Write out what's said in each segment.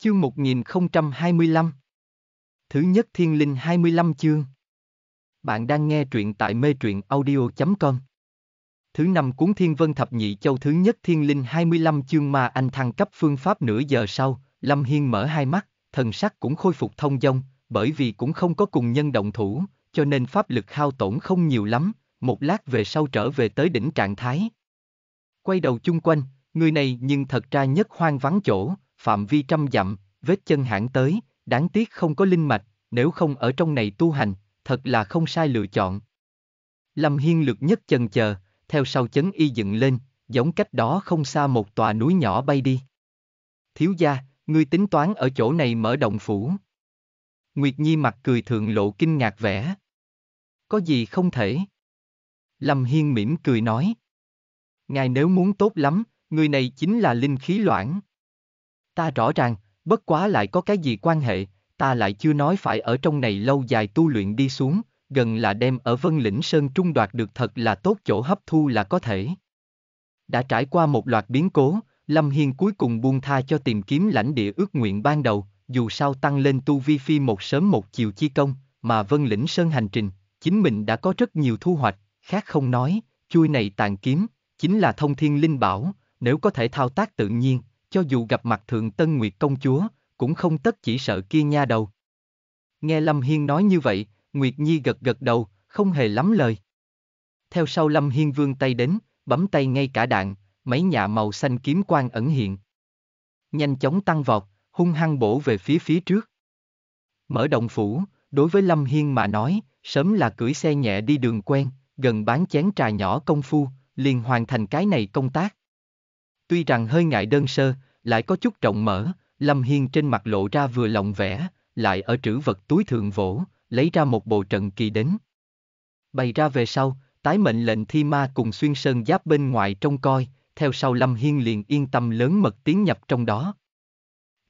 Chương 1025. Thứ nhất thiên linh 25 chương. Bạn đang nghe truyện tại metruyenaudio.com. Thứ năm cuốn Thiên Vân Thập Nhị Châu thứ nhất thiên linh 25 chương mà anh thăng cấp phương pháp. Nửa giờ sau, Lâm Hiên mở hai mắt, thần sắc cũng khôi phục thông dong, bởi vì cũng không có cùng nhân động thủ, cho nên pháp lực hao tổn không nhiều lắm, một lát về sau trở về tới đỉnh trạng thái. Quay đầu chung quanh, người này nhưng thật ra nhất hoang vắng chỗ, phạm vi trăm dặm, vết chân hãng tới, đáng tiếc không có linh mạch, nếu không ở trong này tu hành, thật là không sai lựa chọn. Lâm Hiên lực nhất chần chờ, theo sau chấn y dựng lên, giống cách đó không xa một tòa núi nhỏ bay đi. Thiếu gia, ngươi tính toán ở chỗ này mở động phủ. Nguyệt Nhi mặt cười thượng lộ kinh ngạc vẻ. Có gì không thể? Lâm Hiên mỉm cười nói. Ngài nếu muốn tốt lắm, người này chính là linh khí loãng. Ta rõ ràng, bất quá lại có cái gì quan hệ, ta lại chưa nói phải ở trong này lâu dài tu luyện đi xuống, gần là đem ở Vân Lĩnh Sơn Trung đoạt được thật là tốt chỗ hấp thu là có thể. Đã trải qua một loạt biến cố, Lâm Hiên cuối cùng buông tha cho tìm kiếm lãnh địa ước nguyện ban đầu, dù sao tăng lên tu vi phi một sớm một chiều chi công, mà Vân Lĩnh Sơn hành trình, chính mình đã có rất nhiều thu hoạch, khác không nói, chuôi này tàn kiếm, chính là thông thiên linh bảo, nếu có thể thao tác tự nhiên, cho dù gặp mặt Thượng Tân Nguyệt công chúa, cũng không tất chỉ sợ kia nha đầu. Nghe Lâm Hiên nói như vậy, Nguyệt Nhi gật gật đầu, không hề lắm lời. Theo sau Lâm Hiên vươn tay đến, bấm tay ngay cả đạn, mấy nhạ màu xanh kiếm quang ẩn hiện. Nhanh chóng tăng vọt, hung hăng bổ về phía trước. Mở động phủ, đối với Lâm Hiên mà nói, sớm là cưỡi xe nhẹ đi đường quen, gần bán chén trà nhỏ công phu, liền hoàn thành cái này công tác. Tuy rằng hơi ngại đơn sơ, lại có chút rộng mở, Lâm Hiên trên mặt lộ ra vừa lòng vẻ, lại ở trữ vật túi thượng vỗ, lấy ra một bộ trận kỳ đến. Bày ra về sau, tái mệnh lệnh thi ma cùng xuyên sơn giáp bên ngoài trông coi, theo sau Lâm Hiên liền yên tâm lớn mật tiến nhập trong đó.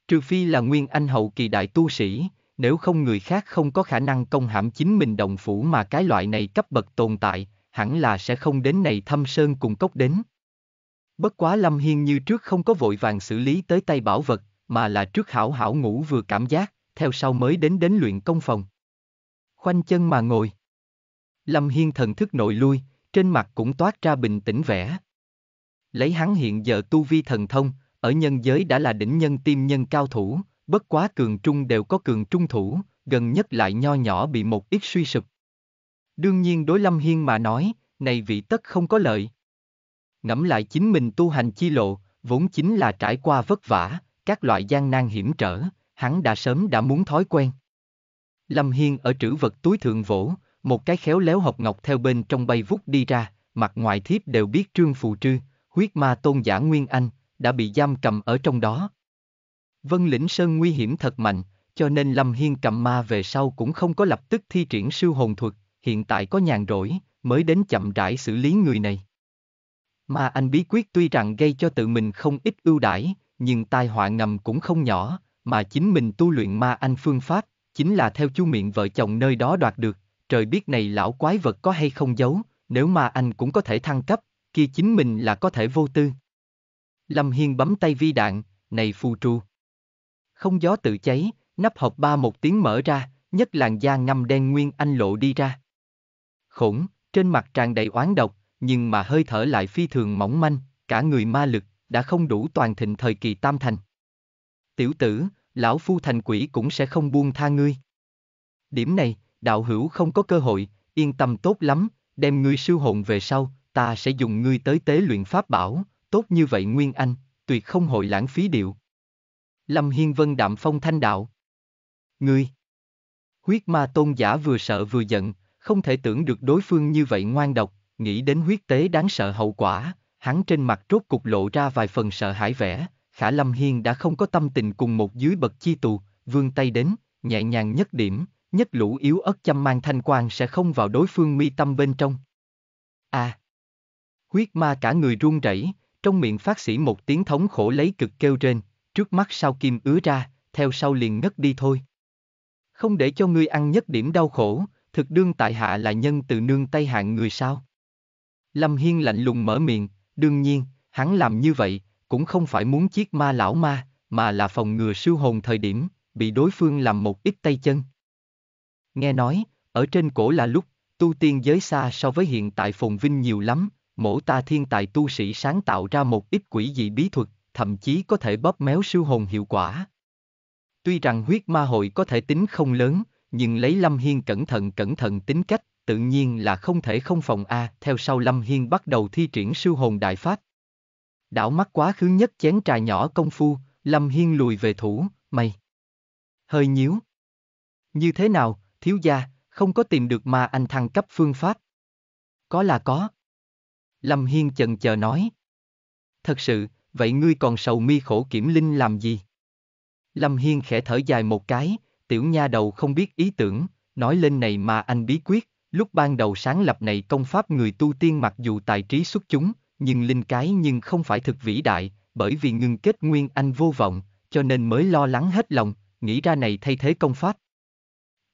Trừ phi là nguyên anh hậu kỳ đại tu sĩ, nếu không người khác không có khả năng công hãm chính mình động phủ mà cái loại này cấp bậc tồn tại, hẳn là sẽ không đến này thâm sơn cùng cốc đến. Bất quá Lâm Hiên như trước không có vội vàng xử lý tới tay bảo vật, mà là trước hảo hảo ngủ vừa cảm giác, theo sau mới đến luyện công phòng. Khoanh chân mà ngồi. Lâm Hiên thần thức nội lui, trên mặt cũng toát ra bình tĩnh vẻ. Lấy hắn hiện giờ tu vi thần thông, ở nhân giới đã là đỉnh nhân tiêm nhân cao thủ, bất quá cường trung đều có cường trung thủ, gần nhất lại nho nhỏ bị một ít suy sụp. Đương nhiên đối Lâm Hiên mà nói, này vị tất không có lợi. Ngẫm lại chính mình tu hành chi lộ, vốn chính là trải qua vất vả, các loại gian nan hiểm trở, hắn đã sớm đã muốn thói quen. Lâm Hiên ở trữ vật túi thượng vỗ, một cái khéo léo hộp ngọc theo bên trong bay vút đi ra, mặt ngoài thiếp đều biết trương phù trư, huyết ma tôn giả nguyên anh, đã bị giam cầm ở trong đó. Vân Lĩnh Sơn nguy hiểm thật mạnh, cho nên Lâm Hiên cầm ma về sau cũng không có lập tức thi triển siêu hồn thuật, hiện tại có nhàn rỗi, mới đến chậm rãi xử lý người này. Mà anh bí quyết tuy rằng gây cho tự mình không ít ưu đãi, nhưng tai họa ngầm cũng không nhỏ, mà chính mình tu luyện ma anh phương pháp, chính là theo chú miệng vợ chồng nơi đó đoạt được, trời biết này lão quái vật có hay không giấu, nếu ma anh cũng có thể thăng cấp, kia chính mình là có thể vô tư. Lâm Hiên bấm tay vi đạn, này phù tru. Không gió tự cháy, nắp hộp ba một tiếng mở ra, nhất làn da ngâm đen nguyên anh lộ đi ra. Khủng, trên mặt tràn đầy oán độc, nhưng mà hơi thở lại phi thường mỏng manh, cả người ma lực, đã không đủ toàn thịnh thời kỳ tam thành. Tiểu tử, lão phu thành quỷ cũng sẽ không buông tha ngươi. Điểm này, đạo hữu không có cơ hội, yên tâm tốt lắm, đem ngươi siêu hồn về sau, ta sẽ dùng ngươi tới tế luyện pháp bảo, tốt như vậy nguyên anh, tuyệt không hội lãng phí điệu. Lâm Hiên vân đạm phong thanh đạo. Ngươi! Huyết ma tôn giả vừa sợ vừa giận, không thể tưởng được đối phương như vậy ngoan độc, nghĩ đến huyết tế đáng sợ hậu quả, hắn trên mặt rốt cục lộ ra vài phần sợ hãi vẻ. Khả Lâm Hiên đã không có tâm tình cùng một dưới bậc chi tù, vươn tay đến, nhẹ nhàng nhất điểm, nhất lũ yếu ớt châm mang thanh quang sẽ không vào đối phương mi tâm bên trong. À! Huyết ma cả người run rẩy, trong miệng phát sĩ một tiếng thống khổ lấy cực kêu rên, trước mắt sao kim ứa ra, theo sau liền ngất đi thôi. Không để cho ngươi ăn nhất điểm đau khổ, thực đương tại hạ là nhân từ nương tay hạng người sao? Lâm Hiên lạnh lùng mở miệng, đương nhiên, hắn làm như vậy, cũng không phải muốn giết ma lão ma, mà là phòng ngừa siêu hồn thời điểm, bị đối phương làm một ít tay chân. Nghe nói, ở trên cổ là lúc, tu tiên giới xa so với hiện tại phồn vinh nhiều lắm, mổ ta thiên tài tu sĩ sáng tạo ra một ít quỷ dị bí thuật, thậm chí có thể bóp méo siêu hồn hiệu quả. Tuy rằng huyết ma hội có thể tính không lớn, nhưng lấy Lâm Hiên cẩn thận tính cách, tự nhiên là không thể không phòng a. Theo sau Lâm Hiên bắt đầu thi triển siêu hồn đại pháp. Đảo mắt quá khứ nhất chén trà nhỏ công phu, Lâm Hiên lùi về thủ, mày hơi nhíu. Như thế nào, thiếu gia, không có tìm được ma anh thăng cấp phương pháp? Có là có. Lâm Hiên chần chờ nói. Thật sự, vậy ngươi còn sầu mi khổ kiểm linh làm gì? Lâm Hiên khẽ thở dài một cái, tiểu nha đầu không biết ý tưởng, nói lên này mà anh bí quyết, lúc ban đầu sáng lập này công pháp người tu tiên mặc dù tài trí xuất chúng, nhưng linh cái nhưng không phải thực vĩ đại, bởi vì ngừng kết nguyên anh vô vọng, cho nên mới lo lắng hết lòng, nghĩ ra này thay thế công pháp.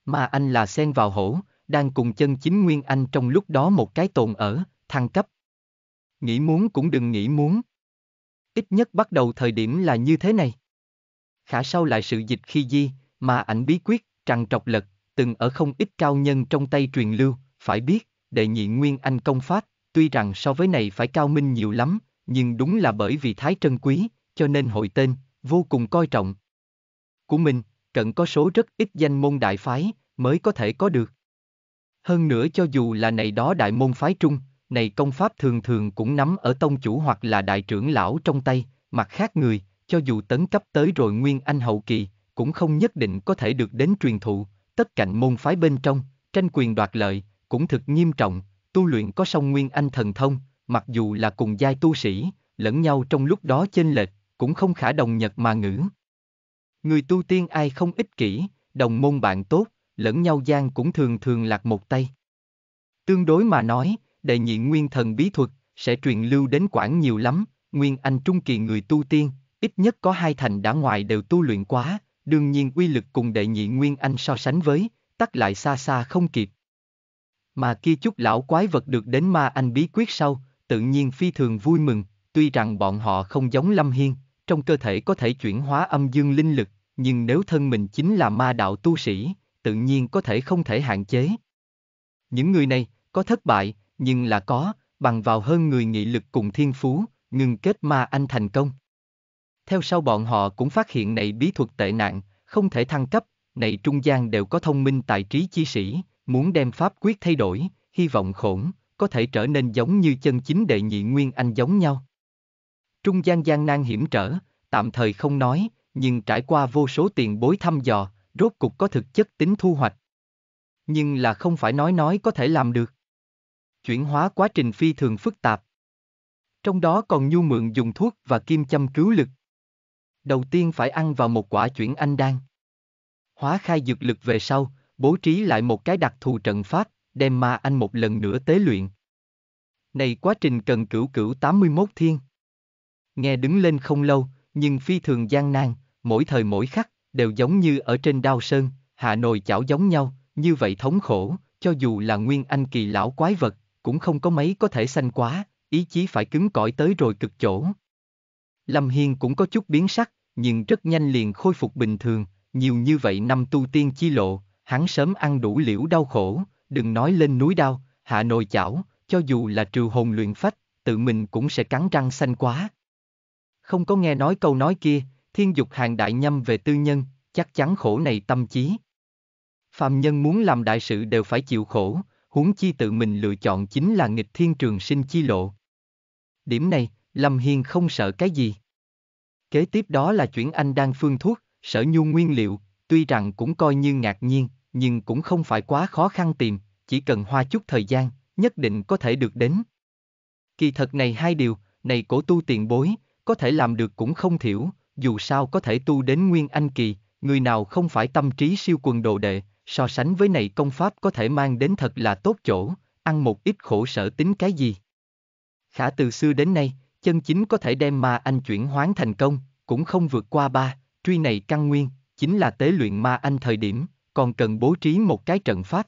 Mà anh là xen vào hổ, đang cùng chân chính nguyên anh trong lúc đó một cái tồn ở, thăng cấp. Nghĩ muốn cũng đừng nghĩ muốn. Ít nhất bắt đầu thời điểm là như thế này. Khả sau lại sự dịch khi di, mà ảnh bí quyết, trằn trọc lật, từng ở không ít cao nhân trong tay truyền lưu, phải biết, đệ nhị nguyên anh công pháp, tuy rằng so với này phải cao minh nhiều lắm, nhưng đúng là bởi vì thái trân quý, cho nên hội tên, vô cùng coi trọng. Của mình, cận có số rất ít danh môn đại phái, mới có thể có được. Hơn nữa cho dù là này đó đại môn phái trung, này công pháp thường thường cũng nắm ở tông chủ hoặc là đại trưởng lão trong tay, mặt khác người, cho dù tấn cấp tới rồi nguyên anh hậu kỳ, cũng không nhất định có thể được đến truyền thụ, tất cạnh môn phái bên trong, tranh quyền đoạt lợi, cũng thực nghiêm trọng, tu luyện có song nguyên anh thần thông, mặc dù là cùng giai tu sĩ, lẫn nhau trong lúc đó chênh lệch, cũng không khả đồng nhật mà ngữ. Người tu tiên ai không ích kỷ, đồng môn bạn tốt, lẫn nhau gian cũng thường thường lạc một tay. Tương đối mà nói, đệ nhị nguyên thần bí thuật sẽ truyền lưu đến quảng nhiều lắm, nguyên anh trung kỳ người tu tiên, ít nhất có 2 thành đã ngoài đều tu luyện quá, đương nhiên uy lực cùng đệ nhị nguyên anh so sánh với, tắc lại xa xa không kịp. Mà kia chút lão quái vật được đến ma anh bí quyết sau, tự nhiên phi thường vui mừng, tuy rằng bọn họ không giống Lâm Hiên, trong cơ thể có thể chuyển hóa âm dương linh lực, nhưng nếu thân mình chính là ma đạo tu sĩ, tự nhiên có thể không thể hạn chế. Những người này, có thất bại, nhưng là có, bằng vào hơn người nghị lực cùng thiên phú, ngừng kết ma anh thành công. Theo sau bọn họ cũng phát hiện này bí thuật tệ nạn, không thể thăng cấp, này trung gian đều có thông minh tài trí chi sĩ, muốn đem pháp quyết thay đổi, hy vọng khổn, có thể trở nên giống như chân chính đệ nhị nguyên anh giống nhau. Trung gian gian nan hiểm trở, tạm thời không nói, nhưng trải qua vô số tiền bối thăm dò, rốt cục có thực chất tính thu hoạch. Nhưng là không phải nói có thể làm được. Chuyển hóa quá trình phi thường phức tạp. Trong đó còn nhu mượn dùng thuốc và kim châm cứu lực. Đầu tiên phải ăn vào một quả chuyển anh đan. Hóa khai dược lực về sau, bố trí lại một cái đặc thù trận pháp, đem ma anh một lần nữa tế luyện. Này quá trình cần cửu 81 thiên. Nghe đứng lên không lâu, nhưng phi thường gian nan, mỗi thời mỗi khắc, đều giống như ở trên đao sơn, hạ nồi chảo giống nhau, như vậy thống khổ, cho dù là nguyên anh kỳ lão quái vật, cũng không có mấy có thể sanh quá, ý chí phải cứng cỏi tới rồi cực chỗ. Lâm Hiên cũng có chút biến sắc, nhưng rất nhanh liền khôi phục bình thường, nhiều như vậy năm tu tiên chi lộ, hắn sớm ăn đủ liễu đau khổ, đừng nói lên núi đau, hạ nồi chảo, cho dù là trừ hồn luyện phách, tự mình cũng sẽ cắn răng sanh quá. Không có nghe nói câu nói kia, thiên dục hàng đại nhâm về tư nhân, chắc chắn khổ này tâm trí. Phàm nhân muốn làm đại sự đều phải chịu khổ, huống chi tự mình lựa chọn chính là nghịch thiên trường sinh chi lộ. Điểm này, Lâm Hiên không sợ cái gì. Kế tiếp đó là chuyển anh đang phương thuốc, sở nhu nguyên liệu, tuy rằng cũng coi như ngạc nhiên, nhưng cũng không phải quá khó khăn tìm, chỉ cần hoa chút thời gian, nhất định có thể được đến. Kỳ thật này 2 điều, này cổ tu tiền bối, có thể làm được cũng không thiểu, dù sao có thể tu đến nguyên anh kỳ, người nào không phải tâm trí siêu quần đồ đệ, so sánh với này công pháp có thể mang đến thật là tốt chỗ, ăn một ít khổ sở tính cái gì. Khả từ xưa đến nay, chân chính có thể đem ma anh chuyển hoán thành công, cũng không vượt qua 3, truy này căn nguyên, chính là tế luyện ma anh thời điểm, còn cần bố trí một cái trận pháp.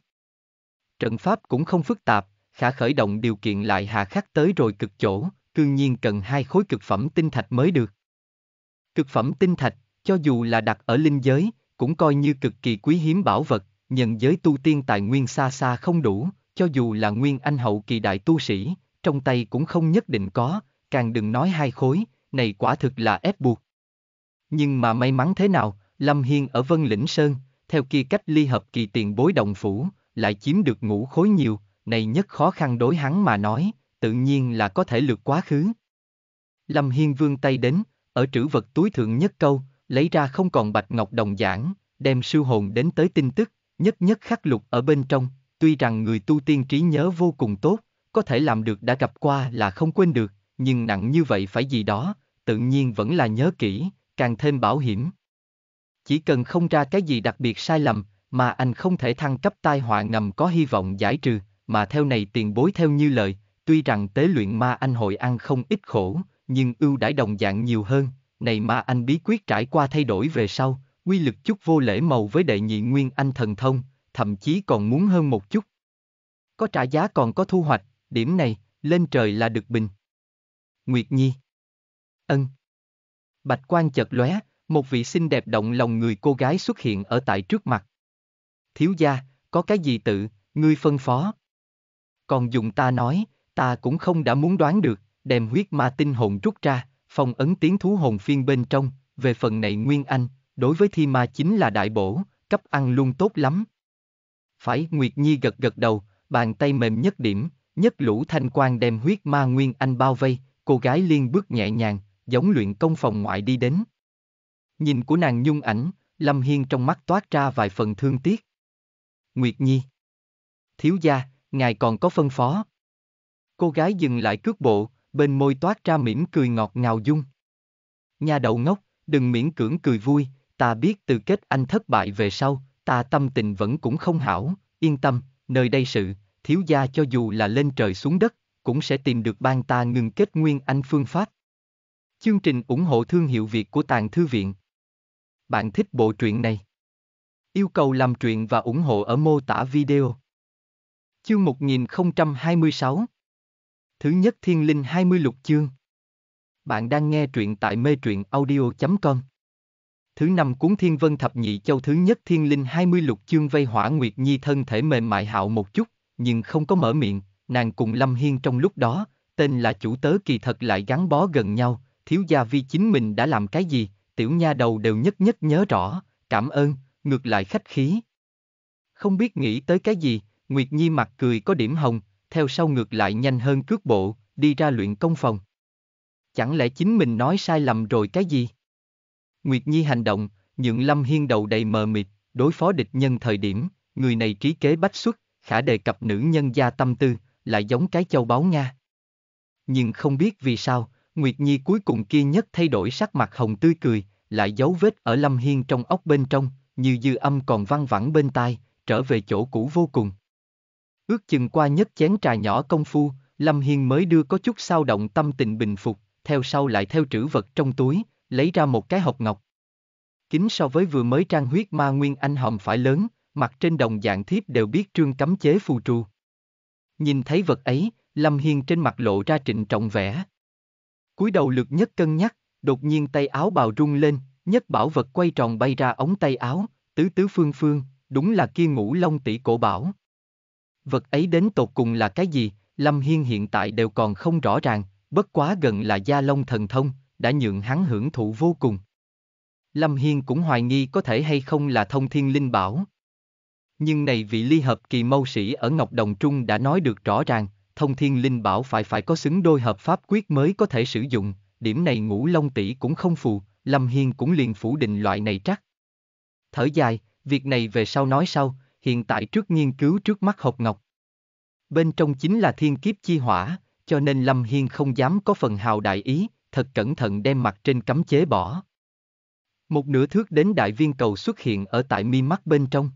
Trận pháp cũng không phức tạp, khả khởi động điều kiện lại hạ khắc tới rồi cực chỗ, cương nhiên cần 2 khối cực phẩm tinh thạch mới được. Cực phẩm tinh thạch, cho dù là đặt ở linh giới, cũng coi như cực kỳ quý hiếm bảo vật, nhân giới tu tiên tài nguyên xa xa không đủ, cho dù là nguyên anh hậu kỳ đại tu sĩ, trong tay cũng không nhất định có, càng đừng nói hai khối, này quả thực là ép buộc. Nhưng mà may mắn thế nào, Lâm Hiền ở Vân Lĩnh Sơn, theo kia cách ly hợp kỳ tiền bối động phủ, lại chiếm được ngũ khối nhiều, này nhất khó khăn đối hắn mà nói, tự nhiên là có thể lượt quá khứ. Lâm Hiền vươn tay đến, ở trữ vật túi thượng nhất câu, lấy ra không còn bạch ngọc đồng giản, đem siêu hồn đến tới tin tức, nhất nhất khắc lục ở bên trong, tuy rằng người tu tiên trí nhớ vô cùng tốt, có thể làm được đã gặp qua là không quên được, nhưng nặng như vậy phải gì đó, tự nhiên vẫn là nhớ kỹ, càng thêm bảo hiểm. Chỉ cần không ra cái gì đặc biệt sai lầm, mà anh không thể thăng cấp tai họa ngầm có hy vọng giải trừ, mà theo này tiền bối theo như lời, tuy rằng tế luyện ma anh hội ăn không ít khổ, nhưng ưu đãi đồng dạng nhiều hơn, này ma anh bí quyết trải qua thay đổi về sau, quy lực chút vô lễ màu với đệ nhị nguyên anh thần thông, thậm chí còn muốn hơn một chút. Có trả giá còn có thu hoạch, điểm này, lên trời là được bình. Nguyệt Nhi. Ân. Bạch quan chợt lóe, một vị xinh đẹp động lòng người cô gái xuất hiện ở tại trước mặt. Thiếu gia, có cái gì tự, ngươi phân phó. Còn dùng ta nói, ta cũng không đã muốn đoán được, đem huyết ma tinh hồn rút ra, phong ấn tiến thú hồn phiên bên trong, về phần này nguyên anh, đối với thi ma chính là đại bổ, cấp ăn luôn tốt lắm. Phải, Nguyệt Nhi gật gật đầu, bàn tay mềm nhất điểm, nhất lũ thanh quang đem huyết ma nguyên anh bao vây, cô gái liên bước nhẹ nhàng, giống luyện công phòng ngoại đi đến. Nhìn của nàng nhung ảnh, Lâm Hiên trong mắt toát ra vài phần thương tiếc. Nguyệt Nhi. Thiếu gia, ngài còn có phân phó. Cô gái dừng lại cước bộ, bên môi toát ra mỉm cười ngọt ngào dung. Nhà đầu ngốc, đừng miễn cưỡng cười vui, ta biết từ kết anh thất bại về sau, ta tâm tình vẫn cũng không hảo, yên tâm, nơi đây sự, thiếu gia cho dù là lên trời xuống đất, cũng sẽ tìm được ban ta ngừng kết nguyên anh phương pháp. Chương trình ủng hộ thương hiệu Việt của Tàng Thư Viện. Bạn thích bộ truyện này? Yêu cầu làm truyện và ủng hộ ở mô tả video. Chương 1026. Thứ nhất thiên linh 20 lục chương. Bạn đang nghe truyện tại metruyenaudio.com. Thứ năm cuốn Thiên Vân Thập Nhị Châu thứ nhất thiên linh 20 lục chương. Vây hỏa Nguyệt Nhi thân thể mềm mại hạo một chút, nhưng không có mở miệng, nàng cùng Lâm Hiên trong lúc đó, tên là chủ tớ kỳ thật lại gắn bó gần nhau, thiếu gia vì chính mình đã làm cái gì, tiểu nha đầu đều nhất nhất nhớ rõ, cảm ơn, ngược lại khách khí. Không biết nghĩ tới cái gì, Nguyệt Nhi mặt cười có điểm hồng, theo sau ngược lại nhanh hơn cước bộ, đi ra luyện công phòng. Chẳng lẽ chính mình nói sai lầm rồi cái gì? Nguyệt Nhi hành động, nhượng Lâm Hiên đầu đầy mờ mịt, đối phó địch nhân thời điểm, người này trí kế bách xuất, khả đề cập nữ nhân gia tâm tư, lại giống cái châu báu nga. Nhưng không biết vì sao, Nguyệt Nhi cuối cùng kia nhất thay đổi sắc mặt hồng tươi cười, lại dấu vết ở Lâm Hiên trong óc bên trong, như dư âm còn văng vẳng bên tai, trở về chỗ cũ vô cùng. Ước chừng qua nhất chén trà nhỏ công phu, Lâm Hiên mới đưa có chút sao động tâm tình bình phục, theo sau lại theo trữ vật trong túi, lấy ra một cái hộp ngọc. Kính so với vừa mới trang huyết ma nguyên anh hòm phải lớn, mặt trên đồng dạng thiếp đều biết trương cấm chế phù tru. Nhìn thấy vật ấy, Lâm Hiên trên mặt lộ ra trịnh trọng vẻ. Cúi đầu lực nhất cân nhắc, đột nhiên tay áo bào rung lên, nhất bảo vật quay tròn bay ra ống tay áo, tứ tứ phương phương, đúng là kia ngũ long tỷ cổ bảo. Vật ấy đến tột cùng là cái gì, Lâm Hiên hiện tại đều còn không rõ ràng, bất quá gần là gia long thần thông, đã nhượng hắn hưởng thụ vô cùng. Lâm Hiên cũng hoài nghi có thể hay không là thông thiên linh bảo. Nhưng này vị ly hợp kỳ mâu sĩ ở Ngọc Đồng Trung đã nói được rõ ràng, thông thiên linh bảo phải có xứng đôi hợp pháp quyết mới có thể sử dụng, điểm này ngũ long tỷ cũng không phù, Lâm Hiên cũng liền phủ định loại này trắc. Thở dài, việc này về sau nói sau, hiện tại trước nghiên cứu trước mắt hộp ngọc. Bên trong chính là thiên kiếp chi hỏa, cho nên Lâm Hiên không dám có phần hào đại ý, thật cẩn thận đem mặt trên cấm chế bỏ. Một nửa thước đến đại viên cầu xuất hiện ở tại mi mắt bên trong.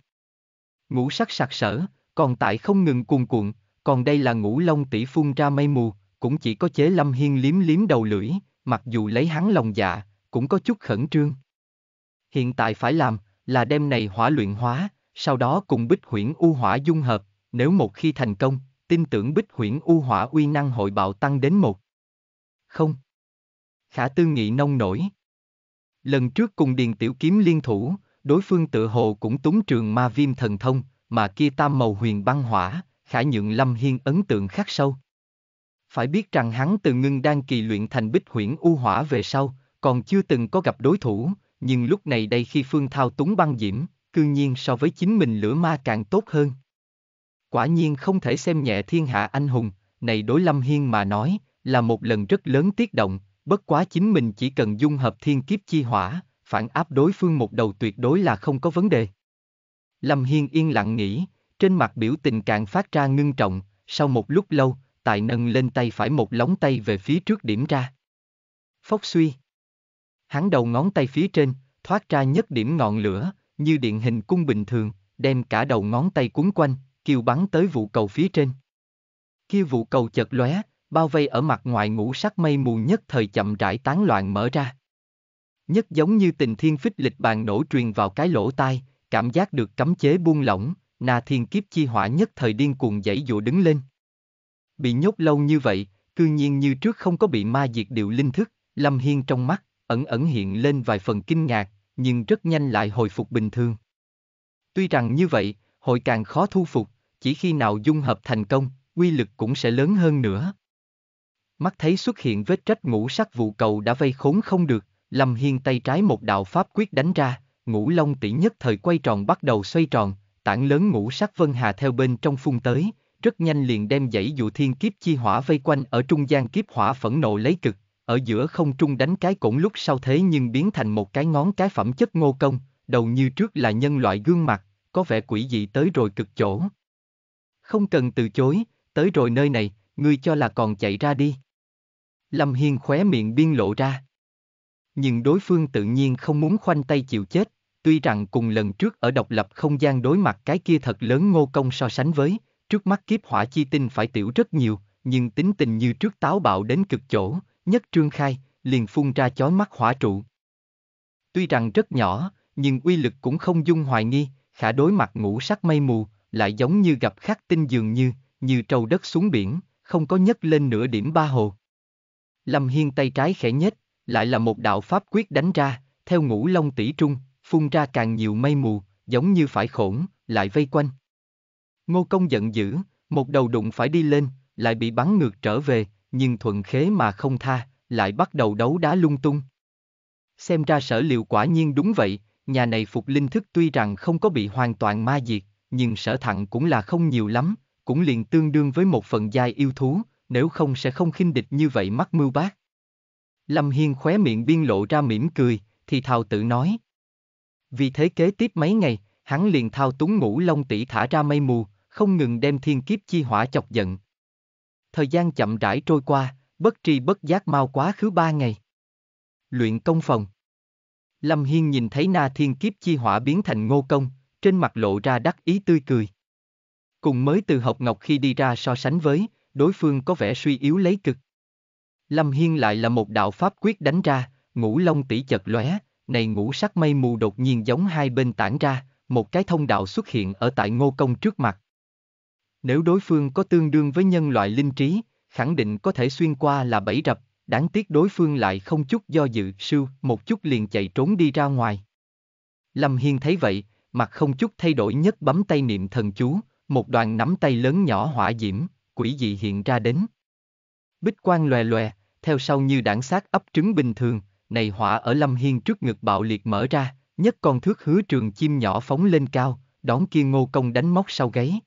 Ngũ sắc sặc sỡ, còn tại không ngừng cuồn cuộn, còn đây là ngũ long tỷ phun ra mây mù, cũng chỉ có chế Lâm Hiên liếm liếm đầu lưỡi, mặc dù lấy hắn lòng dạ, cũng có chút khẩn trương. Hiện tại phải làm, là đem này hỏa luyện hóa, sau đó cùng Bích Huyễn U Hỏa dung hợp, nếu một khi thành công, tin tưởng Bích Huyễn U Hỏa uy năng hội bạo tăng đến một. Không. Khả tư nghị nông nổi. Lần trước cùng Điền Tiểu Kiếm liên thủ, đối phương tự hồ cũng túng trường ma viêm thần thông, mà kia tam màu huyền băng hỏa, khả nhượng Lâm Hiên ấn tượng khắc sâu. Phải biết rằng hắn từ ngưng đan kỳ luyện thành Bích Huyễn U Hỏa về sau, còn chưa từng có gặp đối thủ, nhưng lúc này đây khi Phương Thao túng băng diễm, cư nhiên so với chính mình lửa ma càng tốt hơn. Quả nhiên không thể xem nhẹ thiên hạ anh hùng, này đối Lâm Hiên mà nói, là một lần rất lớn tiết động, bất quá chính mình chỉ cần dung hợp thiên kiếp chi hỏa, phản áp đối phương một đầu tuyệt đối là không có vấn đề. Lâm Hiên yên lặng nghĩ, trên mặt biểu tình càng phát ra ngưng trọng, sau một lúc lâu, tài nâng lên tay phải một lóng tay về phía trước điểm ra. Phốc suy. Hắn đầu ngón tay phía trên, thoát ra nhất điểm ngọn lửa, như điện hình cung bình thường, đem cả đầu ngón tay cuốn quanh, kiêu bắn tới vụ cầu phía trên. Kia vụ cầu chợt lóe, bao vây ở mặt ngoài ngũ sắc mây mù nhất thời chậm rãi tán loạn mở ra. Nhất giống như tình thiên phích lịch bàn nổ truyền vào cái lỗ tai, cảm giác được cấm chế buông lỏng, Na Thiên Kiếp chi hỏa nhất thời điên cuồng dãy dụa đứng lên. Bị nhốt lâu như vậy, cư nhiên như trước không có bị ma diệt điệu linh thức, Lâm Hiên trong mắt ẩn ẩn hiện lên vài phần kinh ngạc, nhưng rất nhanh lại hồi phục bình thường. Tuy rằng như vậy, hội càng khó thu phục, chỉ khi nào dung hợp thành công, uy lực cũng sẽ lớn hơn nữa. Mắt thấy xuất hiện vết rách ngũ sắc vụ cầu đã vây khốn không được, Lâm Hiên tay trái một đạo pháp quyết đánh ra, Ngũ Long Tỷ nhất thời quay tròn bắt đầu xoay tròn, tảng lớn ngũ sắc vân hà theo bên trong phun tới, rất nhanh liền đem dãy dụ thiên kiếp chi hỏa vây quanh ở trung gian kiếp hỏa phẫn nộ lấy cực, ở giữa không trung đánh cái cổng lúc sau thế nhưng biến thành một cái ngón cái phẩm chất ngô công, đầu như trước là nhân loại gương mặt, có vẻ quỷ dị tới rồi cực chỗ. Không cần từ chối, tới rồi nơi này, ngươi cho là còn chạy ra đi. Lâm Hiên khóe miệng biên lộ ra. Nhưng đối phương tự nhiên không muốn khoanh tay chịu chết, tuy rằng cùng lần trước ở độc lập không gian đối mặt cái kia thật lớn ngô công so sánh với, trước mắt kiếp hỏa chi tinh phải tiểu rất nhiều, nhưng tính tình như trước táo bạo đến cực chỗ, nhất trương khai, liền phun ra chói mắt hỏa trụ. Tuy rằng rất nhỏ, nhưng uy lực cũng không dung hoài nghi, khả đối mặt ngũ sắc mây mù, lại giống như gặp khắc tinh dường như trâu đất xuống biển, không có nhấc lên nửa điểm ba hồ. Lâm Hiên tay trái khẽ nhếch, lại là một đạo pháp quyết đánh ra, theo Ngũ Long Tỷ trung, phun ra càng nhiều mây mù, giống như phải khổn, lại vây quanh. Ngô công giận dữ, một đầu đụng phải đi lên, lại bị bắn ngược trở về, nhưng thuận khế mà không tha, lại bắt đầu đấu đá lung tung. Xem ra sở liệu quả nhiên đúng vậy, nhà này phục linh thức tuy rằng không có bị hoàn toàn ma diệt, nhưng sở thẳng cũng là không nhiều lắm, cũng liền tương đương với một phần giai yêu thú, nếu không sẽ không khinh địch như vậy mắc mưu bác. Lâm Hiên khóe miệng biên lộ ra mỉm cười, thì thào tự nói. Vì thế kế tiếp mấy ngày, hắn liền thao túng Ngũ Long Tỷ thả ra mây mù, không ngừng đem thiên kiếp chi hỏa chọc giận. Thời gian chậm rãi trôi qua, bất tri bất giác mau quá khứ 3 ngày. Luyện công phòng. Lâm Hiên nhìn thấy Na Thiên Kiếp chi hỏa biến thành ngô công, trên mặt lộ ra đắc ý tươi cười. Cùng mới từ học ngọc khi đi ra so sánh với, đối phương có vẻ suy yếu lấy cực. Lâm Hiên lại là một đạo pháp quyết đánh ra, Ngũ Long Tỷ chật lóe, này ngũ sắc mây mù đột nhiên giống hai bên tản ra, một cái thông đạo xuất hiện ở tại ngô công trước mặt. Nếu đối phương có tương đương với nhân loại linh trí, khẳng định có thể xuyên qua là bẫy rập, đáng tiếc đối phương lại không chút do dự, sưu một chút liền chạy trốn đi ra ngoài. Lâm Hiên thấy vậy, mặt không chút thay đổi nhất bấm tay niệm thần chú, một đoàn nắm tay lớn nhỏ hỏa diễm, quỷ dị hiện ra đến. Bích quang lòe lòe, theo sau như đảng xác ấp trứng bình thường, này hỏa ở Lâm Hiên trước ngực bạo liệt mở ra, nhất con thước hứa trường chim nhỏ phóng lên cao, đón kia ngô công đánh móc sau gáy.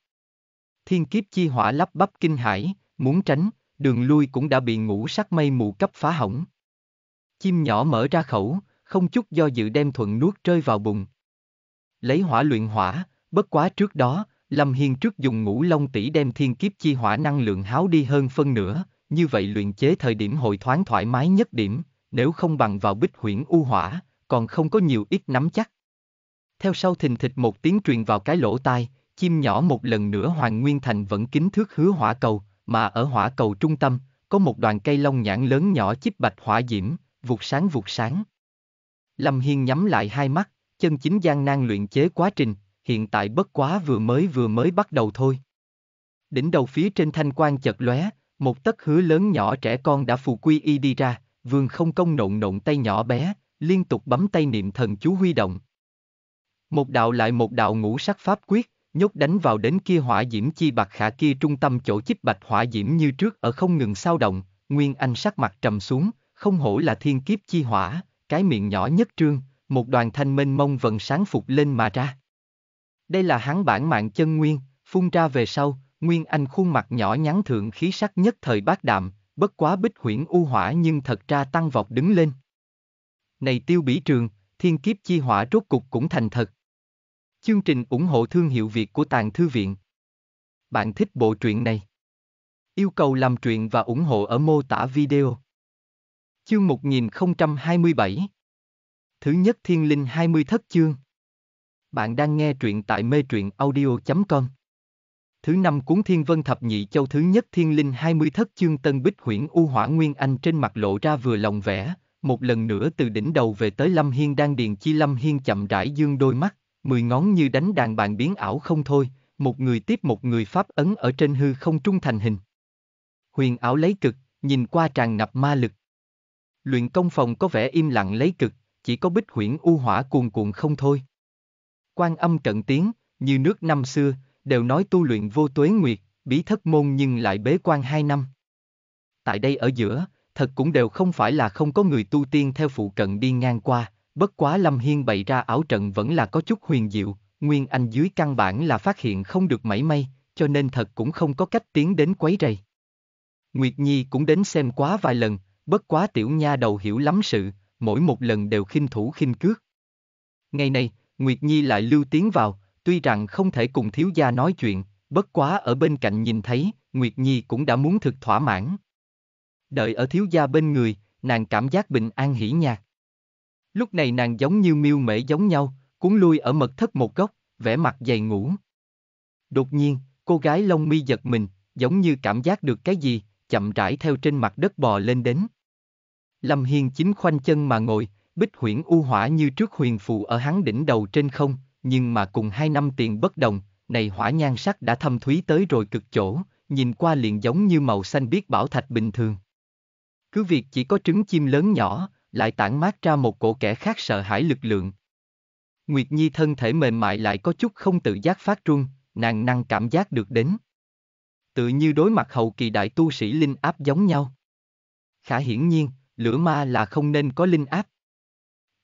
Thiên kiếp chi hỏa lắp bắp kinh hãi, muốn tránh, đường lui cũng đã bị ngũ sắc mây mù cấp phá hỏng. Chim nhỏ mở ra khẩu, không chút do dự đem thuận nuốt rơi vào bụng. Lấy hỏa luyện hỏa, bất quá trước đó, Lâm Hiên trước dùng Ngũ Long Tỷ đem thiên kiếp chi hỏa năng lượng háo đi hơn phân nửa, như vậy luyện chế thời điểm hội thoáng thoải mái nhất điểm, nếu không bằng vào Bích Huyễn U Hỏa, còn không có nhiều ít nắm chắc. Theo sau thình thịch một tiếng truyền vào cái lỗ tai, chim nhỏ một lần nữa hoàn nguyên thành vẫn kính thước hứa hỏa cầu, mà ở hỏa cầu trung tâm, có một đoàn cây long nhãn lớn nhỏ chíp bạch hỏa diễm, vụt sáng. Lâm Hiên nhắm lại hai mắt, chân chính gian nan luyện chế quá trình, hiện tại bất quá vừa mới bắt đầu thôi. Đỉnh đầu phía trên thanh quang chợt lóe, một tấc hứa lớn nhỏ trẻ con đã phù quy y đi ra, vườn không công nộn tay nhỏ bé, liên tục bấm tay niệm thần chú huy động. Một đạo lại một đạo ngũ sắc pháp quyết, nhốt đánh vào đến kia hỏa diễm chi bạc khả kia trung tâm chỗ chích bạch hỏa diễm như trước ở không ngừng sao động. Nguyên Anh sắc mặt trầm xuống, không hổ là thiên kiếp chi hỏa, cái miệng nhỏ nhất trương, một đoàn thanh mênh mông vần sáng phục lên mà ra. Đây là hắn bản mạng chân nguyên, phun ra về sau, Nguyên Anh khuôn mặt nhỏ nhắn thượng khí sắc nhất thời bát đạm, bất quá Bích Huyễn U Hỏa nhưng thật ra tăng vọt đứng lên. Này Tiêu Bỉ Trường, thiên kiếp chi hỏa rốt cục cũng thành thật. Chương trình ủng hộ thương hiệu Việt của Tàng Thư Viện. Bạn thích bộ truyện này? Yêu cầu làm truyện và ủng hộ ở mô tả video. Chương 1027. Thứ nhất thiên linh 20 thất chương. Bạn đang nghe truyện tại metruyenaudio.com. Thứ năm cuốn Thiên Vân Thập Nhị Châu thứ nhất thiên linh 20 thất chương tân Bích Huyễn U Hỏa Nguyên Anh trên mặt lộ ra vừa lòng vẻ, một lần nữa từ đỉnh đầu về tới Lâm Hiên đang điền chi. Lâm Hiên chậm rãi dương đôi mắt, 10 ngón như đánh đàn bàn biến ảo không thôi, một người tiếp một người pháp ấn ở trên hư không trung thành hình. Huyền ảo lấy cực, nhìn qua tràn ngập ma lực. Luyện công phòng có vẻ im lặng lấy cực, chỉ có Bích Huyễn U Hỏa cuồn cuộn không thôi. Quan âm cận tiếng, như nước năm xưa, đều nói tu luyện vô tuế nguyệt, bí thất môn nhưng lại bế quan 2 năm. Tại đây ở giữa, thật cũng đều không phải là không có người tu tiên theo phụ cận đi ngang qua, bất quá Lâm Hiên bày ra ảo trận vẫn là có chút huyền diệu, Nguyên Anh dưới căn bản là phát hiện không được mảy may, cho nên thật cũng không có cách tiến đến quấy rầy. Nguyệt Nhi cũng đến xem quá vài lần, bất quá tiểu nha đầu hiểu lắm sự, mỗi một lần đều khinh thủ khinh cước. Ngày này, Nguyệt Nhi lại lưu tiến vào, tuy rằng không thể cùng thiếu gia nói chuyện, bất quá ở bên cạnh nhìn thấy, Nguyệt Nhi cũng đã muốn thực thỏa mãn. Đợi ở thiếu gia bên người, nàng cảm giác bình an hỉ nhạc. Lúc này nàng giống như miêu mễ giống nhau, cuốn lui ở mật thất một góc, vẻ mặt dày ngủ. Đột nhiên, cô gái lông mi giật mình, giống như cảm giác được cái gì, chậm rãi theo trên mặt đất bò lên đến. Lâm Hiên chính khoanh chân mà ngồi, Bích Huyễn U Hỏa như trước huyền phù ở hắn đỉnh đầu trên không, nhưng mà cùng 2 năm tiền bất đồng, này hỏa nhan sắc đã thâm thúy tới rồi cực chỗ, nhìn qua liền giống như màu xanh biếc bảo thạch bình thường. Cứ việc chỉ có trứng chim lớn nhỏ, lại tản mát ra một cổ kẻ khác sợ hãi lực lượng. Nguyệt Nhi thân thể mềm mại lại có chút không tự giác phát run, nàng năng cảm giác được đến. Tự như đối mặt hậu kỳ đại tu sĩ linh áp giống nhau. Khả hiển nhiên, lửa ma là không nên có linh áp.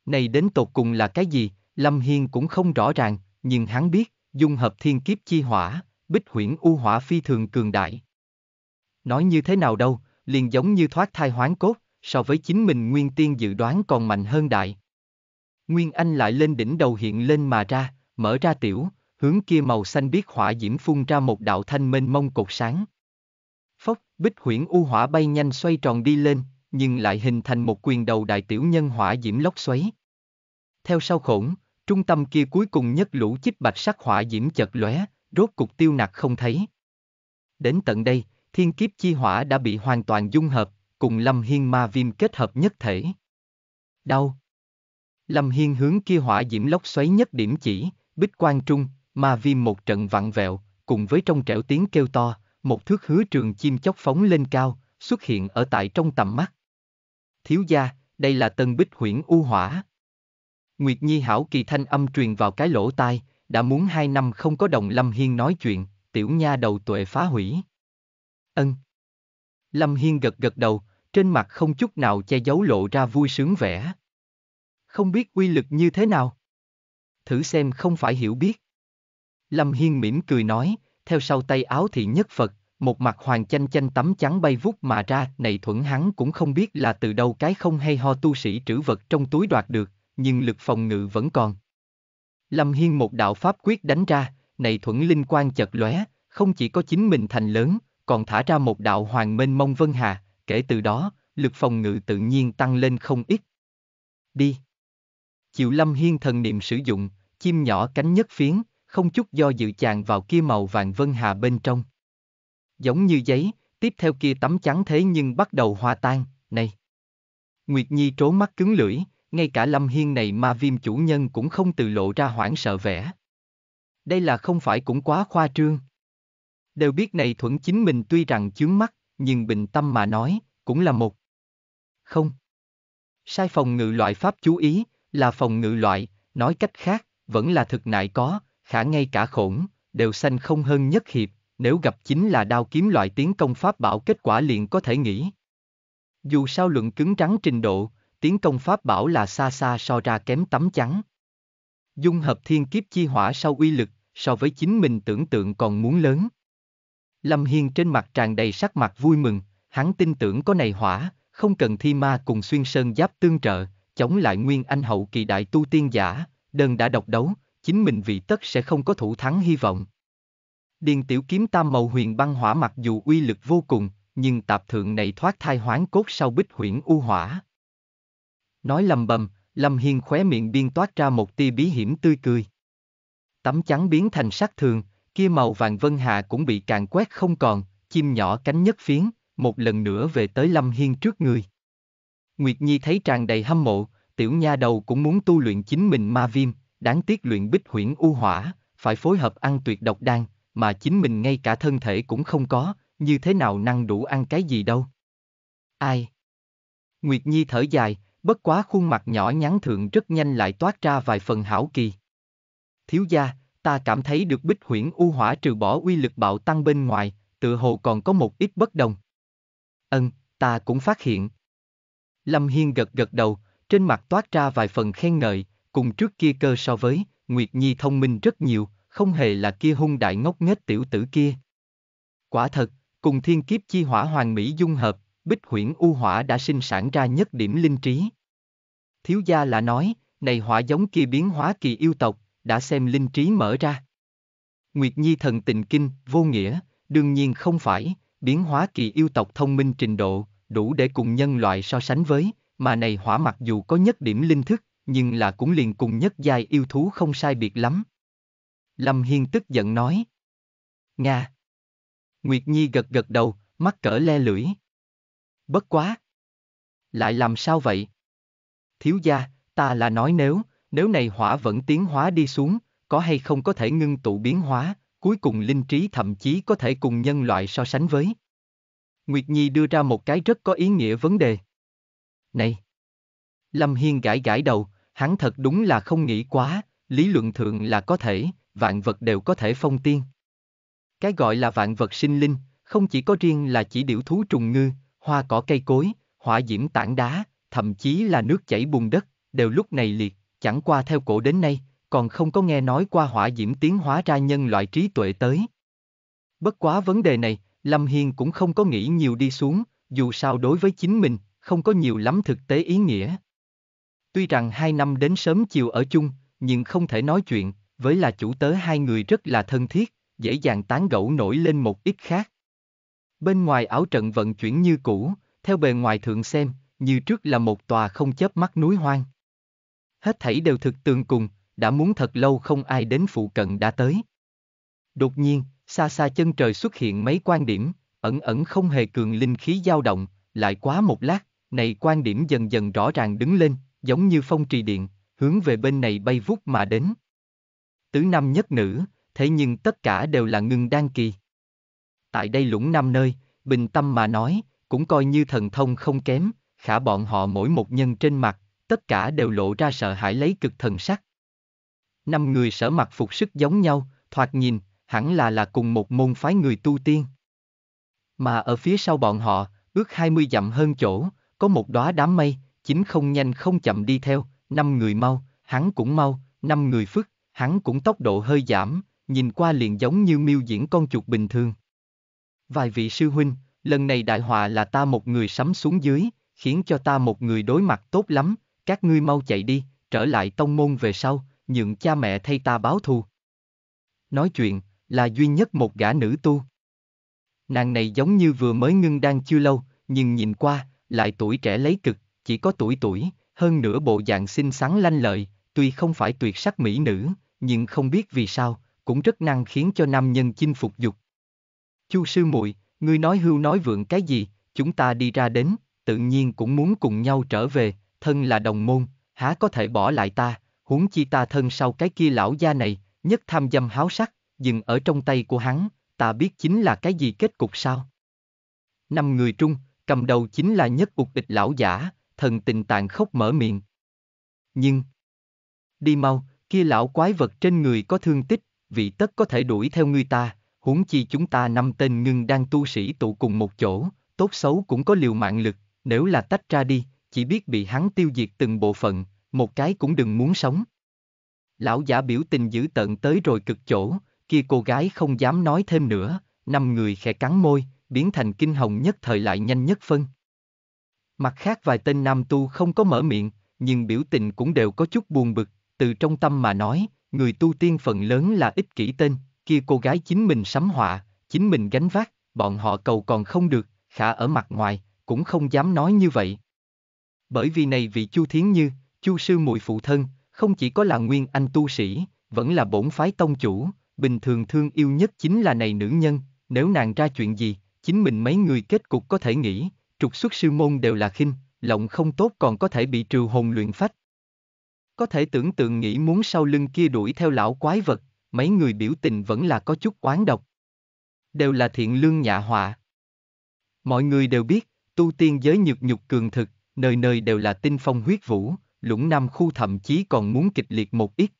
Này đến tột cùng là cái gì, Lâm Hiên cũng không rõ ràng, nhưng hắn biết, dung hợp thiên kiếp chi hỏa, Bích Huyễn U Hỏa phi thường cường đại. Nói như thế nào đâu, liền giống như thoát thai hoán cốt, so với chính mình nguyên tiên dự đoán còn mạnh hơn đại. Nguyên Anh lại lên đỉnh đầu hiện lên mà ra, mở ra tiểu, hướng kia màu xanh biếc hỏa diễm phun ra một đạo thanh mênh mông cột sáng. Phốc, Bích Huyễn U Hỏa bay nhanh xoay tròn đi lên, nhưng lại hình thành một quyền đầu đại tiểu nhân hỏa diễm lốc xoáy. Theo sau khổng, trung tâm kia cuối cùng nhất lũ chích bạch sắc hỏa diễm chật lóe, rốt cục tiêu nặc không thấy. Đến tận đây, thiên kiếp chi hỏa đã bị hoàn toàn dung hợp, cùng Lâm Hiên ma viêm kết hợp nhất thể. Đau! Lâm Hiên hướng kia hỏa diễm lốc xoáy nhất điểm chỉ, bích quang trung, ma viêm một trận vặn vẹo, cùng với trong trẻo tiếng kêu to, một thước hứa trường chim chóc phóng lên cao, xuất hiện ở tại trong tầm mắt. Thiếu gia, đây là tân Bích Huyễn U Hỏa. Nguyệt Nhi hảo kỳ thanh âm truyền vào cái lỗ tai, đã muốn 2 năm không có đồng Lâm Hiên nói chuyện, tiểu nha đầu tuệ phá hủy. Ân. Lâm Hiên gật gật đầu, trên mặt không chút nào che giấu lộ ra vui sướng vẻ. Không biết uy lực như thế nào? Thử xem không phải hiểu biết. Lâm Hiên mỉm cười nói, theo sau tay áo thì nhất Phật, một mặt hoàng chanh chanh tấm trắng bay vút mà ra, này thuẫn hắn cũng không biết là từ đâu cái không hay ho tu sĩ trữ vật trong túi đoạt được, nhưng lực phòng ngự vẫn còn. Lâm Hiên một đạo pháp quyết đánh ra, này thuẫn linh quang chật lóe, không chỉ có chính mình thành lớn, còn thả ra một đạo hoàng mênh mông vân hà, kể từ đó, lực phòng ngự tự nhiên tăng lên không ít. Đi! Chiều Lâm Hiên thần niệm sử dụng, chim nhỏ cánh nhất phiến, không chút do dự chàng vào kia màu vàng vân hà bên trong. Giống như giấy, tiếp theo kia tấm trắng thế nhưng bắt đầu hòa tan, này. Nguyệt Nhi trố mắt cứng lưỡi, ngay cả Lâm Hiên này ma viêm chủ nhân cũng không từ lộ ra hoảng sợ vẻ. Đây là không phải cũng quá khoa trương. Đều biết này thuẫn chính mình tuy rằng chướng mắt, nhưng bình tâm mà nói, cũng là một. Không. Sai phòng ngự loại pháp chú ý, là phòng ngự loại, nói cách khác, vẫn là thực nại có, khả ngay cả khổn, đều xanh không hơn nhất hiệp, nếu gặp chính là đao kiếm loại tiến công pháp bảo kết quả liền có thể nghĩ. Dù sao luận cứng rắn trình độ, tiến công pháp bảo là xa xa so ra kém tấm chắn. Dung hợp thiên kiếp chi hỏa sau uy lực, so với chính mình tưởng tượng còn muốn lớn. Lâm Hiền trên mặt tràn đầy sắc mặt vui mừng, hắn tin tưởng có này hỏa, không cần thi ma cùng xuyên sơn giáp tương trợ, chống lại nguyên anh hậu kỳ đại tu tiên giả, đơn đã độc đấu, chính mình vị tất sẽ không có thủ thắng hy vọng. Điền Tiểu Kiếm tam màu huyền băng hỏa mặc dù uy lực vô cùng, nhưng tạp thượng này thoát thai hoán cốt sau Bích Huyễn U Hỏa. Nói lầm bầm, Lâm Hiền khóe miệng biên toát ra một tia bí hiểm tươi cười. Tấm chắn biến thành sắc thường, kia màu vàng vân hà cũng bị càn quét không còn, chim nhỏ cánh nhất phiến, một lần nữa về tới Lâm Hiền trước người. Nguyệt Nhi thấy tràn đầy hâm mộ, tiểu nha đầu cũng muốn tu luyện chính mình ma viêm, đáng tiếc luyện Bích Huyễn U Hỏa, phải phối hợp ăn tuyệt độc đan, mà chính mình ngay cả thân thể cũng không có, như thế nào năng đủ ăn cái gì đâu. Ai? Nguyệt Nhi thở dài, bất quá khuôn mặt nhỏ nhắn thượng rất nhanh lại toát ra vài phần hảo kỳ. Thiếu gia, ta cảm thấy được Bích Huyễn U Hỏa trừ bỏ uy lực bạo tăng bên ngoài, tựa hồ còn có một ít bất đồng. Ta cũng phát hiện. Lâm Hiền gật đầu, trên mặt toát ra vài phần khen ngợi, cùng trước kia cơ so với, Nguyệt Nhi thông minh rất nhiều, không hề là kia hung đại ngốc nghếch tiểu tử kia. Quả thật, cùng thiên kiếp chi hỏa hoàn mỹ dung hợp, Bích Huyễn U Hỏa đã sinh sản ra nhất điểm linh trí. Thiếu gia là nói, này hỏa giống kia biến hóa kỳ yêu tộc, đã xem linh trí mở ra. Nguyệt Nhi thần tình kinh, vô nghĩa, đương nhiên không phải, biến hóa kỳ yêu tộc thông minh trình độ, đủ để cùng nhân loại so sánh với, mà này hỏa mặc dù có nhất điểm linh thức, nhưng là cũng liền cùng nhất giai yêu thú không sai biệt lắm. Lâm Hiền tức giận nói. Nga. Nguyệt Nhi gật đầu, mắc cỡ le lưỡi. Bất quá. Lại làm sao vậy? Thiếu gia, ta là nói nếu này hỏa vẫn tiến hóa đi xuống, có hay không có thể ngưng tụ biến hóa, cuối cùng linh trí thậm chí có thể cùng nhân loại so sánh với. Nguyệt Nhi đưa ra một cái rất có ý nghĩa vấn đề. Này! Lâm Hiền gãi đầu, hắn thật đúng là không nghĩ quá, lý luận thượng là có thể, vạn vật đều có thể phong tiên. Cái gọi là vạn vật sinh linh, không chỉ có riêng là chỉ điểu thú trùng ngư, hoa cỏ cây cối, hỏa diễm tảng đá, thậm chí là nước chảy bùn đất, đều lúc này liệt, chẳng qua theo cổ đến nay, còn không có nghe nói qua hỏa diễm tiến hóa ra nhân loại trí tuệ tới. Bất quá vấn đề này, Lâm Hiền cũng không có nghĩ nhiều đi xuống, dù sao đối với chính mình, không có nhiều lắm thực tế ý nghĩa. Tuy rằng 2 năm đến sớm chiều ở chung, nhưng không thể nói chuyện, với là chủ tớ hai người rất là thân thiết, dễ dàng tán gẫu nổi lên một ít khác. Bên ngoài ảo trận vận chuyển như cũ, theo bề ngoài thượng xem, như trước là một tòa không chớp mắt núi hoang. Hết thảy đều thực tường cùng, đã muốn thật lâu không ai đến phụ cận đã tới. Đột nhiên, xa xa chân trời xuất hiện mấy quan điểm, ẩn ẩn không hề cường linh khí dao động, lại quá một lát, này quan điểm dần dần rõ ràng đứng lên, giống như phong trì điện, hướng về bên này bay vút mà đến. Tứ nam nhất nữ, thế nhưng tất cả đều là ngưng đan kỳ. Tại đây Lũng Nam nơi, bình tâm mà nói, cũng coi như thần thông không kém, khả bọn họ mỗi một nhân trên mặt, tất cả đều lộ ra sợ hãi lấy cực thần sắc. 5 người sở mặc phục sức giống nhau, thoạt nhìn, hẳn là cùng một môn phái người tu tiên. Mà ở phía sau bọn họ, ước 20 dặm hơn chỗ, có một đóa đám mây, chính không nhanh không chậm đi theo, 5 người mau, hắn cũng mau, 5 người phức, hắn cũng tốc độ hơi giảm, nhìn qua liền giống như miêu diễn con chuột bình thường. Vài vị sư huynh, lần này đại họa là ta một người sắm xuống dưới, khiến cho ta một người đối mặt tốt lắm, các ngươi mau chạy đi, trở lại tông môn về sau, nhượng cha mẹ thay ta báo thù. Nói chuyện, là duy nhất một gã nữ tu. Nàng này giống như vừa mới ngưng đan chưa lâu, nhưng nhìn qua, lại tuổi trẻ lấy cực, chỉ có tuổi, hơn nửa bộ dạng xinh xắn lanh lợi, tuy không phải tuyệt sắc mỹ nữ, nhưng không biết vì sao, cũng rất năng khiến cho nam nhân chinh phục dục. Chu sư muội, ngươi nói hưu nói vượng cái gì, chúng ta đi ra đến, tự nhiên cũng muốn cùng nhau trở về, thân là đồng môn, há có thể bỏ lại ta, huống chi ta thân sau cái kia lão gia này, nhất tham dâm háo sắc, dừng ở trong tay của hắn, ta biết chính là cái gì kết cục sao. 5 người trung, cầm đầu chính là nhất ục địch lão giả, thần tình tàn khốc mở miệng. Nhưng đi mau, kia lão quái vật trên người có thương tích, vị tất có thể đuổi theo ngươi ta, huống chi chúng ta 5 tên ngưng đang tu sĩ tụ cùng một chỗ, tốt xấu cũng có liều mạng lực, nếu là tách ra đi, chỉ biết bị hắn tiêu diệt từng bộ phận, một cái cũng đừng muốn sống. Lão giả biểu tình dữ tợn tới rồi cực chỗ, kia cô gái không dám nói thêm nữa, 5 người khẽ cắn môi, biến thành kinh hồng nhất thời lại nhanh nhất phân. Mặt khác vài tên nam tu không có mở miệng, nhưng biểu tình cũng đều có chút buồn bực, từ trong tâm mà nói, người tu tiên phần lớn là ích kỷ tên, kia cô gái chính mình sắm họa, chính mình gánh vác, bọn họ cầu còn không được, khả ở mặt ngoài, cũng không dám nói như vậy. Bởi vì này vị Chu Thiến Như, Chu sư muội phụ thân, không chỉ có là nguyên anh tu sĩ, vẫn là bổn phái tông chủ, bình thường thương yêu nhất chính là này nữ nhân, nếu nàng ra chuyện gì, chính mình mấy người kết cục có thể nghĩ, trục xuất sư môn đều là khinh, lộng không tốt còn có thể bị trừ hồn luyện phách. Có thể tưởng tượng nghĩ muốn sau lưng kia đuổi theo lão quái vật, mấy người biểu tình vẫn là có chút oán độc. Đều là thiện lương nhạ họa. Mọi người đều biết, tu tiên giới nhược nhục cường thực, nơi nơi đều là tinh phong huyết vũ, Lũng Nam khu thậm chí còn muốn kịch liệt một ít.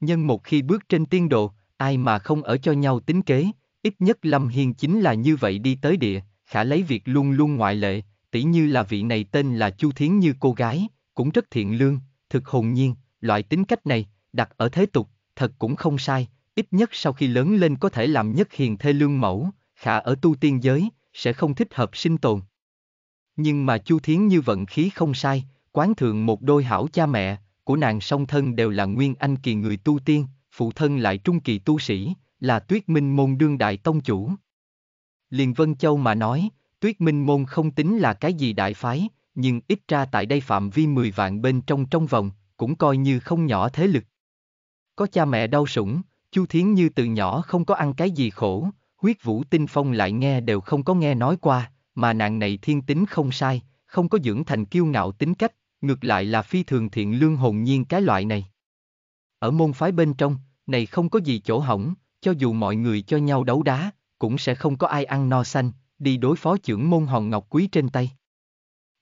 Nhưng một khi bước trên tiên độ, ai mà không ở cho nhau tính kế, ít nhất Lâm Hiền chính là như vậy đi tới địa, khả lấy việc luôn luôn ngoại lệ, tỉ như là vị này tên là Chu Thiến Như cô gái, cũng rất thiện lương, thực hồn nhiên, loại tính cách này, đặt ở thế tục, thật cũng không sai, ít nhất sau khi lớn lên có thể làm nhất hiền thê lương mẫu, khả ở tu tiên giới, sẽ không thích hợp sinh tồn. Nhưng mà Chu Thiến Như vận khí không sai, quán thượng một đôi hảo cha mẹ, của nàng song thân đều là nguyên anh kỳ người tu tiên, phụ thân lại trung kỳ tu sĩ, là Tuyết Minh Môn đương đại tông chủ. Liền Vân Châu mà nói, Tuyết Minh Môn không tính là cái gì đại phái, nhưng ít ra tại đây phạm vi 10 vạn bên trong vòng, cũng coi như không nhỏ thế lực. Có cha mẹ đau sủng, Chu Thiến Như từ nhỏ không có ăn cái gì khổ, huyết vũ tinh phong lại nghe đều không có nghe nói qua, mà nàng này thiên tính không sai, không có dưỡng thành kiêu ngạo tính cách, ngược lại là phi thường thiện lương hồn nhiên cái loại này. Ở môn phái bên trong, này không có gì chỗ hỏng, cho dù mọi người cho nhau đấu đá, cũng sẽ không có ai ăn no xanh, đi đối phó trưởng môn hòn ngọc quý trên tay.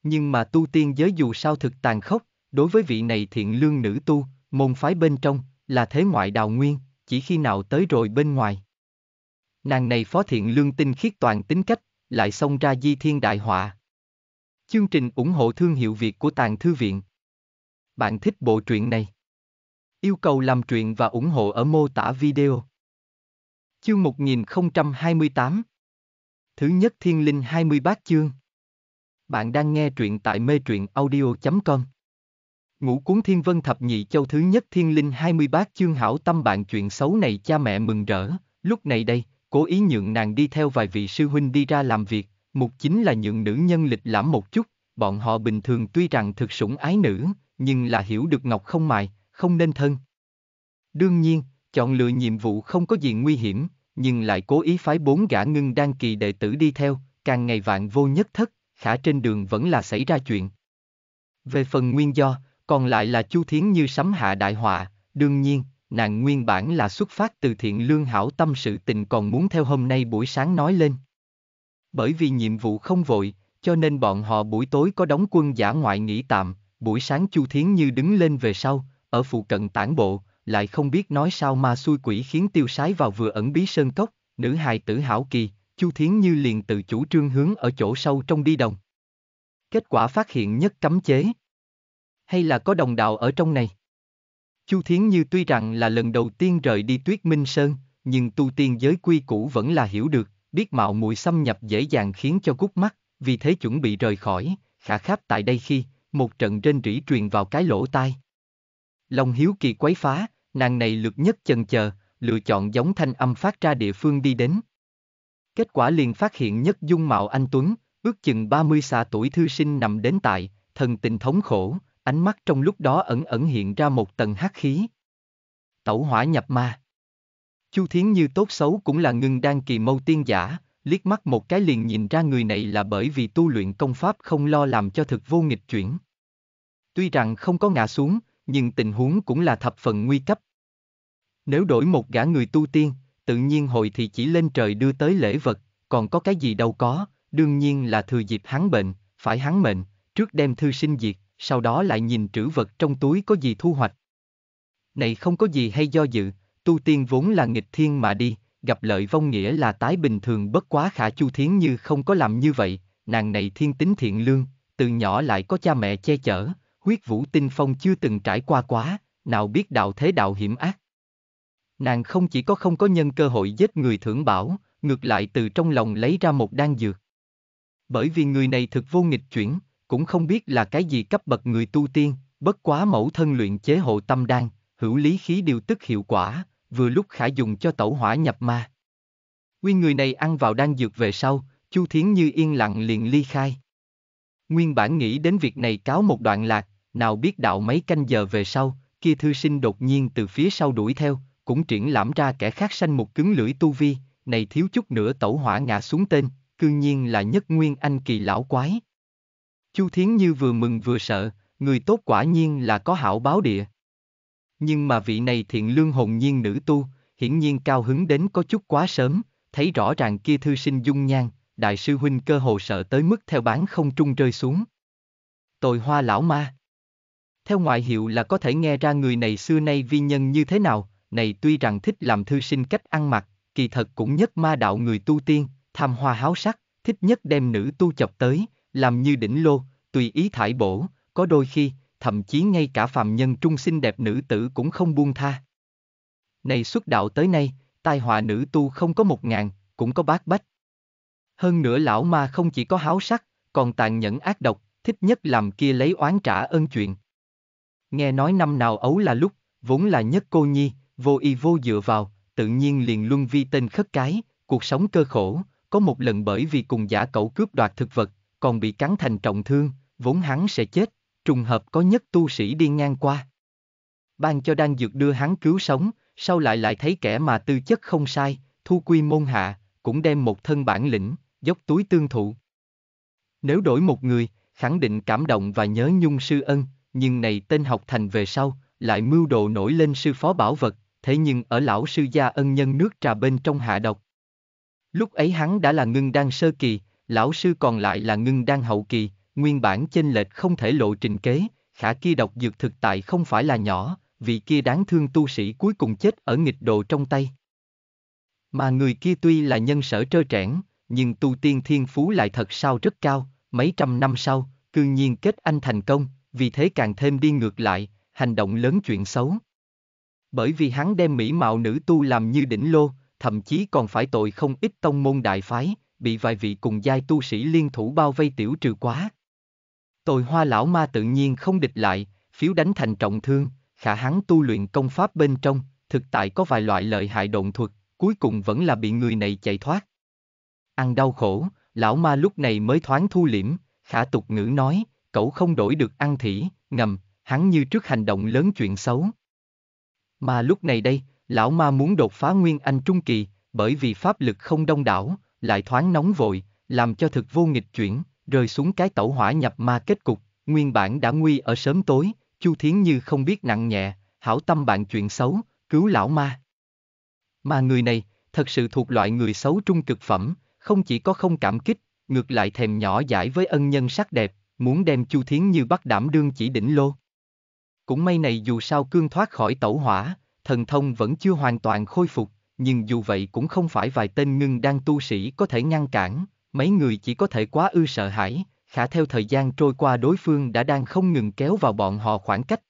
Nhưng mà tu tiên giới dù sao thực tàn khốc, đối với vị này thiện lương nữ tu, môn phái bên trong, là thế ngoại đào nguyên, chỉ khi nào tới rồi bên ngoài. Nàng này phó thiện lương tinh khiết toàn tính cách, lại xông ra di thiên đại họa. Chương trình ủng hộ thương hiệu Việt của Tàng Thư Viện. Bạn thích bộ truyện này? Yêu cầu làm truyện và ủng hộ ở mô tả video. Chương 1028. Thứ nhất thiên linh 20 bát chương. Bạn đang nghe truyện tại metruyenaudio.com. Ngũ cuốn Thiên Vân Thập Nhị Châu thứ nhất thiên linh 20 bát chương hảo tâm bạn chuyện xấu này cha mẹ mừng rỡ, lúc này đây, cố ý nhượng nàng đi theo vài vị sư huynh đi ra làm việc, mục chính là nhượng nữ nhân lịch lãm một chút, bọn họ bình thường tuy rằng thực sủng ái nữ, nhưng là hiểu được ngọc không mài, không nên thân. Đương nhiên, chọn lựa nhiệm vụ không có gì nguy hiểm, nhưng lại cố ý phái 4 gã ngưng đan kỳ đệ tử đi theo, càng ngày vạn vô nhất thất, khả trên đường vẫn là xảy ra chuyện. Về phần nguyên do, còn lại là Chu Thiến Như sắm hạ đại họa, đương nhiên, nàng nguyên bản là xuất phát từ thiện lương hảo tâm sự tình còn muốn theo hôm nay buổi sáng nói lên. Bởi vì nhiệm vụ không vội, cho nên bọn họ buổi tối có đóng quân dã ngoại nghỉ tạm, buổi sáng Chu Thiến Như đứng lên về sau, ở phụ cận tản bộ, lại không biết nói sao ma xui quỷ khiến tiêu sái vào vừa ẩn bí sơn cốc, nữ hài tử hảo kỳ, Chu Thiến Như liền tự chủ trương hướng ở chỗ sâu trong đi đồng. Kết quả phát hiện nhất cấm chế. Hay là có đồng đạo ở trong này? Chu Thiến Như tuy rằng là lần đầu tiên rời đi Tuyết Minh Sơn, nhưng tu tiên giới quy củ vẫn là hiểu được, biết mạo muội xâm nhập dễ dàng khiến cho cút mắt, vì thế chuẩn bị rời khỏi, khả khắp tại đây khi, một trận rên rỉ truyền vào cái lỗ tai. Lòng hiếu kỳ quấy phá, nàng này lược nhất chần chờ, lựa chọn giống thanh âm phát ra địa phương đi đến. Kết quả liền phát hiện nhất dung mạo anh tuấn, ước chừng 30 xà tuổi thư sinh nằm đến tại, thần tình thống khổ, ánh mắt trong lúc đó ẩn ẩn hiện ra một tầng hắc khí. Tẩu hỏa nhập ma. Chu Thiến Như tốt xấu cũng là ngưng đan kỳ mâu tiên giả, liếc mắt một cái liền nhìn ra người này là bởi vì tu luyện công pháp không lo làm cho thực vô nghịch chuyển. Tuy rằng không có ngã xuống, nhưng tình huống cũng là thập phần nguy cấp. Nếu đổi một gã người tu tiên, tự nhiên hội thì chỉ lên trời đưa tới lễ vật, còn có cái gì đâu có, đương nhiên là thừa dịp hắn bệnh, phải hắn mệnh, trước đem thư sinh diệt, sau đó lại nhìn trữ vật trong túi có gì thu hoạch. Này không có gì hay do dự, tu tiên vốn là nghịch thiên mà đi, gặp lợi vong nghĩa là tái bình thường bất quá khả Chu Thiến Như không có làm như vậy, nàng này thiên tính thiện lương, từ nhỏ lại có cha mẹ che chở, huyết vũ tinh phong chưa từng trải qua quá, nào biết đạo thế đạo hiểm ác. Nàng không chỉ có không có nhân cơ hội giết người thưởng bảo, ngược lại từ trong lòng lấy ra một đan dược. Bởi vì người này thực vô nghịch chuyển, cũng không biết là cái gì cấp bậc người tu tiên, bất quá mẫu thân luyện chế hộ tâm đan, hữu lý khí điều tức hiệu quả, vừa lúc khả dùng cho tẩu hỏa nhập ma. Nguyên người này ăn vào đan dược về sau, Chu Thiến Như yên lặng liền ly khai. Nguyên bản nghĩ đến việc này cáo một đoạn lạc, nào biết đạo mấy canh giờ về sau, kia thư sinh đột nhiên từ phía sau đuổi theo, cũng triển lãm ra kẻ khác sanh một cứng lưỡi tu vi, này thiếu chút nữa tẩu hỏa ngã xuống tên, cư nhiên là Nhất Nguyên Anh kỳ lão quái. Chu Thiến Như vừa mừng vừa sợ, người tốt quả nhiên là có hảo báo địa. Nhưng mà vị này thiện lương hồn nhiên nữ tu, hiển nhiên cao hứng đến có chút quá sớm, thấy rõ ràng kia thư sinh dung nhan, đại sư huynh cơ hồ sợ tới mức theo bán không trung rơi xuống. Tồi Hoa lão ma. Theo ngoại hiệu là có thể nghe ra người này xưa nay vi nhân như thế nào, này tuy rằng thích làm thư sinh cách ăn mặc, kỳ thật cũng nhất ma đạo người tu tiên, tham hoa háo sắc, thích nhất đem nữ tu chọc tới, làm như đỉnh lô, tùy ý thải bổ, có đôi khi, thậm chí ngay cả phàm nhân trung xinh đẹp nữ tử cũng không buông tha. Này xuất đạo tới nay, tai họa nữ tu không có 1000, cũng có bát bách. Hơn nữa lão ma không chỉ có háo sắc, còn tàn nhẫn ác độc, thích nhất làm kia lấy oán trả ơn chuyện. Nghe nói năm nào ấu là lúc, vốn là nhất cô nhi, vô y vô dựa vào, tự nhiên liền luân vi tên khất cái, cuộc sống cơ khổ, có một lần bởi vì cùng giả cẩu cướp đoạt thực vật, còn bị cắn thành trọng thương, vốn hắn sẽ chết, trùng hợp có nhất tu sĩ đi ngang qua. Ban cho đan dược đưa hắn cứu sống, sau lại thấy kẻ mà tư chất không sai, thu quy môn hạ, cũng đem một thân bản lĩnh, dốc túi tương thụ. Nếu đổi một người, khẳng định cảm động và nhớ nhung sư ân, nhưng này tên học thành về sau, lại mưu đồ nổi lên sư phó bảo vật, thế nhưng ở lão sư gia ân nhân nước trà bên trong hạ độc. Lúc ấy hắn đã là ngưng đan sơ kỳ, lão sư còn lại là ngưng đan hậu kỳ, nguyên bản chênh lệch không thể lộ trình kế, khả kia độc dược thực tại không phải là nhỏ, vì kia đáng thương tu sĩ cuối cùng chết ở nghịch đồ trong tay. Mà người kia tuy là nhân sở trơ trẽn, nhưng tu tiên thiên phú lại thật sao rất cao, mấy trăm năm sau, cư nhiên kết anh thành công, vì thế càng thêm đi ngược lại, hành động lớn chuyện xấu. Bởi vì hắn đem mỹ mạo nữ tu làm như đỉnh lô, thậm chí còn phải tội không ít tông môn đại phái, bị vài vị cùng giai tu sĩ liên thủ bao vây tiểu trừ quá. Tồi Hoa lão ma tự nhiên không địch lại, phiếu đánh thành trọng thương, khả hắn tu luyện công pháp bên trong, thực tại có vài loại lợi hại độn thuật, cuối cùng vẫn là bị người này chạy thoát. Ăn đau khổ, lão ma lúc này mới thoáng thu liễm, khả tục ngữ nói, cẩu không đổi được ăn thỉ, ngầm, hắn như trước hành động lớn chuyện xấu. Mà lúc này đây, lão ma muốn đột phá Nguyên Anh trung kỳ, bởi vì pháp lực không đông đảo, lại thoáng nóng vội, làm cho thực vô nghịch chuyển, rơi xuống cái tẩu hỏa nhập ma kết cục, nguyên bản đã nguy ở sớm tối, Chu Thiến Như không biết nặng nhẹ, hảo tâm bạn chuyện xấu, cứu lão ma. Mà người này, thật sự thuộc loại người xấu trung cực phẩm, không chỉ có không cảm kích, ngược lại thèm nhỏ dãi với ân nhân sắc đẹp, muốn đem Chu Thiến Như bắt đảm đương chỉ đỉnh lô. Cũng may này dù sao cương thoát khỏi tẩu hỏa, thần thông vẫn chưa hoàn toàn khôi phục, nhưng dù vậy cũng không phải vài tên ngưng đan tu sĩ có thể ngăn cản, mấy người chỉ có thể quá ư sợ hãi, khả theo thời gian trôi qua đối phương đã đang không ngừng kéo vào bọn họ khoảng cách.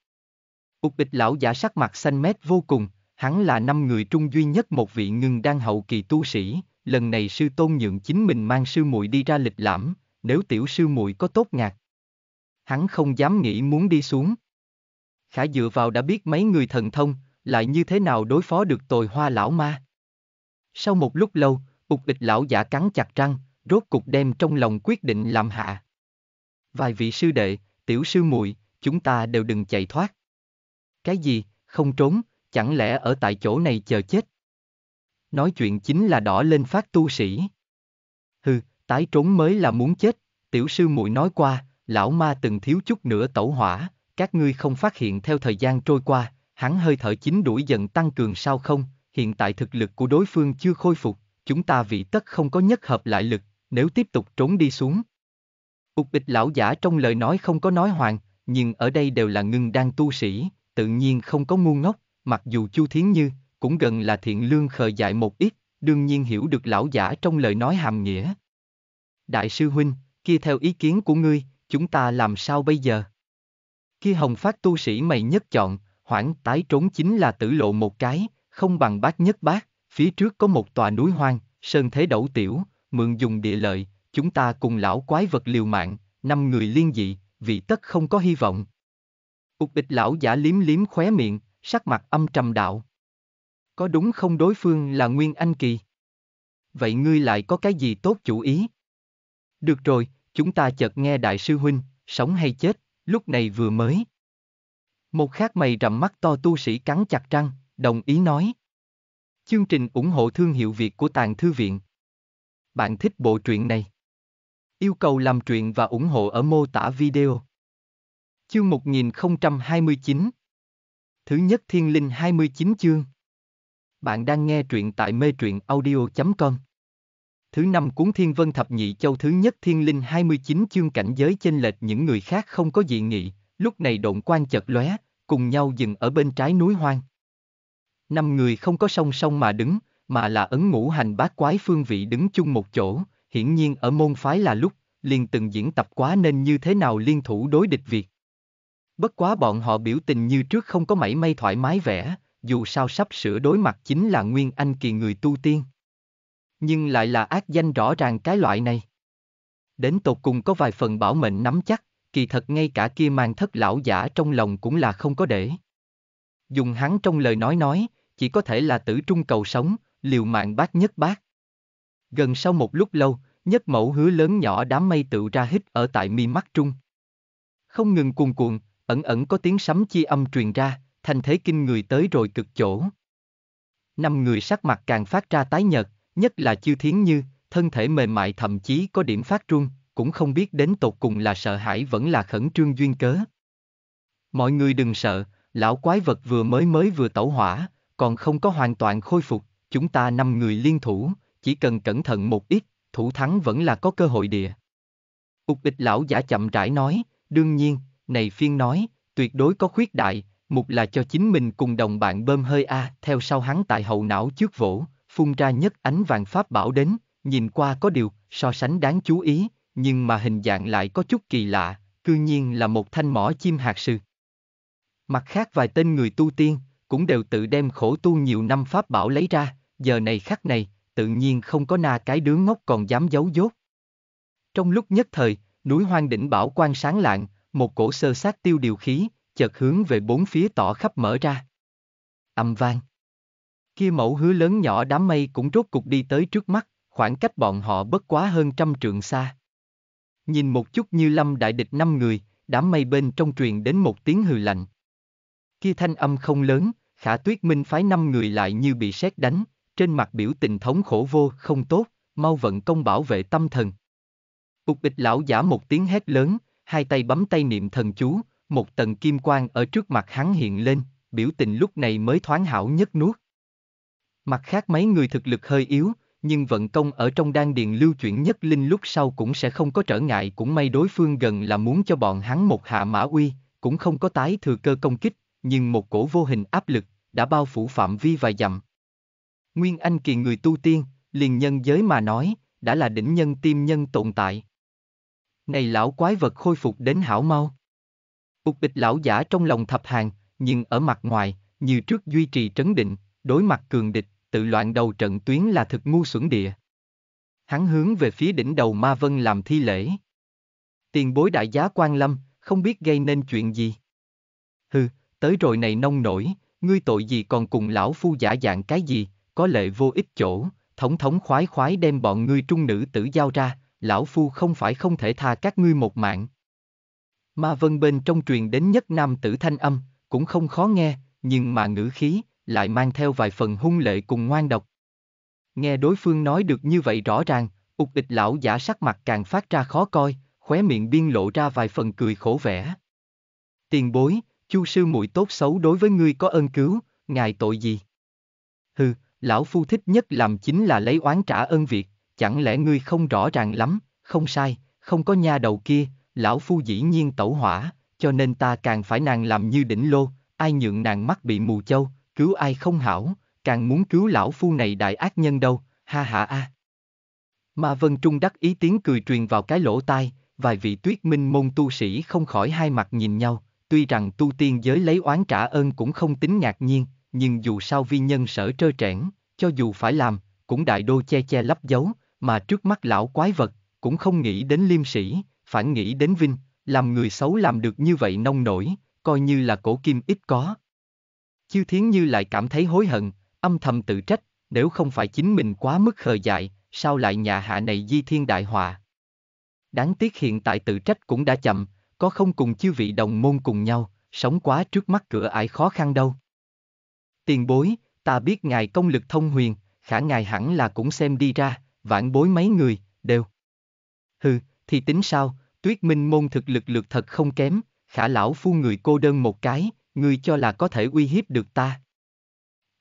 Ục Bịch lão giả sắc mặt xanh mét vô cùng, hắn là 5 người trung duy nhất một vị ngưng đan hậu kỳ tu sĩ, lần này sư tôn nhượng chính mình mang sư muội đi ra lịch lãm, nếu tiểu sư muội có tốt ngạc. Hắn không dám nghĩ muốn đi xuống. Khả dựa vào đã biết mấy người thần thông, lại như thế nào đối phó được Tồi Hoa lão ma. Sau một lúc lâu, Ục Bịch lão giả cắn chặt răng, rốt cục đem trong lòng quyết định làm hạ. Vài vị sư đệ, tiểu sư muội, chúng ta đều đừng chạy thoát. Cái gì, không trốn, chẳng lẽ ở tại chỗ này chờ chết? Nói chuyện chính là đỏ lên phát tu sĩ. Hừ, tái trốn mới là muốn chết, tiểu sư muội nói qua, lão ma từng thiếu chút nữa tẩu hỏa, các ngươi không phát hiện theo thời gian trôi qua, hắn hơi thở chính đuổi dần tăng cường sao không, hiện tại thực lực của đối phương chưa khôi phục, chúng ta vị tất không có nhất hợp lại lực, nếu tiếp tục trốn đi xuống. Úc Bích lão giả trong lời nói không có nói hoàng, nhưng ở đây đều là ngưng đan tu sĩ, tự nhiên không có ngu ngốc, mặc dù Chu Thiến Như cũng gần là thiện lương khờ dại một ít, đương nhiên hiểu được lão giả trong lời nói hàm nghĩa. Đại sư huynh, kia theo ý kiến của ngươi, chúng ta làm sao bây giờ? Khi hồng phát tu sĩ mày nhất chọn, hoảng tái trốn chính là tử lộ một cái, không bằng bát nhất bát, phía trước có một tòa núi hoang, sơn thế đẩu tiểu, mượn dùng địa lợi, chúng ta cùng lão quái vật liều mạng, 5 người liên dị, vị tất không có hy vọng. Úc Bích lão giả liếm liếm khóe miệng, sắc mặt âm trầm đạo. Có đúng không đối phương là Nguyên Anh kỳ? Vậy ngươi lại có cái gì tốt chủ ý? Được rồi, chúng ta chợt nghe đại sư huynh, sống hay chết, lúc này vừa mới. Một khác mày rậm mắt to tu sĩ cắn chặt răng, đồng ý nói. Chương trình ủng hộ thương hiệu Việt của Tàng Thư Viện. Bạn thích bộ truyện này? Yêu cầu làm truyện và ủng hộ ở mô tả video. Chương 1029. Thứ nhất thiên linh 29 chương. Bạn đang nghe truyện tại metruyenaudio.com. Thứ 5 cuốn Thiên Vân Thập Nhị Châu thứ nhất thiên linh 29 chương cảnh giới chênh lệch những người khác không có dị nghị, lúc này độn quang chợt lóe, cùng nhau dừng ở bên trái núi hoang. 5 người không có song song mà đứng, mà là ấn ngũ hành bát quái phương vị đứng chung một chỗ, hiển nhiên ở môn phái là lúc, liền từng diễn tập quá nên như thế nào liên thủ đối địch việc. Bất quá bọn họ biểu tình như trước không có mảy may thoải mái vẻ, dù sao sắp sửa đối mặt chính là Nguyên Anh kỳ người tu tiên. Nhưng lại là ác danh rõ ràng cái loại này. Đến tột cùng có vài phần bảo mệnh nắm chắc, kỳ thật ngay cả kia mang thất lão giả trong lòng cũng là không có để. Dùng hắn trong lời nói, chỉ có thể là tử trung cầu sống, liều mạng bát nhất bát. Gần sau một lúc lâu, nhất mẫu hứa lớn nhỏ đám mây tựu ra hít ở tại mi mắt trung. Không ngừng cuồn cuộn, ẩn ẩn có tiếng sấm chi âm truyền ra, thành thế kinh người tới rồi cực chỗ. 5 người sắc mặt càng phát ra tái nhợt, nhất là Chu Thiến Như, thân thể mềm mại thậm chí có điểm phát run, cũng không biết đến tột cùng là sợ hãi vẫn là khẩn trương duyên cớ. Mọi người đừng sợ, lão quái vật vừa mới vừa tẩu hỏa, còn không có hoàn toàn khôi phục, chúng ta 5 người liên thủ, chỉ cần cẩn thận một ít, thủ thắng vẫn là có cơ hội địa. Úc Bích lão giả chậm rãi nói, đương nhiên, này phiên nói, tuyệt đối có khuyết đại, một là cho chính mình cùng đồng bạn bơm hơi a, theo sau hắn tại hậu não trước vỗ, phun ra nhất ánh vàng pháp bảo đến, nhìn qua có điều, so sánh đáng chú ý, nhưng mà hình dạng lại có chút kỳ lạ, cư nhiên là một thanh mỏ chim hạt sư. Mặt khác vài tên người tu tiên, cũng đều tự đem khổ tu nhiều năm pháp bảo lấy ra, giờ này khắc này, tự nhiên không có na cái đứa ngốc còn dám giấu dốt. Trong lúc nhất thời, núi hoang đỉnh bảo quang sáng lạng, một cổ sơ sát tiêu điều khí, chợt hướng về bốn phía tỏ khắp mở ra. Âm vang. Kia mẫu hứa lớn nhỏ đám mây cũng rốt cục đi tới trước mắt, khoảng cách bọn họ bất quá hơn 100 trượng xa. Nhìn một chút như lâm đại địch 5 người, đám mây bên trong truyền đến một tiếng hừ lạnh. Kia thanh âm không lớn, khả Tuyết Minh phái 5 người lại như bị sét đánh, trên mặt biểu tình thống khổ vô không tốt, mau vận công bảo vệ tâm thần. Ục Bịch lão giả một tiếng hét lớn, hai tay bấm tay niệm thần chú, một tầng kim quang ở trước mặt hắn hiện lên, biểu tình lúc này mới thoáng hảo nhất nuốt. Mặt khác mấy người thực lực hơi yếu, nhưng vận công ở trong đan điền lưu chuyển nhất linh lúc sau cũng sẽ không có trở ngại, cũng may đối phương gần là muốn cho bọn hắn một hạ mã uy, cũng không có tái thừa cơ công kích, nhưng một cổ vô hình áp lực đã bao phủ phạm vi vài dặm. Nguyên Anh kỳ người tu tiên, liền nhân giới mà nói, đã là đỉnh nhân tiêm nhân tồn tại. Này lão quái vật khôi phục đến hảo mau. Ục Bịch lão giả trong lòng thập hàng, nhưng ở mặt ngoài, như trước duy trì trấn định, đối mặt cường địch, tự loạn đầu trận tuyến là thực ngu xuẩn địa. Hắn hướng về phía đỉnh đầu Ma Vân làm thi lễ. Tiền bối đại giá quang lâm, không biết gây nên chuyện gì. Hừ, tới rồi này nông nổi, ngươi tội gì còn cùng lão phu giả dạng cái gì, có lệ vô ích chỗ, thống khoái khoái đem bọn ngươi trung nữ tử giao ra, lão phu không phải không thể tha các ngươi một mạng. Ma Vân bên trong truyền đến nhất nam tử thanh âm, cũng không khó nghe, nhưng mà ngữ khí lại mang theo vài phần hung lệ cùng ngoan độc. Nghe đối phương nói được như vậy rõ ràng, Ục Bịch lão giả sắc mặt càng phát ra khó coi, khóe miệng biên lộ ra vài phần cười khổ vẻ. Tiền bối, Chu sư muội tốt xấu đối với ngươi có ân cứu, ngài tội gì? Hừ, lão phu thích nhất làm chính là lấy oán trả ơn việc, chẳng lẽ ngươi không rõ ràng lắm, không sai, không có nha đầu kia, lão phu dĩ nhiên tẩu hỏa, cho nên ta càng phải nàng làm như đỉnh lô, ai nhượng nàng mắc bị mù châu, cứu ai không hảo, càng muốn cứu lão phu này đại ác nhân đâu, ha ha a. Mà Vân Trung đắc ý tiếng cười truyền vào cái lỗ tai, vài vị Tuyết Minh môn tu sĩ không khỏi hai mặt nhìn nhau, tuy rằng tu tiên giới lấy oán trả ơn cũng không tính ngạc nhiên, nhưng dù sao vi nhân sở trơ trẽn, cho dù phải làm, cũng đại đô che lấp giấu, mà trước mắt lão quái vật, cũng không nghĩ đến liêm sĩ, phản nghĩ đến vinh, làm người xấu làm được như vậy nông nổi, coi như là cổ kim ít có. Chu Thiến Như lại cảm thấy hối hận, âm thầm tự trách, nếu không phải chính mình quá mức khờ dại, sao lại nhà hạ này di thiên đại họa. Đáng tiếc hiện tại tự trách cũng đã chậm, có không cùng chư vị đồng môn cùng nhau, sống quá trước mắt cửa ải khó khăn đâu. Tiền bối, ta biết ngài công lực thông huyền, khả ngài hẳn là cũng xem đi ra, vãn bối mấy người, đều. Hừ, thì tính sao, Tuyết Minh môn thực lực lược thật không kém, khả lão phu người cô đơn một cái, ngươi cho là có thể uy hiếp được ta.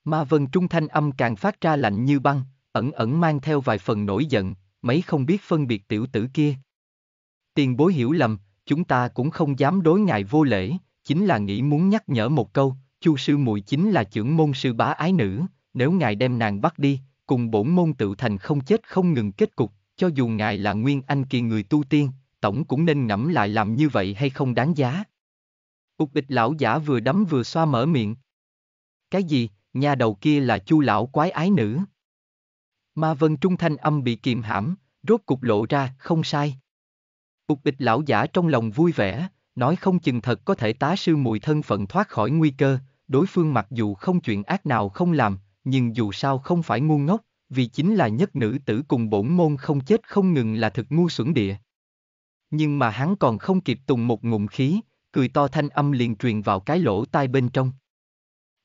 Ma Vân Trung thanh âm càng phát ra lạnh như băng, ẩn ẩn mang theo vài phần nổi giận, mấy không biết phân biệt tiểu tử kia. Tiền bối hiểu lầm, chúng ta cũng không dám đối ngài vô lễ, chính là nghĩ muốn nhắc nhở một câu, Chu sư muội chính là trưởng môn sư bá ái nữ, nếu ngài đem nàng bắt đi, cùng bổn môn tự thành không chết không ngừng kết cục, cho dù ngài là nguyên anh kỳ người tu tiên, tổng cũng nên ngẫm lại làm như vậy hay không đáng giá. Ục địch lão giả vừa đấm vừa xoa mở miệng. Cái gì, nhà đầu kia là Chu lão quái ái nữ? Ma Vân Trung thanh âm bị kìm hãm, rốt cục lộ ra, không sai. Ục địch lão giả trong lòng vui vẻ, nói không chừng thật có thể tá sư muội thân phận thoát khỏi nguy cơ, đối phương mặc dù không chuyện ác nào không làm, nhưng dù sao không phải ngu ngốc, vì chính là nhất nữ tử cùng bổn môn không chết không ngừng là thực ngu xuẩn địa. Nhưng mà hắn còn không kịp tùng một ngụm khí, cười to thanh âm liền truyền vào cái lỗ tai bên trong.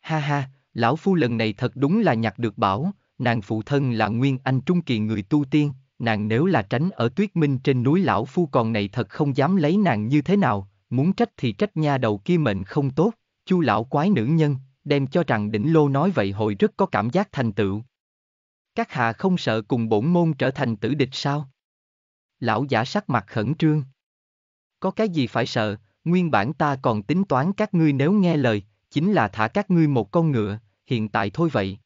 Ha ha, lão phu lần này thật đúng là nhặt được bảo, nàng phụ thân là nguyên anh trung kỳ người tu tiên, nàng nếu là tránh ở Tuyết Minh trên núi lão phu còn này thật không dám lấy nàng như thế nào, muốn trách thì trách nha đầu kia mệnh không tốt, Chu lão quái nữ nhân, đem cho rằng đỉnh lô nói vậy hồi rất có cảm giác thành tựu. Các hạ không sợ cùng bổn môn trở thành tử địch sao? Lão giả sắc mặt khẩn trương. Có cái gì phải sợ, nguyên bản ta còn tính toán các ngươi nếu nghe lời, chính là thả các ngươi một con ngựa, hiện tại thôi vậy.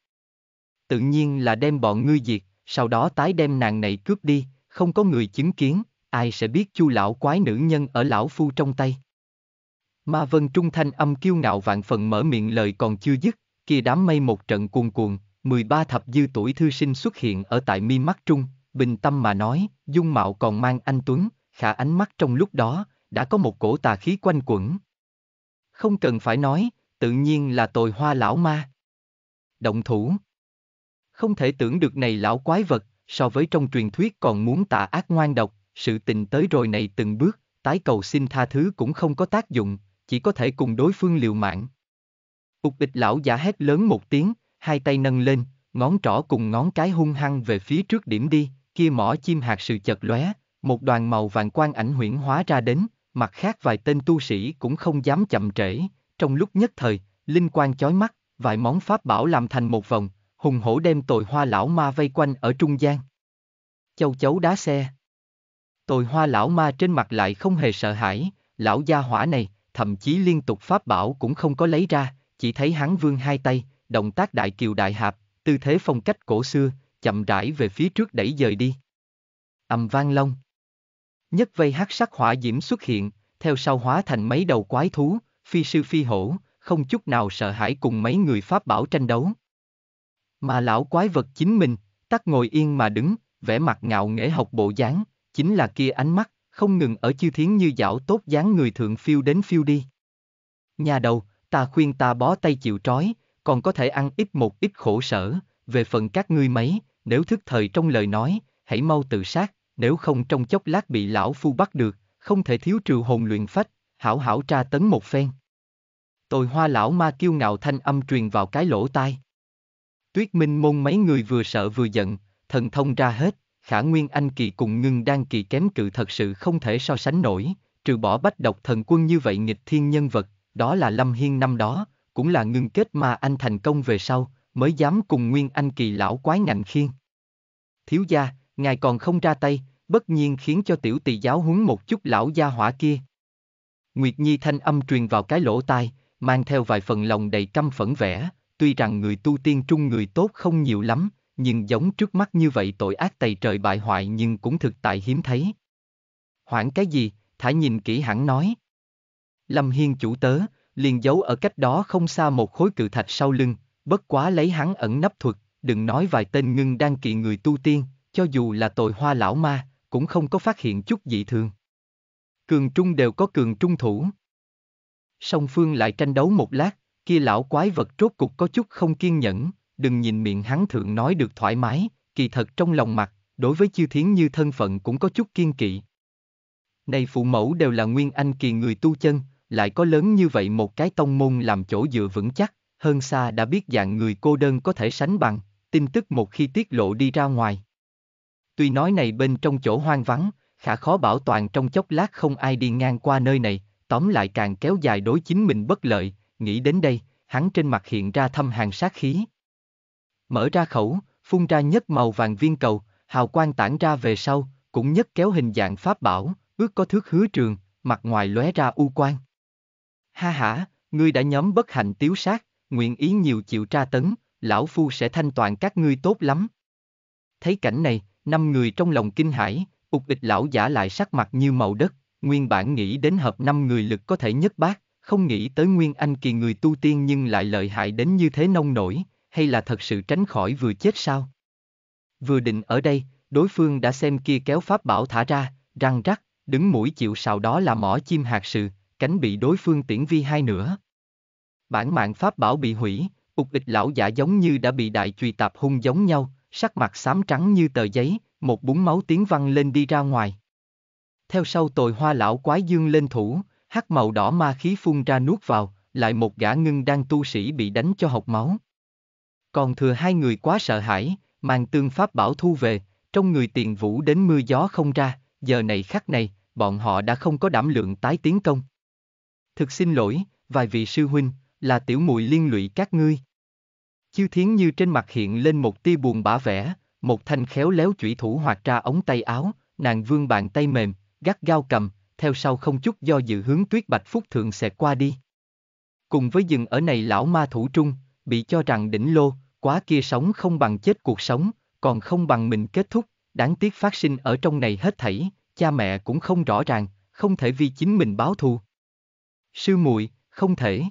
Tự nhiên là đem bọn ngươi diệt, sau đó tái đem nàng này cướp đi, không có người chứng kiến, ai sẽ biết Chu lão quái nữ nhân ở lão phu trong tay. Ma Vân Trung thanh âm kiêu ngạo vạn phần mở miệng lời còn chưa dứt, kia đám mây một trận cuồn cuộn, 13 thập dư tuổi thư sinh xuất hiện ở tại mi mắt trung, bình tâm mà nói, dung mạo còn mang anh tuấn, khả ánh mắt trong lúc đó, đã có một cổ tà khí quanh quẩn. Không cần phải nói, tự nhiên là Tồi Hoa lão ma. Động thủ. Không thể tưởng được này lão quái vật, so với trong truyền thuyết còn muốn tà ác ngoan độc, sự tình tới rồi này từng bước, tái cầu xin tha thứ cũng không có tác dụng, chỉ có thể cùng đối phương liều mạng. Ục địch lão giả hét lớn một tiếng, hai tay nâng lên, ngón trỏ cùng ngón cái hung hăng về phía trước điểm đi, kia mỏ chim hạt sự chật lóe, một đoàn màu vàng quang ảnh huyễn hóa ra đến, mặt khác vài tên tu sĩ cũng không dám chậm trễ, trong lúc nhất thời, linh quang chói mắt, vài món pháp bảo làm thành một vòng, hùng hổ đem Tồi Hoa lão ma vây quanh ở trung gian. Châu chấu đá xe. Tồi Hoa lão ma trên mặt lại không hề sợ hãi, lão gia hỏa này, thậm chí liên tục pháp bảo cũng không có lấy ra, chỉ thấy hắn vươn hai tay, động tác đại kiều đại hạp, tư thế phong cách cổ xưa, chậm rãi về phía trước đẩy dời đi. Ầm vang long. Nhất vây hắc sắc hỏa diễm xuất hiện, theo sau hóa thành mấy đầu quái thú, phi sư phi hổ, không chút nào sợ hãi cùng mấy người pháp bảo tranh đấu. Mà lão quái vật chính mình, tắc ngồi yên mà đứng, vẻ mặt ngạo nghễ học bộ dáng, chính là kia ánh mắt, không ngừng ở Chu Thiến Như dạo tốt dáng người thượng phiêu đến phiêu đi. Nhà đầu, ta khuyên ta bó tay chịu trói, còn có thể ăn ít một ít khổ sở, về phần các ngươi mấy, nếu thức thời trong lời nói, hãy mau tự sát, nếu không trong chốc lát bị lão phu bắt được, không thể thiếu trừ hồn luyện phách, hảo hảo tra tấn một phen. Tồi Hoa lão ma kiêu ngạo thanh âm truyền vào cái lỗ tai. Tuyết Minh môn mấy người vừa sợ vừa giận, thần thông ra hết, khả nguyên anh kỳ cùng ngưng đan kỳ kém cự thật sự không thể so sánh nổi, trừ bỏ Bách Độc thần quân như vậy nghịch thiên nhân vật, đó là Lâm Hiên năm đó, cũng là ngưng kết mà anh thành công về sau, mới dám cùng nguyên anh kỳ lão quái ngạnh khiên. Thiếu gia, ngài còn không ra tay, bất nhiên khiến cho tiểu tỳ giáo huấn một chút lão gia hỏa kia. Nguyệt Nhi thanh âm truyền vào cái lỗ tai, mang theo vài phần lòng đầy căm phẫn vẻ, tuy rằng người tu tiên trung người tốt không nhiều lắm, nhưng giống trước mắt như vậy tội ác tày trời bại hoại nhưng cũng thực tại hiếm thấy. Hoảng cái gì, thả nhìn kỹ hẳn nói. Lâm Hiên chủ tớ, liền giấu ở cách đó không xa một khối cự thạch sau lưng, bất quá lấy hắn ẩn nấp thuật, đừng nói vài tên ngưng đan kỳ người tu tiên, cho dù là Tồi Hoa lão ma, cũng không có phát hiện chút dị thường. Cường trung đều có cường trung thủ. Song phương lại tranh đấu một lát, kia lão quái vật rốt cục có chút không kiên nhẫn, đừng nhìn miệng hắn thượng nói được thoải mái, kỳ thật trong lòng mặt, đối với Chu Thiến Như thân phận cũng có chút kiên kỵ. Này phụ mẫu đều là nguyên anh kỳ người tu chân, lại có lớn như vậy một cái tông môn làm chỗ dựa vững chắc, hơn xa đã biết dạng người cô đơn có thể sánh bằng, tin tức một khi tiết lộ đi ra ngoài. Tuy nói này bên trong chỗ hoang vắng, khả khó bảo toàn trong chốc lát không ai đi ngang qua nơi này, tóm lại càng kéo dài đối chính mình bất lợi, nghĩ đến đây, hắn trên mặt hiện ra thâm hàn sát khí. Mở ra khẩu, phun ra nhất màu vàng viên cầu, hào quang tản ra về sau, cũng nhất kéo hình dạng pháp bảo, ước có thước hứa trường, mặt ngoài lóe ra u quang. Ha hả, ngươi đã nhóm bất hạnh tiếu sát, nguyện ý nhiều chịu tra tấn, lão phu sẽ thanh toàn các ngươi tốt lắm. Thấy cảnh này, 5 người trong lòng kinh hãi, ục ịch lão giả lại sắc mặt như màu đất, nguyên bản nghĩ đến hợp 5 người lực có thể nhất bát, không nghĩ tới nguyên anh kỳ người tu tiên nhưng lại lợi hại đến như thế nông nổi, hay là thật sự tránh khỏi vừa chết sao? Vừa định ở đây, đối phương đã xem kia kéo pháp bảo thả ra, răng rắc, đứng mũi chịu sào đó là mỏ chim hạt sự, cánh bị đối phương tiễn vi 2 nửa. Bản mạng pháp bảo bị hủy, ục ịch lão giả giống như đã bị đại chùy tạp hung giống nhau, sắc mặt xám trắng như tờ giấy, một búng máu tiếng văng lên đi ra ngoài. Theo sau Tồi Hoa lão quái dương lên thủ, hắc màu đỏ ma khí phun ra nuốt vào, lại một gã ngưng đan tu sĩ bị đánh cho hộc máu. Còn thừa 2 người quá sợ hãi, mang tương pháp bảo thu về, trong người tiền vũ đến mưa gió không ra, giờ này khắc này, bọn họ đã không có đảm lượng tái tiến công. Thực xin lỗi, vài vị sư huynh, là tiểu muội liên lụy các ngươi. Chu Thiến Như trên mặt hiện lên một tia buồn bã vẻ, một thanh khéo léo chủy thủ hoạt ra ống tay áo, nàng vươn bàn tay mềm, gắt gao cầm, theo sau không chút do dự hướng Tuyết Bạch Phúc thượng xẹt qua đi. Cùng với dừng ở này lão ma thủ trung, bị cho rằng đỉnh lô, quá kia sống không bằng chết cuộc sống, còn không bằng mình kết thúc, đáng tiếc phát sinh ở trong này hết thảy, cha mẹ cũng không rõ ràng, không thể vì chính mình báo thù. Sư muội, không thể.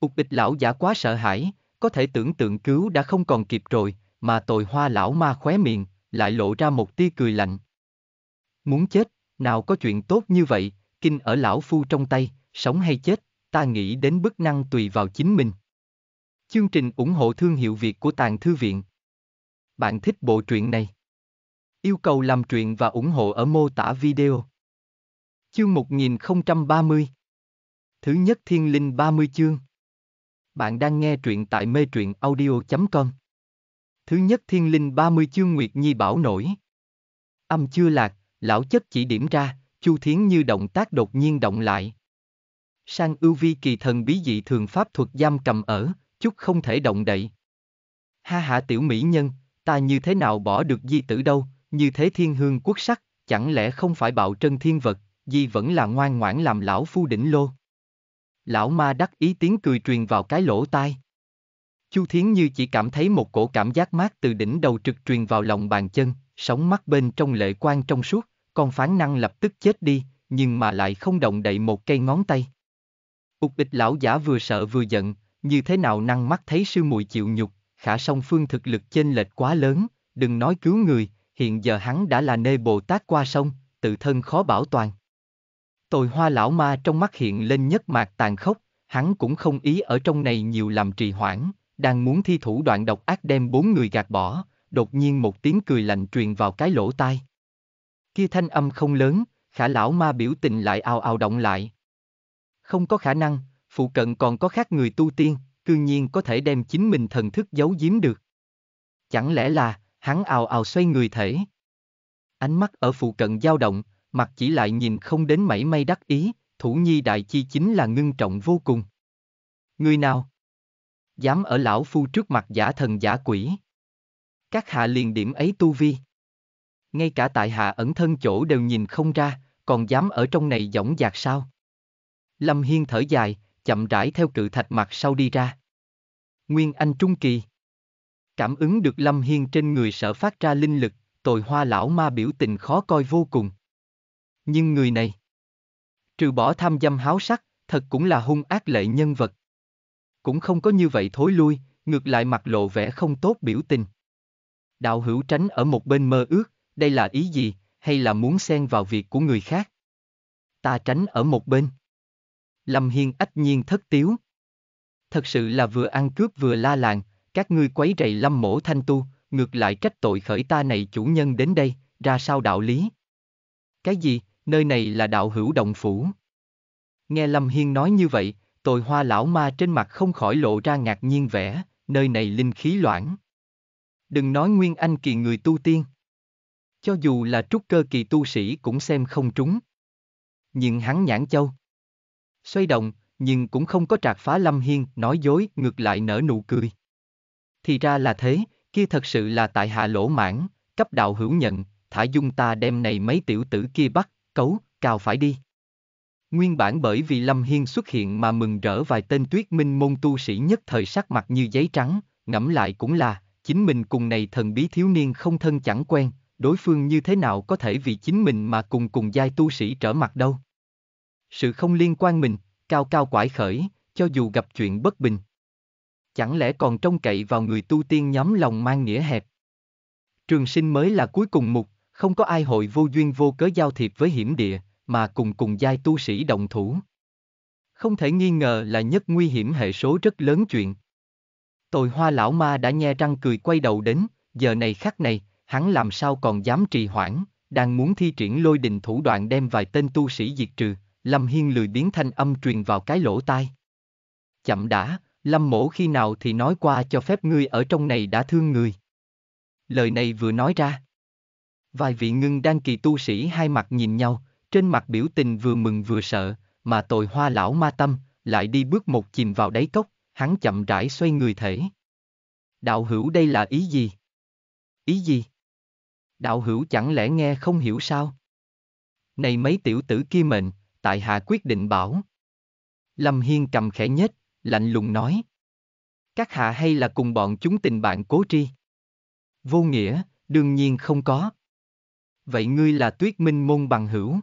Ục ịch lão giả quá sợ hãi, có thể tưởng tượng cứu đã không còn kịp rồi, mà Tồi Hoa lão ma khóe miệng, lại lộ ra một tia cười lạnh. Muốn chết, nào có chuyện tốt như vậy, kinh ở lão phu trong tay, sống hay chết, ta nghĩ đến bức năng tùy vào chính mình. Chương trình ủng hộ thương hiệu Việt của Tàng Thư Viện. Bạn thích bộ truyện này? Yêu cầu làm truyện và ủng hộ ở mô tả video. Chương 1030. Thứ nhất thiên linh 30 chương. Bạn đang nghe truyện tại metruyenaudio.com. Thứ nhất thiên linh 30 chương Nguyệt Nhi bảo nổi. Âm chưa lạc, lão chất chỉ điểm ra, Chu Thiến Như động tác đột nhiên động lại. Sang ưu vi kỳ thần bí dị thường pháp thuật giam cầm ở, chút không thể động đậy. Ha ha tiểu mỹ nhân, ta như thế nào bỏ được di tử đâu, như thế thiên hương quốc sắc, chẳng lẽ không phải bạo trân thiên vật, di vẫn là ngoan ngoãn làm lão phu đỉnh lô. Lão ma đắc ý tiếng cười truyền vào cái lỗ tai. Chu Thiến Như chỉ cảm thấy một cổ cảm giác mát từ đỉnh đầu trực truyền vào lòng bàn chân, sóng mắt bên trong lệ quang trong suốt, con phán năng lập tức chết đi, nhưng mà lại không động đậy một cây ngón tay. Ục ịch lão giả vừa sợ vừa giận, như thế nào năng mắt thấy sư muội chịu nhục, khả song phương thực lực chênh lệch quá lớn, đừng nói cứu người, hiện giờ hắn đã là nê Bồ Tát qua sông, tự thân khó bảo toàn. Tồi Hoa lão ma trong mắt hiện lên nhất mạc tàn khốc, hắn cũng không ý ở trong này nhiều làm trì hoãn, đang muốn thi thủ đoạn độc ác đem 4 người gạt bỏ, đột nhiên một tiếng cười lạnh truyền vào cái lỗ tai. Kia thanh âm không lớn, khả lão ma biểu tình lại ào ào động lại. Không có khả năng, phụ cận còn có khác người tu tiên, cư nhiên có thể đem chính mình thần thức giấu giếm được. Chẳng lẽ là, hắn ào ào xoay người thể. Ánh mắt ở phụ cận dao động, mặt chỉ lại nhìn không đến mảy may đắc ý, thủ nhi đại chi chính là ngưng trọng vô cùng. Người nào dám ở lão phu trước mặt giả thần giả quỷ. Các hạ liền điểm ấy tu vi. ngay cả tại hạ ẩn thân chỗ đều nhìn không ra, còn dám ở trong này dõng dạc sao? Lâm Hiên thở dài, chậm rãi theo cự thạch mặt sau đi ra. Nguyên Anh trung kỳ. Cảm ứng được Lâm Hiên trên người sở phát ra linh lực, Tồi Hoa lão ma biểu tình khó coi vô cùng. Nhưng người này, trừ bỏ tham dâm háo sắc, thật cũng là hung ác lệ nhân vật. Cũng không có như vậy thối lui, ngược lại mặt lộ vẻ không tốt biểu tình. Đạo hữu tránh ở một bên mơ ước, đây là ý gì, hay là muốn xen vào việc của người khác? Ta tránh ở một bên. Lâm Hiên ách nhiên thất tiếu. Thật sự là vừa ăn cướp vừa la làng, các ngươi quấy rầy Lâm mỗ thanh tu, ngược lại trách tội khởi ta này chủ nhân đến đây, ra sao đạo lý? Cái gì, nơi này là đạo hữu động phủ? Nghe Lâm Hiên nói như vậy, Tồi Hoa lão ma trên mặt không khỏi lộ ra ngạc nhiên vẻ, nơi này linh khí loãng. Đừng nói nguyên anh kỳ người tu tiên. Cho dù là trúc cơ kỳ tu sĩ cũng xem không trúng. Nhưng hắn nhãn châu xoay động, nhưng cũng không có trạc phá Lâm Hiên nói dối, ngược lại nở nụ cười. Thì ra là thế, kia thật sự là tại hạ lỗ mãn, cấp đạo hữu nhận, thả dung ta đem này mấy tiểu tử kia bắt, cấu, cào phải đi. Nguyên bản bởi vì Lâm Hiên xuất hiện mà mừng rỡ vài tên Tuyết Minh môn tu sĩ nhất thời sắc mặt như giấy trắng, ngẫm lại cũng là, chính mình cùng này thần bí thiếu niên không thân chẳng quen, đối phương như thế nào có thể vì chính mình mà cùng giai tu sĩ trở mặt đâu. Sự không liên quan mình, cao cao quải khởi, cho dù gặp chuyện bất bình. Chẳng lẽ còn trông cậy vào người tu tiên nhóm lòng mang nghĩa hẹp. Trường sinh mới là cuối cùng mục, không có ai hội vô duyên vô cớ giao thiệp với hiểm địa, mà cùng giai tu sĩ động thủ. Không thể nghi ngờ là nhất nguy hiểm hệ số rất lớn chuyện. Tồi Hoa lão ma đã nhe răng cười quay đầu đến, giờ này khắc này, hắn làm sao còn dám trì hoãn, đang muốn thi triển lôi đình thủ đoạn đem vài tên tu sĩ diệt trừ, Lâm Hiên lười biến thanh âm truyền vào cái lỗ tai. Chậm đã, Lâm mỗ khi nào thì nói qua cho phép ngươi ở trong này đã thương người. Lời này vừa nói ra, vài vị ngưng đan kỳ tu sĩ hai mặt nhìn nhau, trên mặt biểu tình vừa mừng vừa sợ, mà Tồi Hoa lão ma tâm lại đi bước một chìm vào đáy cốc, hắn chậm rãi xoay người thể. Đạo hữu đây là ý gì? Ý gì? Đạo hữu chẳng lẽ nghe không hiểu sao? Này mấy tiểu tử kia mệnh, tại hạ quyết định bảo. Lâm Hiên cầm khẽ nhếch, lạnh lùng nói. Các hạ hay là cùng bọn chúng tình bạn cố tri? Vô nghĩa, đương nhiên không có. Vậy ngươi là Tuyết Minh môn bằng hữu?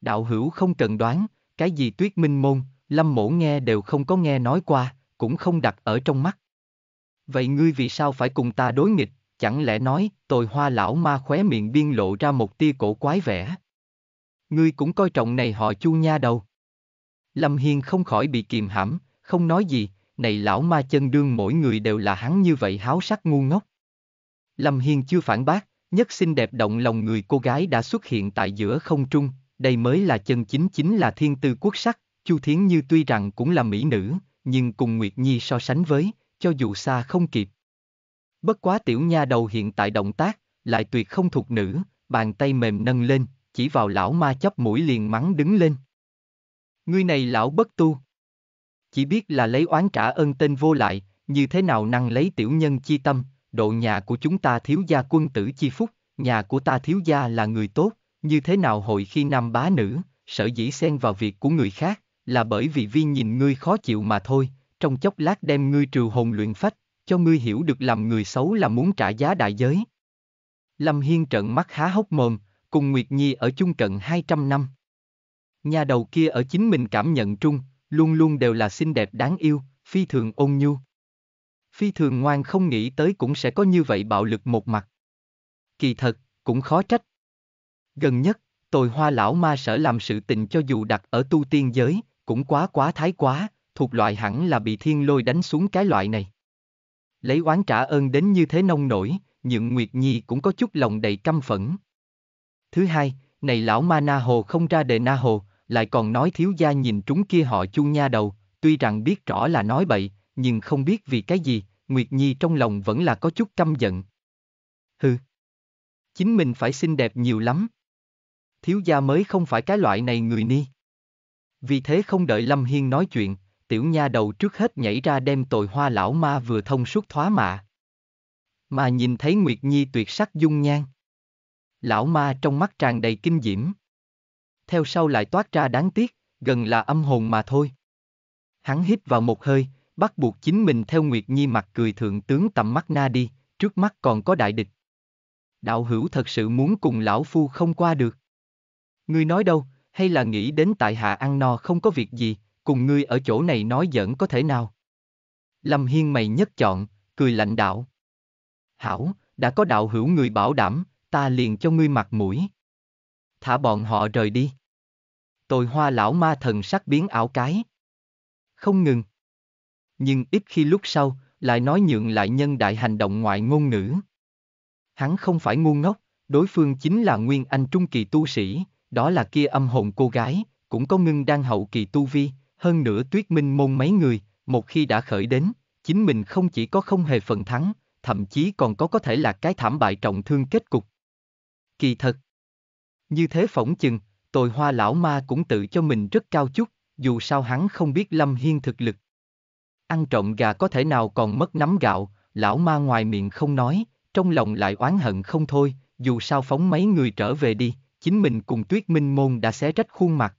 Đạo hữu không cần đoán, cái gì Tuyết Minh môn, Lâm mỗ nghe đều không có nghe nói qua, cũng không đặt ở trong mắt. Vậy ngươi vì sao phải cùng ta đối nghịch, chẳng lẽ nói? Tồi Hoa lão ma khóe miệng biên lộ ra một tia cổ quái vẻ. Ngươi cũng coi trọng này họ Chu nha đầu. Lâm Hiên không khỏi bị kìm hãm, không nói gì, này lão ma chân đương mỗi người đều là hắn như vậy háo sắc ngu ngốc. Lâm Hiên chưa phản bác, nhất xinh đẹp động lòng người cô gái đã xuất hiện tại giữa không trung, đây mới là chân chính là thiên tư quốc sắc. Chu Thiến Như tuy rằng cũng là mỹ nữ, nhưng cùng Nguyệt Nhi so sánh với, cho dù xa không kịp. Bất quá tiểu nha đầu hiện tại động tác, lại tuyệt không thuộc nữ, bàn tay mềm nâng lên, chỉ vào lão ma chóp mũi liền mắng đứng lên. Ngươi này lão bất tu, chỉ biết là lấy oán trả ơn tên vô lại, như thế nào năng lấy tiểu nhân chi tâm, độ nhà của chúng ta thiếu gia quân tử chi phúc, nhà của ta thiếu gia là người tốt, như thế nào hội khi nam bá nữ, sở dĩ xen vào việc của người khác, là bởi vì vi nhìn ngươi khó chịu mà thôi, trong chốc lát đem ngươi trừ hồn luyện phách, cho ngươi hiểu được làm người xấu là muốn trả giá đại giới. Lâm Hiên trợn mắt há hốc mồm, cùng Nguyệt Nhi ở chung cận 200 năm. Nhà đầu kia ở chính mình cảm nhận trung, luôn luôn đều là xinh đẹp đáng yêu, phi thường ôn nhu. Phi thường ngoan, không nghĩ tới cũng sẽ có như vậy bạo lực một mặt. Kỳ thật, cũng khó trách. Gần nhất, Tồi Hoa lão ma sở làm sự tình cho dù đặt ở tu tiên giới, cũng quá thái quá, thuộc loại hẳn là bị thiên lôi đánh xuống cái loại này. Lấy oán trả ơn đến như thế nông nổi, nhưng Nguyệt Nhi cũng có chút lòng đầy căm phẫn. Thứ hai, này lão ma na hồ không ra đề na hồ, lại còn nói thiếu gia nhìn trúng kia họ Chu nha đầu, tuy rằng biết rõ là nói bậy, nhưng không biết vì cái gì, Nguyệt Nhi trong lòng vẫn là có chút căm giận. Hừ, chính mình phải xinh đẹp nhiều lắm. Thiếu gia mới không phải cái loại này người ni. Vì thế không đợi Lâm Hiên nói chuyện, tiểu nha đầu trước hết nhảy ra đem Tồi Hoa lão ma vừa thông suốt thoá mạ. Mà nhìn thấy Nguyệt Nhi tuyệt sắc dung nhan, Lão ma trong mắt tràn đầy kinh diễm. Theo sau lại toát ra đáng tiếc, gần là âm hồn mà thôi. Hắn hít vào một hơi, bắt buộc chính mình theo Nguyệt Nhi mặt cười thượng tướng tầm mắt na đi, trước mắt còn có đại địch. Đạo hữu thật sự muốn cùng lão phu không qua được. Ngươi nói đâu, hay là nghĩ đến tại hạ ăn no không có việc gì, cùng ngươi ở chỗ này nói giỡn có thể nào? Lâm Hiên mày nhất chọn, cười lạnh đạo. Hảo, đã có đạo hữu người bảo đảm, ta liền cho ngươi mặt mũi. Thả bọn họ rời đi. Tồi Hoa lão ma thần sắc biến ảo cái. Không ngừng. Nhưng ít khi lúc sau, lại nói nhượng lại nhân đại hành động ngoại ngôn ngữ. Hắn không phải ngu ngốc, đối phương chính là nguyên anh trung kỳ tu sĩ, đó là kia âm hồn cô gái, cũng có ngưng đan hậu kỳ tu vi, hơn nữa Tuyết Minh Môn mấy người, một khi đã khởi đến, chính mình không chỉ có không hề phần thắng, thậm chí còn có thể là cái thảm bại trọng thương kết cục. Kỳ thật. Như thế phỏng chừng, Tồi Hoa lão ma cũng tự cho mình rất cao chút, dù sao hắn không biết Lâm Hiên thực lực. Ăn trộm gà có thể nào còn mất nắm gạo, lão ma ngoài miệng không nói, trong lòng lại oán hận không thôi, dù sao phóng mấy người trở về đi, chính mình cùng Tuyết Minh Môn đã xé rách khuôn mặt.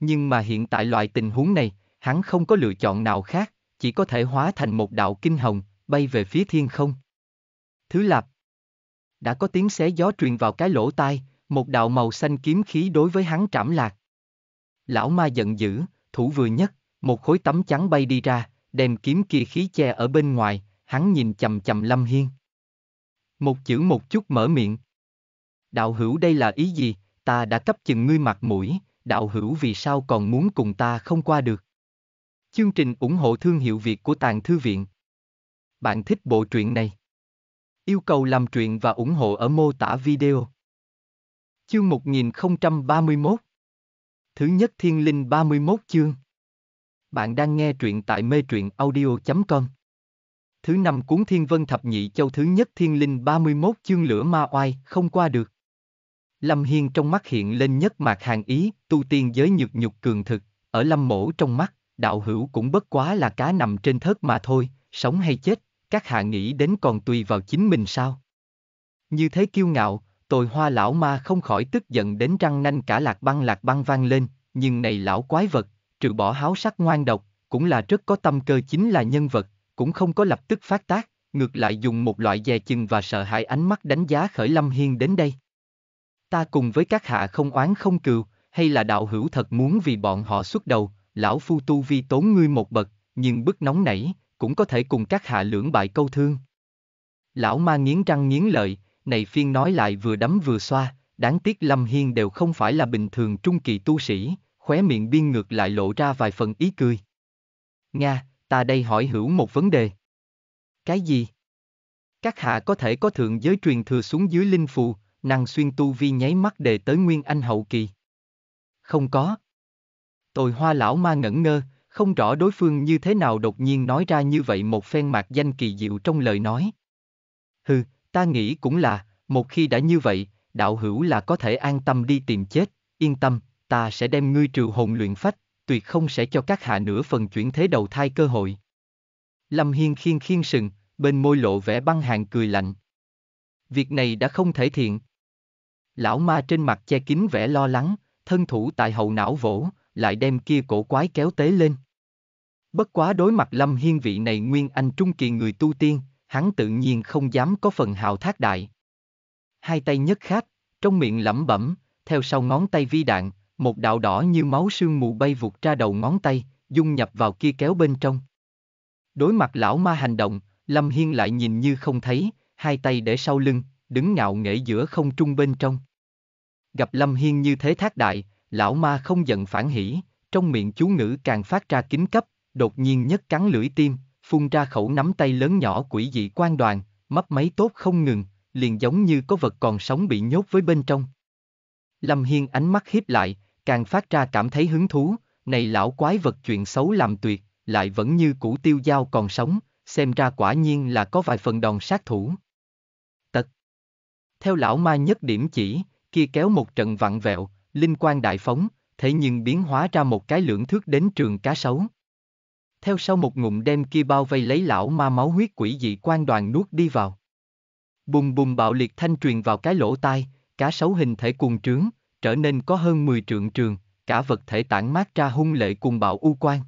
Nhưng mà hiện tại loại tình huống này, hắn không có lựa chọn nào khác, chỉ có thể hóa thành một đạo kinh hồng, bay về phía thiên không. Thứ lạp. Đã có tiếng xé gió truyền vào cái lỗ tai, một đạo màu xanh kiếm khí đối với hắn trảm lạc. Lão ma giận dữ, thủ vừa nhất, một khối tấm trắng bay đi ra, đem kiếm kia khí che ở bên ngoài, hắn nhìn chằm chằm Lâm Hiên. Một chữ một chút mở miệng. Đạo hữu đây là ý gì, ta đã cấp chừng ngươi mặt mũi, đạo hữu vì sao còn muốn cùng ta không qua được. Chương trình ủng hộ thương hiệu Việt của Tàng Thư Viện. Bạn thích bộ truyện này? Yêu cầu làm truyện và ủng hộ ở mô tả video. Chương 1031. Thứ nhất thiên linh 31 chương. Bạn đang nghe truyện tại metruyenaudio.com. Thứ năm cuốn Thiên Vân Thập Nhị Châu thứ nhất thiên linh 31 chương lửa ma oai không qua được. Lâm Hiên trong mắt hiện lên nhất mạc hàng ý, tu tiên giới nhược nhục cường thực, ở Lâm Mổ trong mắt, đạo hữu cũng bất quá là cá nằm trên thớt mà thôi, sống hay chết, các hạ nghĩ đến còn tùy vào chính mình sao? Như thế kiêu ngạo, Tồi Hoa lão ma không khỏi tức giận đến răng nanh cả lạc băng vang lên, nhưng này lão quái vật, trừ bỏ háo sắc ngoan độc, cũng là rất có tâm cơ chính là nhân vật, cũng không có lập tức phát tác, ngược lại dùng một loại dè chừng và sợ hãi ánh mắt đánh giá khởi Lâm Hiên đến đây. Ta cùng với các hạ không oán không cừu, hay là đạo hữu thật muốn vì bọn họ xuất đầu, lão phu tu vi tốn ngươi một bậc, nhưng bức nóng nảy, cũng có thể cùng các hạ lưỡng bại câu thương. Lão ma nghiến răng nghiến lợi, này phiên nói lại vừa đấm vừa xoa, đáng tiếc Lâm Hiên đều không phải là bình thường trung kỳ tu sĩ, khóe miệng biên ngược lại lộ ra vài phần ý cười. Nga, ta đây hỏi hữu một vấn đề. Cái gì? Các hạ có thể có thượng giới truyền thừa xuống dưới linh phù, năng xuyên tu vi nháy mắt đề tới nguyên anh hậu kỳ. Không có. Tồi Hoa lão ma ngẩn ngơ, không rõ đối phương như thế nào đột nhiên nói ra như vậy một phen mạc danh kỳ diệu trong lời nói. Hừ, ta nghĩ cũng là, một khi đã như vậy, đạo hữu là có thể an tâm đi tìm chết, yên tâm, ta sẽ đem ngươi trừ hồn luyện phách, tuyệt không sẽ cho các hạ nửa phần chuyển thế đầu thai cơ hội. Lâm Hiên khiên sừng, bên môi lộ vẻ băng hàn cười lạnh. Việc này đã không thể thiện. Lão ma trên mặt che kín vẻ lo lắng, thân thủ tại hậu não vỗ, lại đem kia cổ quái kéo tế lên. Bất quá đối mặt Lâm Hiên vị này nguyên anh trung kỳ người tu tiên, hắn tự nhiên không dám có phần hào thác đại. Hai tay nhấc khát, trong miệng lẩm bẩm, theo sau ngón tay vi đạn, một đạo đỏ như máu sương mù bay vụt ra đầu ngón tay, dung nhập vào kia kéo bên trong. Đối mặt lão ma hành động, Lâm Hiên lại nhìn như không thấy, hai tay để sau lưng, đứng ngạo nghễ giữa không trung bên trong. Gặp Lâm Hiên như thế thác đại, lão ma không giận phản hỉ, trong miệng chú ngữ càng phát ra kính cấp, đột nhiên nhấc cắn lưỡi tim, phun ra khẩu nắm tay lớn nhỏ quỷ dị quan đoàn, mấp máy tốt không ngừng, liền giống như có vật còn sống bị nhốt với bên trong. Lâm Hiên ánh mắt híp lại, càng phát ra cảm thấy hứng thú, này lão quái vật chuyện xấu làm tuyệt, lại vẫn như cũ tiêu dao còn sống, xem ra quả nhiên là có vài phần đòn sát thủ. Tật. Theo lão ma nhất điểm chỉ, kia kéo một trận vặn vẹo, linh quang đại phóng, thế nhưng biến hóa ra một cái lưỡng thước đến trường cá sấu. Theo sau một ngụm đem kia bao vây lấy lão ma máu huyết quỷ dị quan đoàn nuốt đi vào. Bùm bùm bạo liệt thanh truyền vào cái lỗ tai, cá sấu hình thể cuồng trướng, trở nên có hơn 10 trượng trường, cả vật thể tản mát ra hung lệ cùng bạo u quang.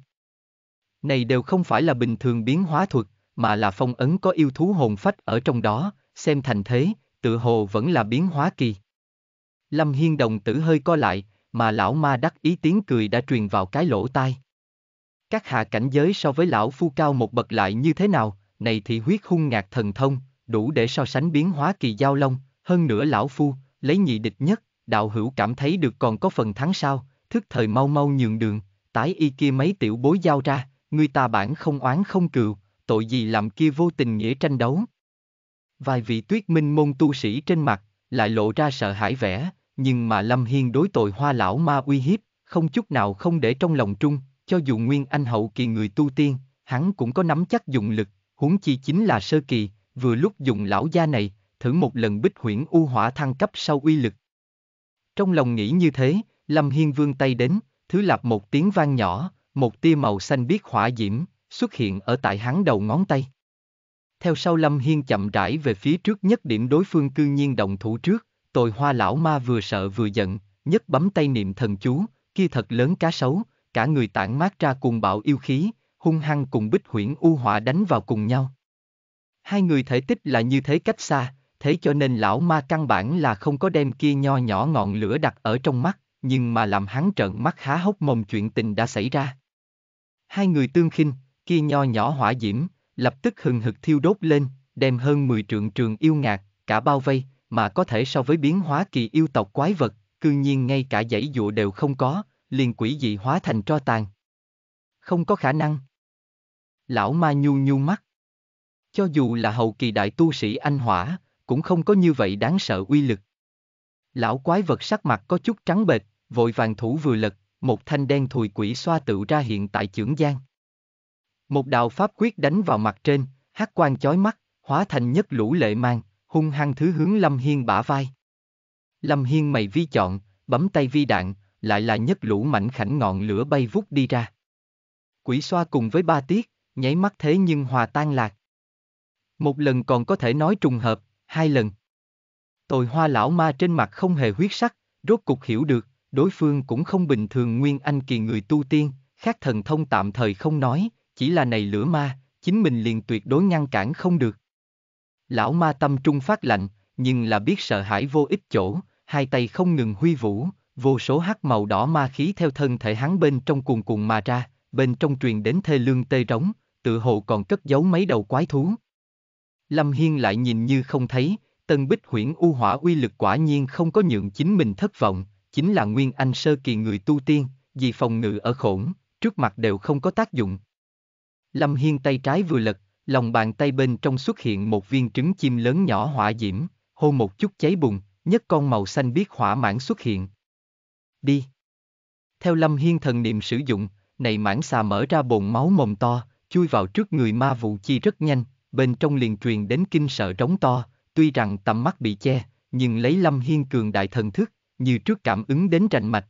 Này đều không phải là bình thường biến hóa thuật, mà là phong ấn có yêu thú hồn phách ở trong đó, xem thành thế, tự hồ vẫn là biến hóa kỳ. Lâm Hiên đồng tử hơi co lại, mà lão ma đắc ý tiếng cười đã truyền vào cái lỗ tai. Các hạ cảnh giới so với lão phu cao một bậc lại như thế nào, này thì huyết hung ngạc thần thông, đủ để so sánh biến hóa kỳ giao long, hơn nữa lão phu, lấy nhị địch nhất, đạo hữu cảm thấy được còn có phần thắng sao, thức thời mau mau nhường đường, tái y kia mấy tiểu bối giao ra, người ta bản không oán không cừu, tội gì làm kia vô tình nghĩa tranh đấu. Vài vị Tuyết Minh môn tu sĩ trên mặt, lại lộ ra sợ hãi vẻ, nhưng mà Lâm Hiên đối Tồi Hoa lão ma uy hiếp, không chút nào không để trong lòng trung, cho dù nguyên anh hậu kỳ người tu tiên, hắn cũng có nắm chắc dùng lực, huống chi chính là sơ kỳ, vừa lúc dùng lão gia này, thử một lần Bích Huyễn U Hỏa thăng cấp sau uy lực. Trong lòng nghĩ như thế, Lâm Hiên vươn tay đến, thứ lạp một tiếng vang nhỏ, một tia màu xanh biếc hỏa diễm, xuất hiện ở tại hắn đầu ngón tay. Theo sau Lâm Hiên chậm rãi về phía trước nhất điểm đối phương cư nhiên động thủ trước, Tồi Hoa lão ma vừa sợ vừa giận, nhất bấm tay niệm thần chú, kia thật lớn cá sấu, cả người tản mát ra cùng bạo yêu khí, hung hăng cùng Bích Huyễn U Hỏa đánh vào cùng nhau. Hai người thể tích là như thế cách xa, thế cho nên lão ma căn bản là không có đem kia nho nhỏ ngọn lửa đặt ở trong mắt, nhưng mà làm hắn trợn mắt há hốc mồm chuyện tình đã xảy ra. Hai người tương khinh, kia nho nhỏ hỏa diễm, lập tức hừng hực thiêu đốt lên, đem hơn 10 trượng trường yêu ngạc, cả bao vây, mà có thể so với biến hóa kỳ yêu tộc quái vật, cư nhiên ngay cả dãy dụa đều không có, liền quỷ dị hóa thành tro tàn. Không có khả năng. Lão ma nhu nhu mắt. Cho dù là hậu kỳ đại tu sĩ anh hỏa, cũng không có như vậy đáng sợ uy lực. Lão quái vật sắc mặt có chút trắng bệch, vội vàng thủ vừa lật, một thanh đen thùi quỷ xoa tựu ra hiện tại chưởng gian. Một đạo pháp quyết đánh vào mặt trên, hắc quang chói mắt, hóa thành nhất lũ lệ mang, hung hăng thứ hướng Lâm Hiên bả vai. Lâm Hiên mày vi chọn, bấm tay vi đạn, lại là nhất lũ mảnh khảnh ngọn lửa bay vút đi ra. Quỷ xoa cùng với ba tiết, nháy mắt thế nhưng hòa tan lạc. Một lần còn có thể nói trùng hợp, hai lần. Tồi Hoa lão ma trên mặt không hề huyết sắc, rốt cục hiểu được, đối phương cũng không bình thường nguyên anh kỳ người tu tiên, khác thần thông tạm thời không nói, chỉ là này lửa ma, chính mình liền tuyệt đối ngăn cản không được. Lão ma tâm trung phát lạnh, nhưng là biết sợ hãi vô ích chỗ, hai tay không ngừng huy vũ, vô số hắc màu đỏ ma khí theo thân thể hắn bên trong cuồn cuộn mà ra, bên trong truyền đến thê lương tê rống, tự hồ còn cất giấu mấy đầu quái thú. Lâm Hiên lại nhìn như không thấy, tân Bích Huyễn U Hỏa uy lực quả nhiên không có nhượng chính mình thất vọng, chính là nguyên anh sơ kỳ người tu tiên, vì phòng ngự ở khổn, trước mặt đều không có tác dụng. Lâm Hiên tay trái vừa lật, lòng bàn tay bên trong xuất hiện một viên trứng chim lớn nhỏ hỏa diễm, hô một chút cháy bùng, nhất con màu xanh biếc hỏa mãng xuất hiện. Đi! Theo Lâm Hiên thần niệm sử dụng, này mãng xà mở ra bồn máu mồm to, chui vào trước người ma vụ chi rất nhanh, bên trong liền truyền đến kinh sợ rống to, tuy rằng tầm mắt bị che, nhưng lấy Lâm Hiên cường đại thần thức, như trước cảm ứng đến rành mạch.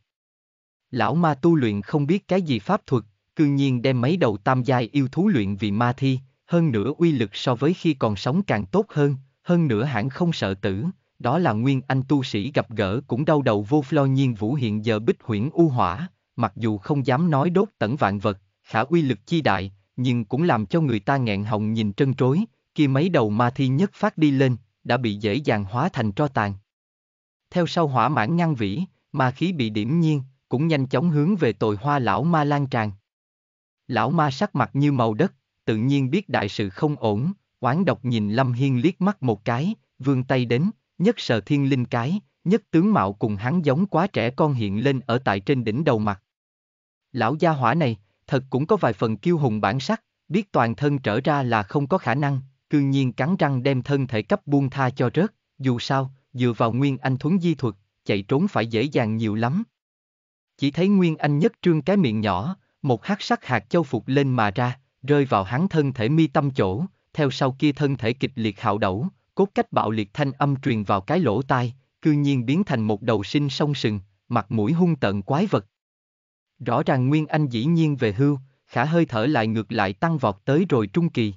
Lão ma tu luyện không biết cái gì pháp thuật, cư nhiên đem mấy đầu tam giai yêu thú luyện vì ma thi, hơn nữa uy lực so với khi còn sống càng tốt hơn, hơn nữa hẳn không sợ tử, đó là nguyên anh tu sĩ gặp gỡ cũng đau đầu vô flo. Nhiên vũ hiện giờ Bích Huyễn U Hỏa, mặc dù không dám nói đốt tận vạn vật, khả uy lực chi đại, nhưng cũng làm cho người ta nghẹn họng nhìn trân trối, khi mấy đầu ma thi nhất phát đi lên, đã bị dễ dàng hóa thành tro tàn. Theo sau hỏa mãn ngăn vĩ, ma khí bị điểm nhiên, cũng nhanh chóng hướng về Tồi Hoa lão ma lan tràn. Lão ma sắc mặt như màu đất, tự nhiên biết đại sự không ổn, oán độc nhìn Lâm Hiên liếc mắt một cái, vươn tay đến, nhất sờ thiên linh cái, nhất tướng mạo cùng hắn giống quá trẻ con hiện lên ở tại trên đỉnh đầu mặt. Lão gia hỏa này, thật cũng có vài phần kiêu hùng bản sắc, biết toàn thân trở ra là không có khả năng, cư nhiên cắn răng đem thân thể cấp buông tha cho rớt, dù sao, dựa vào nguyên anh thuấn di thuật, chạy trốn phải dễ dàng nhiều lắm. Chỉ thấy nguyên anh nhất trương cái miệng nhỏ, một hắc sắc hạt châu phục lên mà ra, rơi vào hắn thân thể mi tâm chỗ, theo sau kia thân thể kịch liệt hạo đẩu, cốt cách bạo liệt thanh âm truyền vào cái lỗ tai, cư nhiên biến thành một đầu sinh song sừng, mặt mũi hung tợn quái vật. Rõ ràng nguyên anh dĩ nhiên về hưu, khả hơi thở lại ngược lại tăng vọt tới rồi trung kỳ.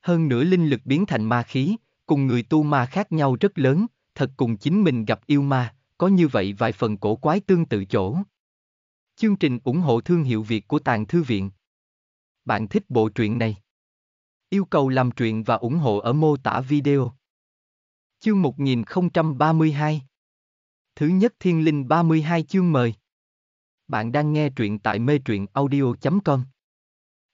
Hơn nữa linh lực biến thành ma khí, cùng người tu ma khác nhau rất lớn, thật cùng chính mình gặp yêu ma, có như vậy vài phần cổ quái tương tự chỗ. Chương trình ủng hộ thương hiệu Việt của Tàng Thư Viện. Bạn thích bộ truyện này? Yêu cầu làm truyện và ủng hộ ở mô tả video. Chương 1032. Thứ nhất thiên linh 32 chương mời. Bạn đang nghe truyện tại metruyenaudio.com.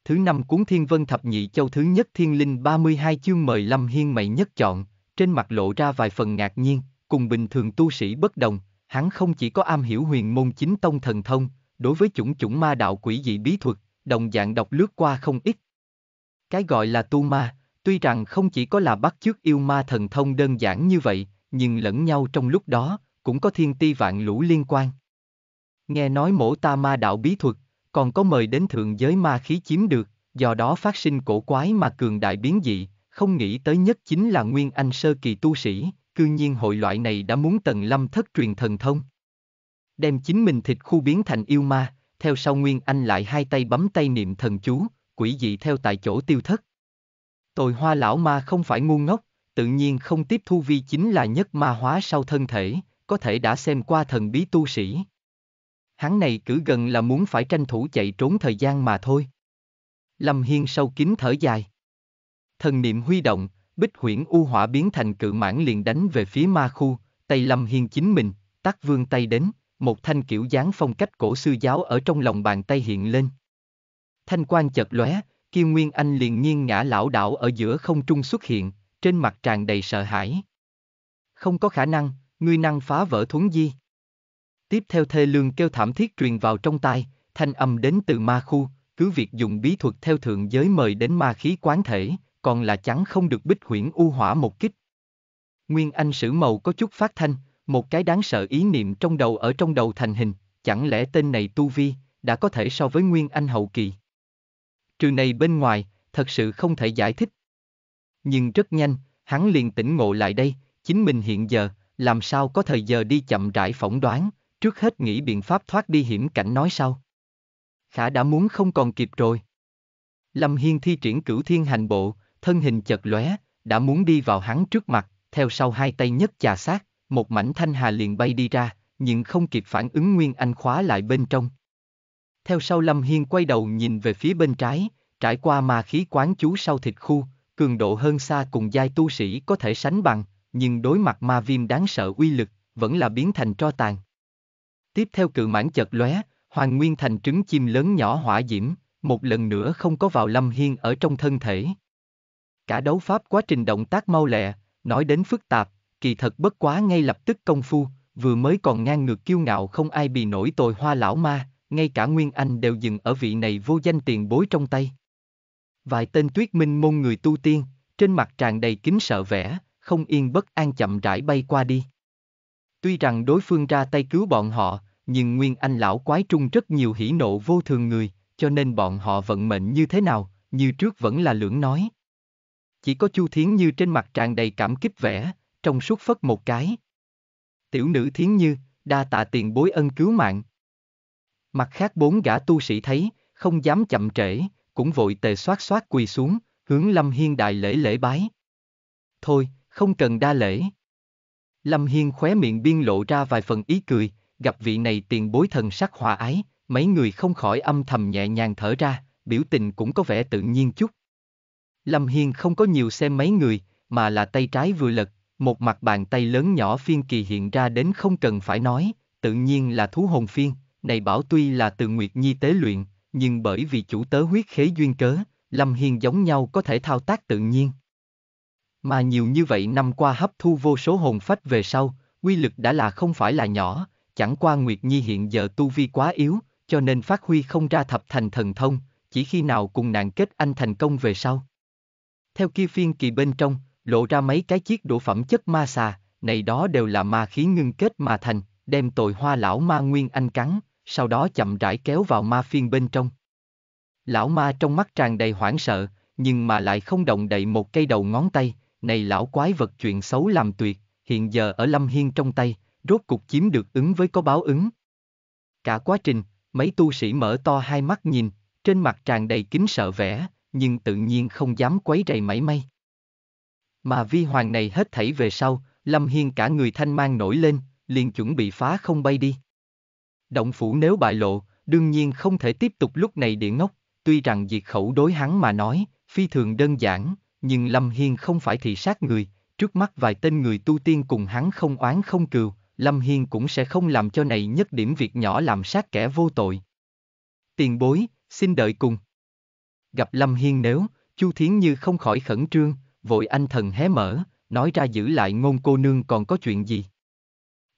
Thứ năm cuốn Thiên Vân Thập Nhị Châu thứ nhất thiên linh 32 chương mời. Lâm Hiên mày nhất chọn, trên mặt lộ ra vài phần ngạc nhiên, cùng bình thường tu sĩ bất đồng, hắn không chỉ có am hiểu huyền môn chính tông thần thông, đối với chủng ma đạo quỷ dị bí thuật, đồng dạng đọc lướt qua không ít. Cái gọi là tu ma, tuy rằng không chỉ có là bắt chước yêu ma thần thông đơn giản như vậy, nhưng lẫn nhau trong lúc đó, cũng có thiên ti vạn lũ liên quan. Nghe nói mổ ta ma đạo bí thuật, còn có mời đến thượng giới ma khí chiếm được, do đó phát sinh cổ quái mà cường đại biến dị, không nghĩ tới nhất chính là nguyên anh sơ kỳ tu sĩ, cư nhiên hội loại này đã muốn Tần Lâm thất truyền thần thông. Đem chính mình thịt khu biến thành yêu ma, theo sau nguyên anh lại hai tay bấm tay niệm thần chú, quỷ dị theo tại chỗ tiêu thất. Tồi Hoa lão ma không phải ngu ngốc, tự nhiên không tiếp thu vi chính là nhất ma hóa sau thân thể, có thể đã xem qua thần bí tu sĩ. Hắn này cử gần là muốn phải tranh thủ chạy trốn thời gian mà thôi. Lâm Hiên sâu kín thở dài. Thần niệm huy động, Bích Huyễn U Hỏa biến thành cự mãng liền đánh về phía ma khu, tay Lâm Hiên chính mình, tác vương tay đến, một thanh kiểu dáng phong cách cổ sư giáo ở trong lòng bàn tay hiện lên. Thanh quang chợt lóe, Kiêu Nguyên Anh liền nghiêng ngã lão đảo ở giữa không trung xuất hiện, trên mặt tràn đầy sợ hãi. Không có khả năng, ngươi năng phá vỡ thuấn di. Tiếp theo thê lương kêu thảm thiết truyền vào trong tai, thanh âm đến từ ma khu, cứ việc dùng bí thuật theo thượng giới mời đến ma khí quán thể, còn là chẳng không được Bích Huyễn U Hỏa một kích. Nguyên Anh sử màu có chút phát thanh, một cái đáng sợ ý niệm trong đầu ở trong đầu thành hình, chẳng lẽ tên này tu vi, đã có thể so với Nguyên Anh hậu kỳ. Trừ này bên ngoài, thật sự không thể giải thích. Nhưng rất nhanh, hắn liền tỉnh ngộ lại đây, chính mình hiện giờ, làm sao có thời giờ đi chậm rãi phỏng đoán, trước hết nghĩ biện pháp thoát đi hiểm cảnh nói sau. Khả đã muốn không còn kịp rồi. Lâm Hiên thi triển Cửu Thiên Hành Bộ, thân hình chật lóe, đã muốn đi vào hắn trước mặt, theo sau hai tay nhất chà sát, một mảnh thanh hà liền bay đi ra, nhưng không kịp phản ứng Nguyên Anh khóa lại bên trong. Theo sau Lâm Hiên quay đầu nhìn về phía bên trái, trải qua ma khí quán chú sau thịt khu, cường độ hơn xa cùng giai tu sĩ có thể sánh bằng, nhưng đối mặt ma viêm đáng sợ uy lực, vẫn là biến thành tro tàn. Tiếp theo cự mãng chợt lóe, hoàn nguyên thành trứng chim lớn nhỏ hỏa diễm, một lần nữa không có vào Lâm Hiên ở trong thân thể. Cả đấu pháp quá trình động tác mau lẹ, nói đến phức tạp, kỳ thật bất quá ngay lập tức công phu, vừa mới còn ngang ngược kiêu ngạo không ai bì nổi Tồi Hoa lão ma, ngay cả Nguyên Anh đều dừng ở vị này vô danh tiền bối trong tay. Vài tên Tuyết Minh môn người tu tiên, trên mặt tràn đầy kính sợ vẻ, không yên bất an chậm rãi bay qua đi. Tuy rằng đối phương ra tay cứu bọn họ, nhưng Nguyên Anh lão quái trung rất nhiều hỉ nộ vô thường người, cho nên bọn họ vận mệnh như thế nào, như trước vẫn là lưỡng nói. Chỉ có Chu Thiến Như trên mặt tràn đầy cảm kích vẻ, trong suốt phất một cái. Tiểu nữ Thiến Như, đa tạ tiền bối ân cứu mạng. Mặt khác bốn gã tu sĩ thấy, không dám chậm trễ, cũng vội tề xoát xoát quỳ xuống, hướng Lâm Hiên đại lễ lễ bái. Thôi, không cần đa lễ. Lâm Hiên khóe miệng biên lộ ra vài phần ý cười, gặp vị này tiền bối thần sắc hòa ái, mấy người không khỏi âm thầm nhẹ nhàng thở ra, biểu tình cũng có vẻ tự nhiên chút. Lâm Hiên không có nhiều xem mấy người, mà là tay trái vừa lật, một mặt bàn tay lớn nhỏ phiên kỳ hiện ra đến không cần phải nói, tự nhiên là thú hồn phiên, này bảo tuy là từ Nguyệt Nhi tế luyện, nhưng bởi vì chủ tớ huyết khế duyên cớ, Lâm Hiên giống nhau có thể thao tác tự nhiên. Mà nhiều như vậy năm qua hấp thu vô số hồn phách về sau, uy lực đã là không phải là nhỏ, chẳng qua Nguyệt Nhi hiện giờ tu vi quá yếu, cho nên phát huy không ra thập thành thần thông, chỉ khi nào cùng nàng kết anh thành công về sau. Theo kia phiên kỳ bên trong, lộ ra mấy cái chiếc đũa phẩm chất ma xà, này đó đều là ma khí ngưng kết mà thành, đem Tồi Hoa lão ma Nguyên Anh cắn, sau đó chậm rãi kéo vào ma phiên bên trong. Lão ma trong mắt tràn đầy hoảng sợ, nhưng mà lại không động đậy một cây đầu ngón tay, này lão quái vật chuyện xấu làm tuyệt, hiện giờ ở Lâm Hiên trong tay, rốt cục chiếm được ứng với có báo ứng. Cả quá trình, mấy tu sĩ mở to hai mắt nhìn, trên mặt tràn đầy kính sợ vẻ, nhưng tự nhiên không dám quấy rầy mảy may. Mà vi hoàng này hết thảy về sau, Lâm Hiền cả người thanh mang nổi lên, liền chuẩn bị phá không bay đi. Động phủ nếu bại lộ, đương nhiên không thể tiếp tục lúc này địa ngốc, tuy rằng diệt khẩu đối hắn mà nói, phi thường đơn giản, nhưng Lâm Hiền không phải thị sát người, trước mắt vài tên người tu tiên cùng hắn không oán không cừu, Lâm Hiền cũng sẽ không làm cho này nhất điểm việc nhỏ làm sát kẻ vô tội. Tiền bối, xin đợi cùng. Gặp Lâm Hiền nếu, Chu Thiến Như không khỏi khẩn trương, vội anh thần hé mở, nói ra giữ lại Ngôn cô nương còn có chuyện gì.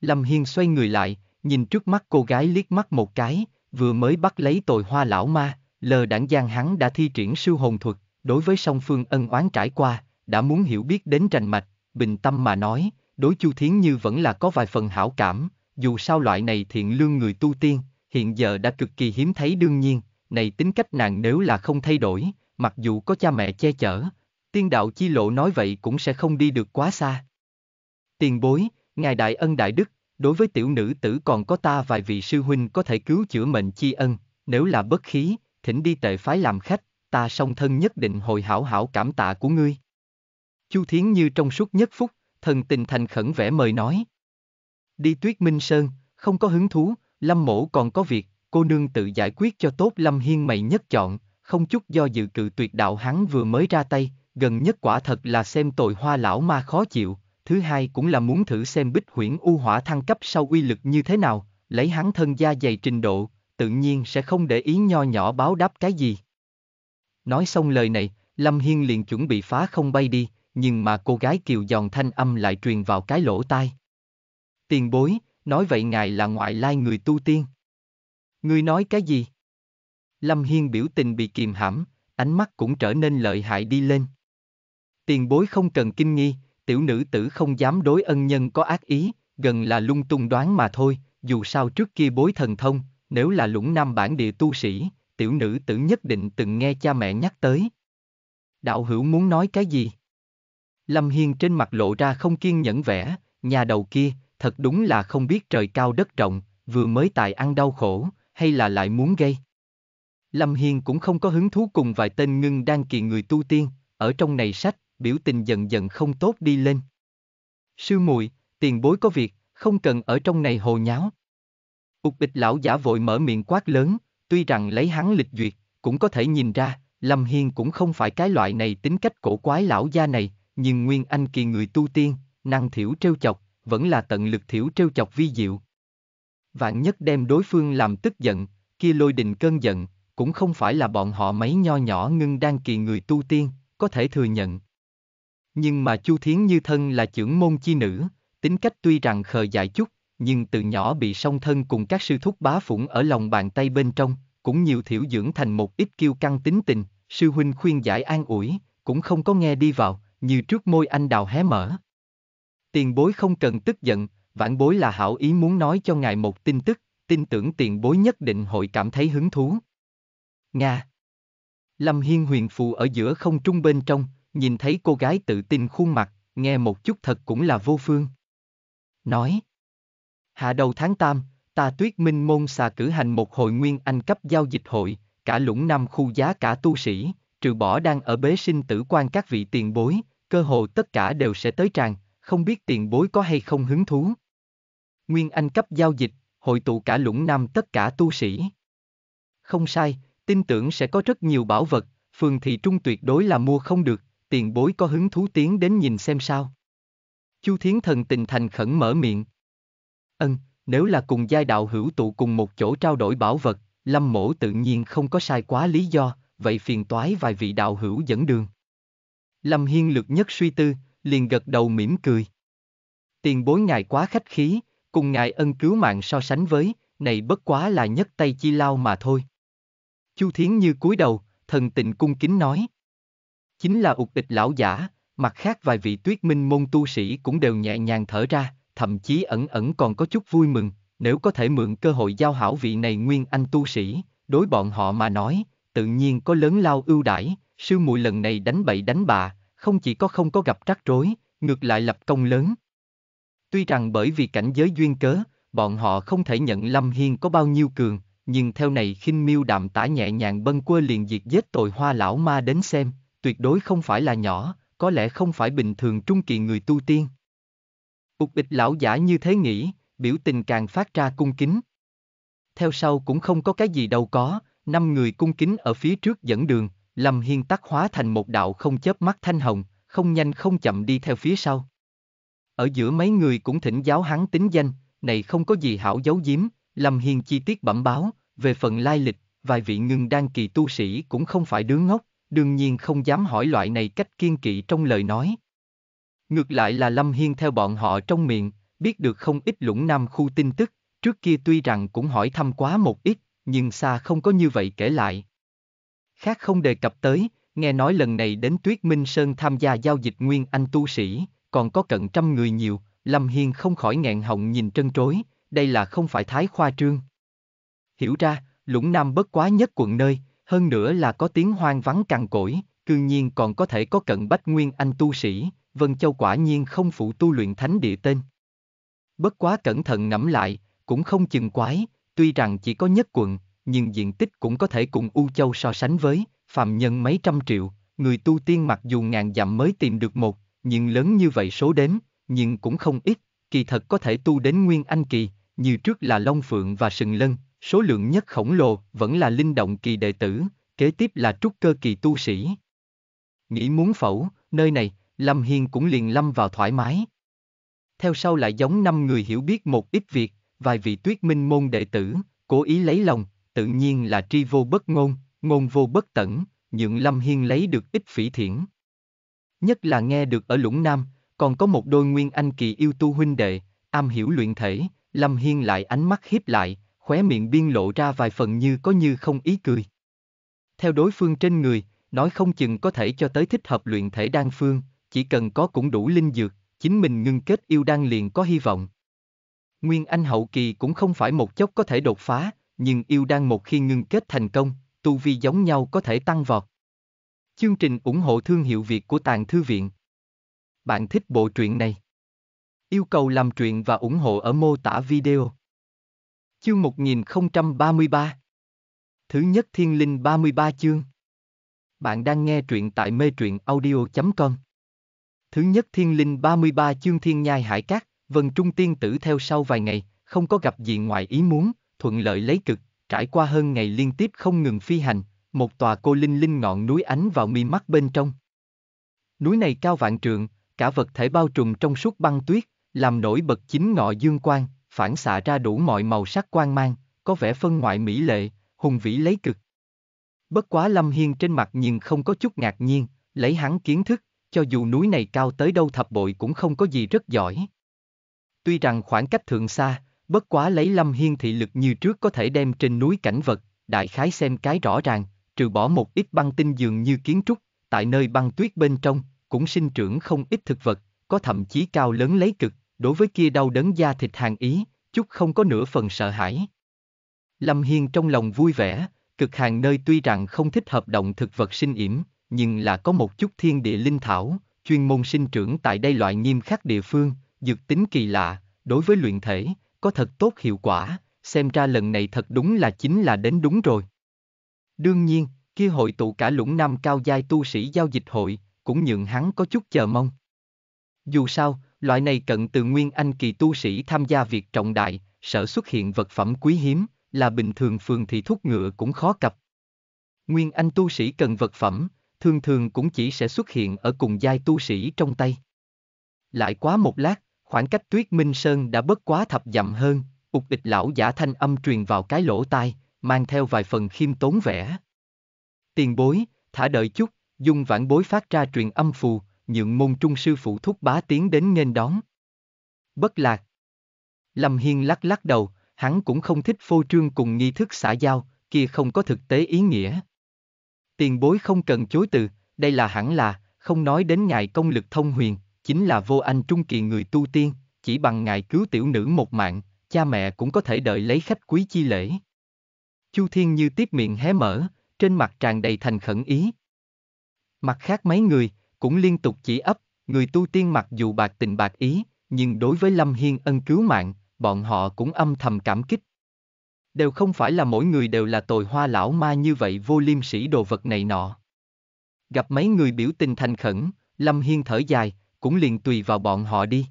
Lâm Hiền xoay người lại, nhìn trước mắt cô gái liếc mắt một cái, vừa mới bắt lấy Tồi Hoa lão ma, lờ đãng gian hắn đã thi triển siêu hồn thuật, đối với song phương ân oán trải qua, đã muốn hiểu biết đến rành mạch, bình tâm mà nói, đối Chu Thiến Như vẫn là có vài phần hảo cảm, dù sao loại này thiện lương người tu tiên, hiện giờ đã cực kỳ hiếm thấy đương nhiên, này tính cách nàng nếu là không thay đổi, mặc dù có cha mẹ che chở, tiên đạo chi lộ nói vậy cũng sẽ không đi được quá xa. Tiền bối, ngài đại ân đại đức, đối với tiểu nữ tử còn có ta vài vị sư huynh có thể cứu chữa mệnh chi ân, nếu là bất khí, thỉnh đi tệ phái làm khách, ta song thân nhất định hồi hảo hảo cảm tạ của ngươi. Chu Thiến Như trong suốt nhất phút, thần tình thành khẩn vẽ mời nói. Đi Tuyết Minh Sơn, không có hứng thú, Lâm mỗ còn có việc, cô nương tự giải quyết cho tốt. Lâm Hiên mày nhất chọn, không chút do dự cự tuyệt đạo hắn vừa mới ra tay, gần nhất quả thật là xem Tồi Hoa lão ma khó chịu, thứ hai cũng là muốn thử xem Bích Huyễn U Hỏa thăng cấp sau uy lực như thế nào, lấy hắn thân gia dày trình độ, tự nhiên sẽ không để ý nho nhỏ báo đáp cái gì. Nói xong lời này, Lâm Hiên liền chuẩn bị phá không bay đi, nhưng mà cô gái kiều giòn thanh âm lại truyền vào cái lỗ tai. Tiền bối, nói vậy ngài là ngoại lai người tu tiên. Ngươi nói cái gì? Lâm Hiên biểu tình bị kìm hãm, ánh mắt cũng trở nên lợi hại đi lên. Tiền bối không cần kinh nghi, tiểu nữ tử không dám đối ân nhân có ác ý, gần là lung tung đoán mà thôi, dù sao trước kia bối thần thông, nếu là Lũng Nam bản địa tu sĩ, tiểu nữ tử nhất định từng nghe cha mẹ nhắc tới. Đạo hữu muốn nói cái gì? Lâm Hiên trên mặt lộ ra không kiên nhẫn vẻ, nhà đầu kia, thật đúng là không biết trời cao đất rộng, vừa mới tài ăn đau khổ, hay là lại muốn gây. Lâm Hiên cũng không có hứng thú cùng vài tên ngưng đan kỳ người tu tiên, ở trong này sách, biểu tình dần dần không tốt đi lên. Sư muội, tiền bối có việc, không cần ở trong này hồ nháo. Ục Bịch lão giả vội mở miệng quát lớn, tuy rằng lấy hắn lịch duyệt, cũng có thể nhìn ra, Lâm Hiên cũng không phải cái loại này tính cách cổ quái lão gia này, nhưng nguyên anh kỳ người tu tiên, năng thiểu trêu chọc, vẫn là tận lực thiểu trêu chọc vi diệu. Vạn nhất đem đối phương làm tức giận, kia lôi đình cơn giận, cũng không phải là bọn họ mấy nho nhỏ ngưng đan kỳ người tu tiên, có thể thừa nhận. Nhưng mà Chu Thiến Như thân là chưởng môn chi nữ, tính cách tuy rằng khờ dại chút, nhưng từ nhỏ bị song thân cùng các sư thúc bá phụng ở lòng bàn tay bên trong, cũng nhiều thiểu dưỡng thành một ít kiêu căng tính tình, sư huynh khuyên giải an ủi, cũng không có nghe đi vào, như trước môi anh đào hé mở. Tiền bối không cần tức giận, vãn bối là hảo ý muốn nói cho ngài một tin tức, tin tưởng tiền bối nhất định hội cảm thấy hứng thú. Nga. Lâm Hiên huyền phù ở giữa không trung bên trong, nhìn thấy cô gái tự tin khuôn mặt, nghe một chút thật cũng là vô phương. Nói. Hạ đầu tháng 8, ta Tuyết Minh Môn xà cử hành một hội nguyên anh cấp giao dịch hội, cả Lũng Nam khu giá cả tu sĩ, trừ bỏ đang ở bế sinh tử quan các vị tiền bối, cơ hồ tất cả đều sẽ tới tràng, không biết tiền bối có hay không hứng thú. Nguyên anh cấp giao dịch, hội tụ cả Lũng Nam tất cả tu sĩ. Không sai, tin tưởng sẽ có rất nhiều bảo vật, phường thị trung tuyệt đối là mua không được, tiền bối có hứng thú tiến đến nhìn xem sao. Chu Thiến thần tình thành khẩn mở miệng. Nếu là cùng giai đạo hữu tụ cùng một chỗ trao đổi bảo vật, Lâm mỗ tự nhiên không có sai quá lý do, vậy phiền toái vài vị đạo hữu dẫn đường. Lâm Hiên lược nhất suy tư, liền gật đầu mỉm cười. Tiền bối ngài quá khách khí, cùng ngài ân cứu mạng so sánh với, này bất quá là nhất tay chi lao mà thôi. Chu Thiến Như cúi đầu, thần tình cung kính nói. Chính là Ục Địch lão giả, mặt khác vài vị Tuyết Minh Môn tu sĩ cũng đều nhẹ nhàng thở ra, thậm chí ẩn ẩn còn có chút vui mừng, nếu có thể mượn cơ hội giao hảo vị này nguyên anh tu sĩ, đối bọn họ mà nói, tự nhiên có lớn lao ưu đãi. Sư muội lần này đánh bậy đánh bạ, không chỉ có không có gặp rắc rối, ngược lại lập công lớn. Tuy rằng bởi vì cảnh giới duyên cớ, bọn họ không thể nhận Lâm Hiên có bao nhiêu cường, nhưng theo này khinh miêu đạm tả nhẹ nhàng bâng quơ liền diệt giết Tồi Hoa lão ma đến xem, tuyệt đối không phải là nhỏ, có lẽ không phải bình thường trung kỳ người tu tiên. Ục Bịch lão giả như thế nghĩ, biểu tình càng phát ra cung kính. Theo sau cũng không có cái gì đâu có, 5 người cung kính ở phía trước dẫn đường, Lâm Hiền tắc hóa thành một đạo không chớp mắt thanh hồng, không nhanh không chậm đi theo phía sau. Ở giữa mấy người cũng thỉnh giáo hắn tính danh, này không có gì hảo giấu giếm, Lâm Hiền chi tiết bẩm báo, về phần lai lịch, vài vị ngưng đan kỳ tu sĩ cũng không phải đứa ngốc, đương nhiên không dám hỏi loại này cách kiên kỵ trong lời nói. Ngược lại là Lâm Hiền theo bọn họ trong miệng, biết được không ít Lũng Nam khu tin tức, trước kia tuy rằng cũng hỏi thăm quá một ít, nhưng xa không có như vậy kể lại. Khác không đề cập tới, nghe nói lần này đến Tuyết Minh Sơn tham gia giao dịch Nguyên Anh tu sĩ, còn có cận 100 người nhiều, Lâm Hiền không khỏi nghẹn họng nhìn trân trối, đây là không phải thái khoa trương. Hiểu ra, Lũng Nam bất quá nhất quận nơi, hơn nữa là có tiếng hoang vắng cằn cỗi, cương nhiên còn có thể có cận bách Nguyên Anh tu sĩ, Vân Châu quả nhiên không phụ tu luyện thánh địa tên. Bất quá cẩn thận ngẫm lại, cũng không chừng quái, tuy rằng chỉ có nhất quận, nhưng diện tích cũng có thể cùng U Châu so sánh với, phàm nhân mấy trăm triệu, người tu tiên mặc dù ngàn dặm mới tìm được một, nhưng lớn như vậy số đếm, nhưng cũng không ít, kỳ thật có thể tu đến Nguyên Anh kỳ, như trước là Long Phượng và Sừng Lân, số lượng nhất khổng lồ vẫn là linh động kỳ đệ tử, kế tiếp là trúc cơ kỳ tu sĩ. Nghĩ muốn phẫu, nơi này, Lâm Hiền cũng liền lâm vào thoải mái. Theo sau lại giống 5 người hiểu biết một ít việc, vài vị Tuyết Minh môn đệ tử, cố ý lấy lòng, tự nhiên là tri vô bất ngôn, ngôn vô bất tẩn, nhượng Lâm Hiền lấy được ít phỉ thiện. Nhất là nghe được ở Lũng Nam, còn có một đôi Nguyên Anh kỳ yêu tu huynh đệ, am hiểu luyện thể, Lâm Hiền lại ánh mắt hiếp lại, khóe miệng biên lộ ra vài phần như có như không ý cười. Theo đối phương trên người, nói không chừng có thể cho tới thích hợp luyện thể đan phương, chỉ cần có cũng đủ linh dược, chính mình ngưng kết yêu đan liền có hy vọng. Nguyên Anh hậu kỳ cũng không phải một chốc có thể đột phá, nhưng yêu đan một khi ngưng kết thành công, tu vi giống nhau có thể tăng vọt. Chương trình ủng hộ thương hiệu Việt của Tàng Thư Viện. Bạn thích bộ truyện này? Yêu cầu làm truyện và ủng hộ ở mô tả video. Chương 1033. Thứ nhất Thiên Linh 33 chương. Bạn đang nghe truyện tại metruyenaudio.com. Thứ nhất Thiên Linh 33 chương Thiên Nhai Hải Các, Vân Trung tiên tử theo sau vài ngày, không có gặp gì ngoài ý muốn, thuận lợi lấy cực, trải qua hơn ngày liên tiếp không ngừng phi hành, một tòa cô linh ngọn núi ánh vào mi mắt bên trong. Núi này cao vạn trượng, cả vật thể bao trùm trong suốt băng tuyết, làm nổi bật chính ngọ dương quang, phản xạ ra đủ mọi màu sắc quang mang, có vẻ phân ngoại mỹ lệ, hùng vĩ lấy cực. Bất quá Lâm Hiền trên mặt nhưng không có chút ngạc nhiên, lấy hắn kiến thức, cho dù núi này cao tới đâu thập bội cũng không có gì rất giỏi. Tuy rằng khoảng cách thượng xa, bất quá lấy Lâm Hiền thị lực như trước có thể đem trên núi cảnh vật, đại khái xem cái rõ ràng, trừ bỏ một ít băng tinh dường như kiến trúc, tại nơi băng tuyết bên trong, cũng sinh trưởng không ít thực vật, có thậm chí cao lớn lấy cực, đối với kia đau đớn da thịt hàn ý, chút không có nửa phần sợ hãi. Lâm Hiền trong lòng vui vẻ, cực hàn nơi tuy rằng không thích hợp động thực vật sinh yểm, nhưng là có một chút thiên địa linh thảo, chuyên môn sinh trưởng tại đây loại nghiêm khắc địa phương, dược tính kỳ lạ, đối với luyện thể, có thật tốt hiệu quả, xem ra lần này thật đúng là chính là đến đúng rồi. Đương nhiên, kia hội tụ cả Lũng Nam cao giai tu sĩ giao dịch hội, cũng nhượng hắn có chút chờ mong. Dù sao, loại này cận từ Nguyên Anh kỳ tu sĩ tham gia việc trọng đại, sở xuất hiện vật phẩm quý hiếm, là bình thường phường thị thuốc ngựa cũng khó cập. Nguyên Anh tu sĩ cần vật phẩm, thường thường cũng chỉ sẽ xuất hiện ở cùng giai tu sĩ trong tay. Lại quá một lát, khoảng cách Tuyết Minh Sơn đã bất quá 10 dặm hơn, Ục Địch lão giả thanh âm truyền vào cái lỗ tai, mang theo vài phần khiêm tốn vẻ. Tiền bối, thả đợi chút, Dung Vãn bối phát ra truyền âm phù, nhượng môn trung sư phụ Thúc Bá tiến đến nghênh đón. Bất lạc. Lâm Hiền lắc lắc đầu, hắn cũng không thích phô trương cùng nghi thức xã giao, kia không có thực tế ý nghĩa. Tiền bối không cần chối từ, đây là hẳn là, không nói đến ngài công lực thông huyền, chính là vô anh trung kỳ người tu tiên, chỉ bằng ngài cứu tiểu nữ một mạng, cha mẹ cũng có thể đợi lấy khách quý chi lễ. Chu Thiến Như tiếp miệng hé mở, trên mặt tràn đầy thành khẩn ý. Mặt khác mấy người, cũng liên tục chỉ ấp, người tu tiên mặc dù bạc tình bạc ý, nhưng đối với Lâm Hiền ân cứu mạng, bọn họ cũng âm thầm cảm kích. Đều không phải là mỗi người đều là Tồi Hoa lão ma như vậy vô liêm sỉ đồ vật này nọ. Gặp mấy người biểu tình thành khẩn, Lâm Hiền thở dài, cũng liền tùy vào bọn họ đi.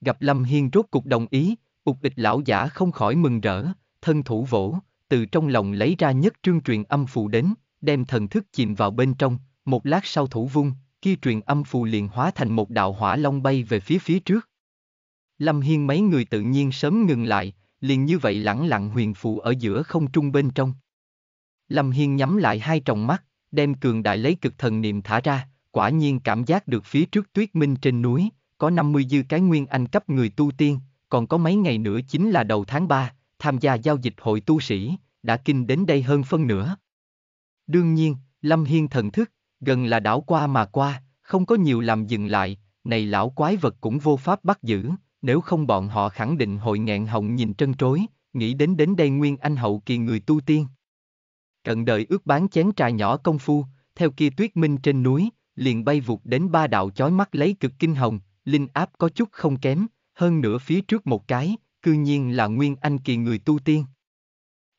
Gặp Lâm Hiên rốt cục đồng ý, Ục Địch lão giả không khỏi mừng rỡ, thân thủ vỗ, từ trong lòng lấy ra nhất trương truyền âm phù đến, đem thần thức chìm vào bên trong, một lát sau thủ vung, kia truyền âm phù liền hóa thành một đạo hỏa long bay về phía trước. Lâm Hiên mấy người tự nhiên sớm ngừng lại, liền như vậy lẳng lặng huyền phù ở giữa không trung bên trong. Lâm Hiên nhắm lại hai tròng mắt, đem cường đại lấy cực thần niệm thả ra, quả nhiên cảm giác được phía trước Tuyết Minh trên núi, có 50 dư cái nguyên anh cấp người tu tiên, còn có mấy ngày nữa chính là đầu tháng 3, tham gia giao dịch hội tu sĩ, đã kinh đến đây hơn phân nửa. Đương nhiên, Lâm Hiên thần thức, gần là đảo qua mà qua, không có nhiều làm dừng lại, này lão quái vật cũng vô pháp bắt giữ, nếu không bọn họ khẳng định hội nghẹn họng nhìn trân trối, nghĩ đến đây nguyên anh hậu kỳ người tu tiên. Cận đời ước bán chén trà nhỏ công phu, theo kia Tuyết Minh trên núi, liền bay vụt đến ba đạo chói mắt lấy cực kinh hồng, linh áp có chút không kém, hơn nữa phía trước một cái, cư nhiên là nguyên anh kỳ người tu tiên.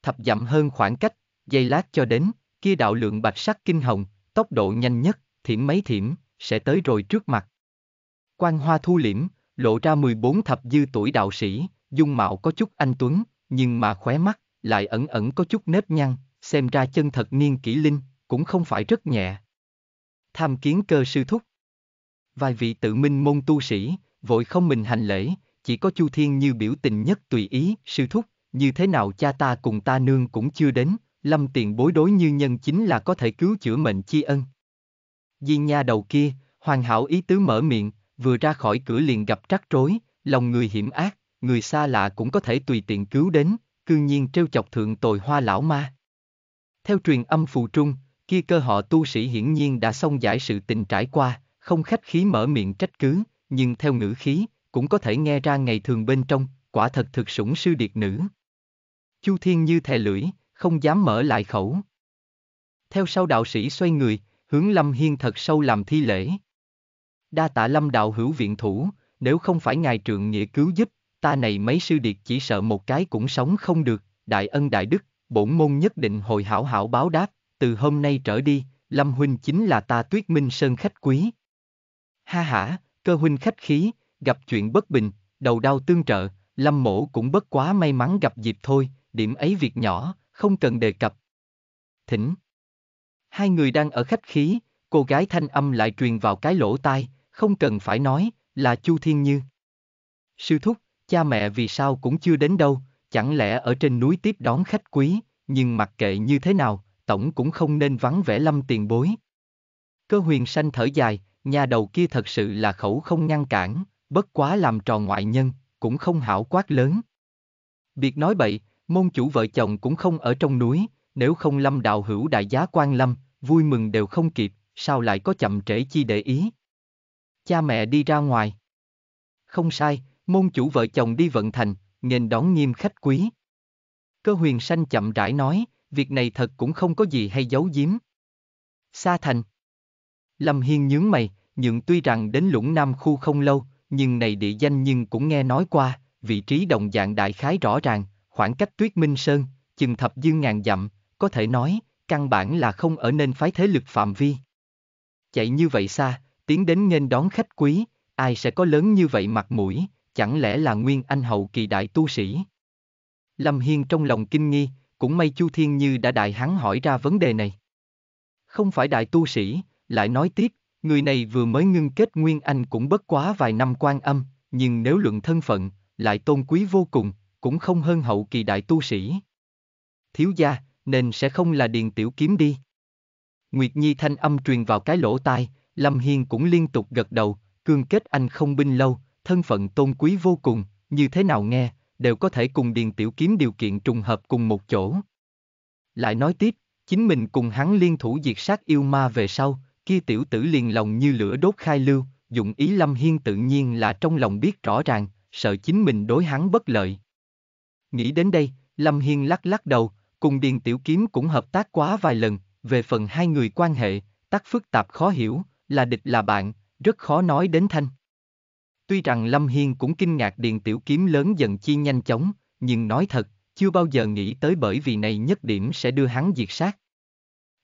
Thập dặm hơn khoảng cách, giây lát cho đến, kia đạo lượng bạch sắc kinh hồng, tốc độ nhanh nhất, thiểm mấy thiểm, sẽ tới rồi trước mặt. Quan hoa thu liễm, lộ ra 14 thập dư tuổi đạo sĩ, dung mạo có chút anh tuấn, nhưng mà khóe mắt, lại ẩn ẩn có chút nếp nhăn, xem ra chân thật niên kỷ linh, cũng không phải rất nhẹ. Tham kiến cơ sư thúc. Vài vị tự minh môn tu sĩ, vội không mình hành lễ, chỉ có Chu Thiên Như biểu tình nhất tùy ý, sư thúc, như thế nào cha ta cùng ta nương cũng chưa đến, Lâm tiền bối đối như nhân chính là có thể cứu chữa mệnh chi ân. Di nha đầu kia, hoàn hảo ý tứ mở miệng, vừa ra khỏi cửa liền gặp rắc rối, lòng người hiểm ác, người xa lạ cũng có thể tùy tiện cứu đến, cư nhiên trêu chọc thượng Tồi Hoa lão ma. Theo truyền âm phù trung, kia cơ họ tu sĩ hiển nhiên đã xong giải sự tình trải qua, không khách khí mở miệng trách cứ, nhưng theo ngữ khí, cũng có thể nghe ra ngày thường bên trong, quả thật thực sủng sư điệt nữ. Chu Thiên Như thè lưỡi, không dám mở lại khẩu. Theo sau đạo sĩ xoay người, hướng Lâm Hiên thật sâu làm thi lễ. Đa tạ Lâm đạo hữu viện thủ, nếu không phải ngài trượng nghĩa cứu giúp, ta này mấy sư điệt chỉ sợ một cái cũng sống không được, đại ân đại đức, bổn môn nhất định hồi hảo hảo báo đáp, từ hôm nay trở đi, Lâm huynh chính là ta Tuyết Minh Sơn khách quý. Ha hả, cơ huynh khách khí, gặp chuyện bất bình, đầu đau tương trợ, Lâm mỗ cũng bất quá may mắn gặp dịp thôi, điểm ấy việc nhỏ, không cần đề cập. Thỉnh. Hai người đang ở khách khí, cô gái thanh âm lại truyền vào cái lỗ tai, không cần phải nói, là Chu Thiên Như. Sư thúc, cha mẹ vì sao cũng chưa đến đâu, chẳng lẽ ở trên núi tiếp đón khách quý, nhưng mặc kệ như thế nào, tổng cũng không nên vắng vẻ Lâm tiền bối. Cơ Huyền Sanh thở dài, nhà đầu kia thật sự là khẩu không ngăn cản, bất quá làm trò ngoại nhân, cũng không hảo quát lớn. Biệt nói bậy, môn chủ vợ chồng cũng không ở trong núi, nếu không Lâm đạo hữu đại giá quan lâm, vui mừng đều không kịp, sao lại có chậm trễ chi để ý. Cha mẹ đi ra ngoài. Không sai, môn chủ vợ chồng đi vận thành, nghênh đón nghiêm khách quý. Cơ Huyền Sanh chậm rãi nói, việc này thật cũng không có gì hay giấu giếm. Xa thành. Lâm Hiên nhướng mày, nhưng tuy rằng đến Lũng Nam khu không lâu, nhưng này địa danh nhưng cũng nghe nói qua, vị trí đồng dạng đại khái rõ ràng, khoảng cách Tuyết Minh Sơn, chừng thập dương ngàn dặm, có thể nói, căn bản là không ở nên phái thế lực phạm vi. Chạy như vậy xa, tiến đến nghênh đón khách quý, ai sẽ có lớn như vậy mặt mũi, chẳng lẽ là nguyên anh hậu kỳ đại tu sĩ. Lâm Hiên trong lòng kinh nghi, cũng may Chu Thiên Như đã đại hắn hỏi ra vấn đề này. Không phải đại tu sĩ, lại nói tiếp, người này vừa mới ngưng kết nguyên anh cũng bất quá vài năm quan âm, nhưng nếu luận thân phận, lại tôn quý vô cùng, cũng không hơn hậu kỳ đại tu sĩ. Thiếu gia, nên sẽ không là Điền Tiểu Kiếm đi. Nguyệt Nhi thanh âm truyền vào cái lỗ tai, Lâm Hiên cũng liên tục gật đầu, cương kết anh không binh lâu, thân phận tôn quý vô cùng, như thế nào nghe, đều có thể cùng Điền Tiểu Kiếm điều kiện trùng hợp cùng một chỗ. Lại nói tiếp, chính mình cùng hắn liên thủ diệt sát yêu ma về sau, kia tiểu tử liền lòng như lửa đốt khai lưu, dụng ý Lâm Hiên tự nhiên là trong lòng biết rõ ràng, sợ chính mình đối hắn bất lợi. Nghĩ đến đây, Lâm Hiên lắc lắc đầu, cùng Điền Tiểu Kiếm cũng hợp tác quá vài lần, về phần hai người quan hệ, tắc phức tạp khó hiểu, là địch là bạn, rất khó nói đến thanh. Tuy rằng Lâm Hiên cũng kinh ngạc Điền Tiểu Kiếm lớn dần chi nhanh chóng, nhưng nói thật, chưa bao giờ nghĩ tới bởi vì này nhất điểm sẽ đưa hắn diệt sát.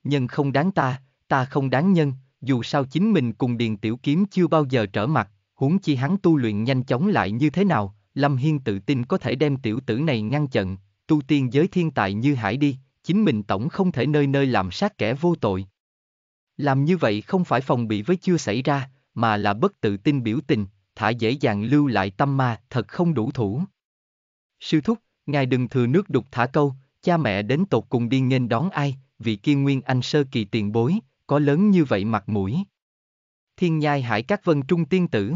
Nhân không đáng ta, ta không đáng nhân, dù sao chính mình cùng Điền Tiểu Kiếm chưa bao giờ trở mặt, huống chi hắn tu luyện nhanh chóng lại như thế nào, Lâm Hiên tự tin có thể đem tiểu tử này ngăn chặn, tu tiên giới thiên tài như hải đi, chính mình tổng không thể nơi nơi làm sát kẻ vô tội. Làm như vậy không phải phòng bị với chưa xảy ra, mà là bất tự tin biểu tình, thả dễ dàng lưu lại tâm ma, thật không đủ thủ. Sư thúc, ngài đừng thừa nước đục thả câu, cha mẹ đến tột cùng đi nghênh đón ai, vị kia Nguyên Anh sơ kỳ tiền bối, có lớn như vậy mặt mũi. Thiên Nhai Hải Các Vân Trung Tiên Tử.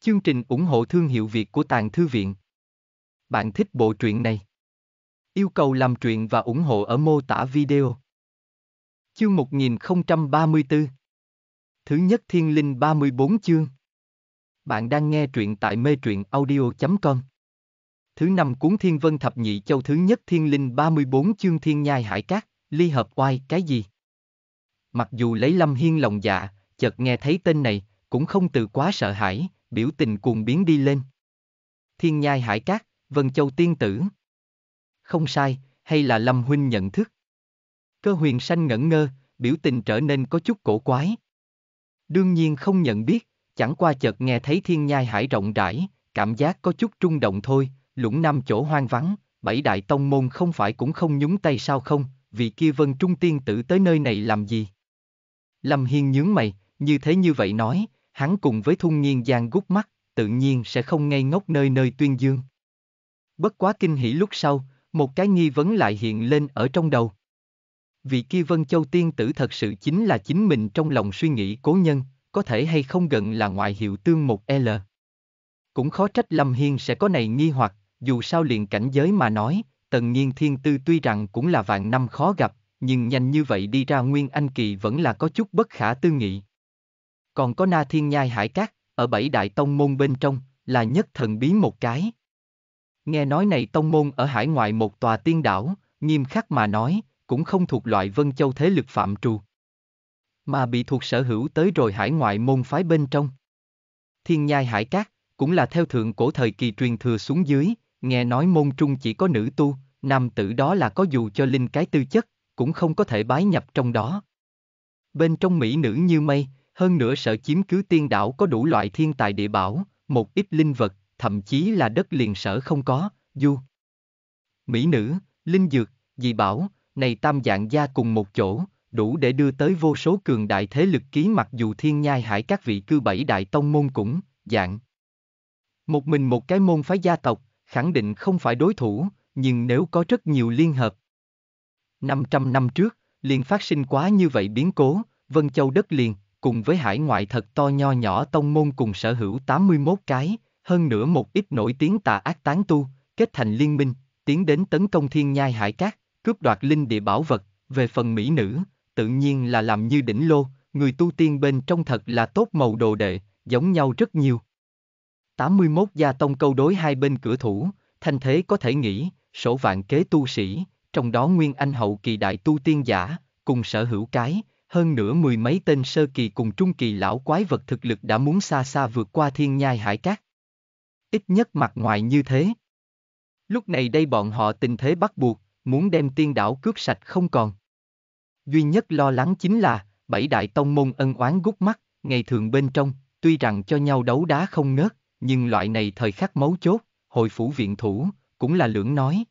Chương trình ủng hộ thương hiệu Việt của Tàng Thư Viện. Bạn thích bộ truyện này? Yêu cầu làm truyện và ủng hộ ở mô tả video. Chương 1034. Thứ nhất Thiên Linh 34 chương. Bạn đang nghe truyện tại metruyenaudio.com. Thứ năm cuốn Thiên Vân Thập Nhị Châu thứ nhất Thiên Linh 34 chương Thiên Nhai Hải Các, ly hợp oai cái gì? Mặc dù lấy Lâm Hiên lòng dạ, chợt nghe thấy tên này, cũng không từ quá sợ hãi, biểu tình cuồng biến đi lên. Thiên Nhai Hải Các, Vân Châu tiên tử. Không sai, hay là Lâm huynh nhận thức? Cơ Huyền Sanh ngẩn ngơ, biểu tình trở nên có chút cổ quái. Đương nhiên không nhận biết, chẳng qua chợt nghe thấy Thiên Nhai Hải rộng rãi, cảm giác có chút rung động thôi, Lũng Nam chỗ hoang vắng, bảy đại tông môn không phải cũng không nhúng tay sao không, vị kia Vân Trung tiên tử tới nơi này làm gì? Lâm Hiên nhướng mày, như vậy nói, hắn cùng với Thung Nghiên Giang gút mắt, tự nhiên sẽ không ngây ngốc nơi nơi tuyên dương. Bất quá kinh hỉ lúc sau, một cái nghi vấn lại hiện lên ở trong đầu. Vị kia Vân Châu tiên tử thật sự chính là chính mình trong lòng suy nghĩ cố nhân, có thể hay không gần là ngoại hiệu tương một L. Cũng khó trách Lâm Hiên sẽ có này nghi hoặc, dù sao liền cảnh giới mà nói, Tần Nhiên thiên tư tuy rằng cũng là vạn năm khó gặp, nhưng nhanh như vậy đi ra Nguyên Anh kỳ vẫn là có chút bất khả tư nghị. Còn có Na Thiên Nhai Hải Các, ở bảy đại tông môn bên trong, là nhất thần bí một cái. Nghe nói này tông môn ở hải ngoại một tòa tiên đảo, nghiêm khắc mà nói, cũng không thuộc loại Vân Châu thế lực phạm trù, mà bị thuộc sở hữu tới rồi hải ngoại môn phái bên trong. Thiên Nhai Hải Các, cũng là theo thượng cổ thời kỳ truyền thừa xuống dưới, nghe nói môn trung chỉ có nữ tu, nam tử đó là có dù cho linh cái tư chất, cũng không có thể bái nhập trong đó. Bên trong mỹ nữ như mây, hơn nữa sợ chiếm cứ tiên đảo có đủ loại thiên tài địa bảo, một ít linh vật, thậm chí là đất liền sở không có, du. Mỹ nữ, linh dược, dị bảo, này tam dạng gia cùng một chỗ, đủ để đưa tới vô số cường đại thế lực ký mặc dù Thiên Nhai Hải các vị cư bảy đại tông môn cũng, dạng. Một mình một cái môn phái gia tộc, khẳng định không phải đối thủ, nhưng nếu có rất nhiều liên hợp. 500 năm trước, liền phát sinh quá như vậy biến cố, Vân Châu đất liền, cùng với hải ngoại thật to nho nhỏ tông môn cùng sở hữu 81 cái, hơn nữa một ít nổi tiếng tà ác tán tu, kết thành liên minh, tiến đến tấn công Thiên Nhai Hải Các, cướp đoạt linh địa bảo vật, về phần mỹ nữ, tự nhiên là làm như đỉnh lô, người tu tiên bên trong thật là tốt màu đồ đệ, giống nhau rất nhiều. 81 gia tông câu đối hai bên cửa thủ, thanh thế có thể nghĩ, sổ vạn kế tu sĩ, trong đó Nguyên Anh hậu kỳ đại tu tiên giả, cùng sở hữu cái, hơn nữa mười mấy tên sơ kỳ cùng trung kỳ lão quái vật thực lực đã muốn xa xa vượt qua Thiên Nhai Hải Các. Ít nhất mặt ngoài như thế. Lúc này đây bọn họ tình thế bắt buộc, muốn đem tiên đảo cướp sạch không còn. Duy nhất lo lắng chính là, bảy đại tông môn ân oán gút mắt, ngày thường bên trong, tuy rằng cho nhau đấu đá không ngớt, nhưng loại này thời khắc mấu chốt, hội phủ viện thủ, cũng là lưỡng nói.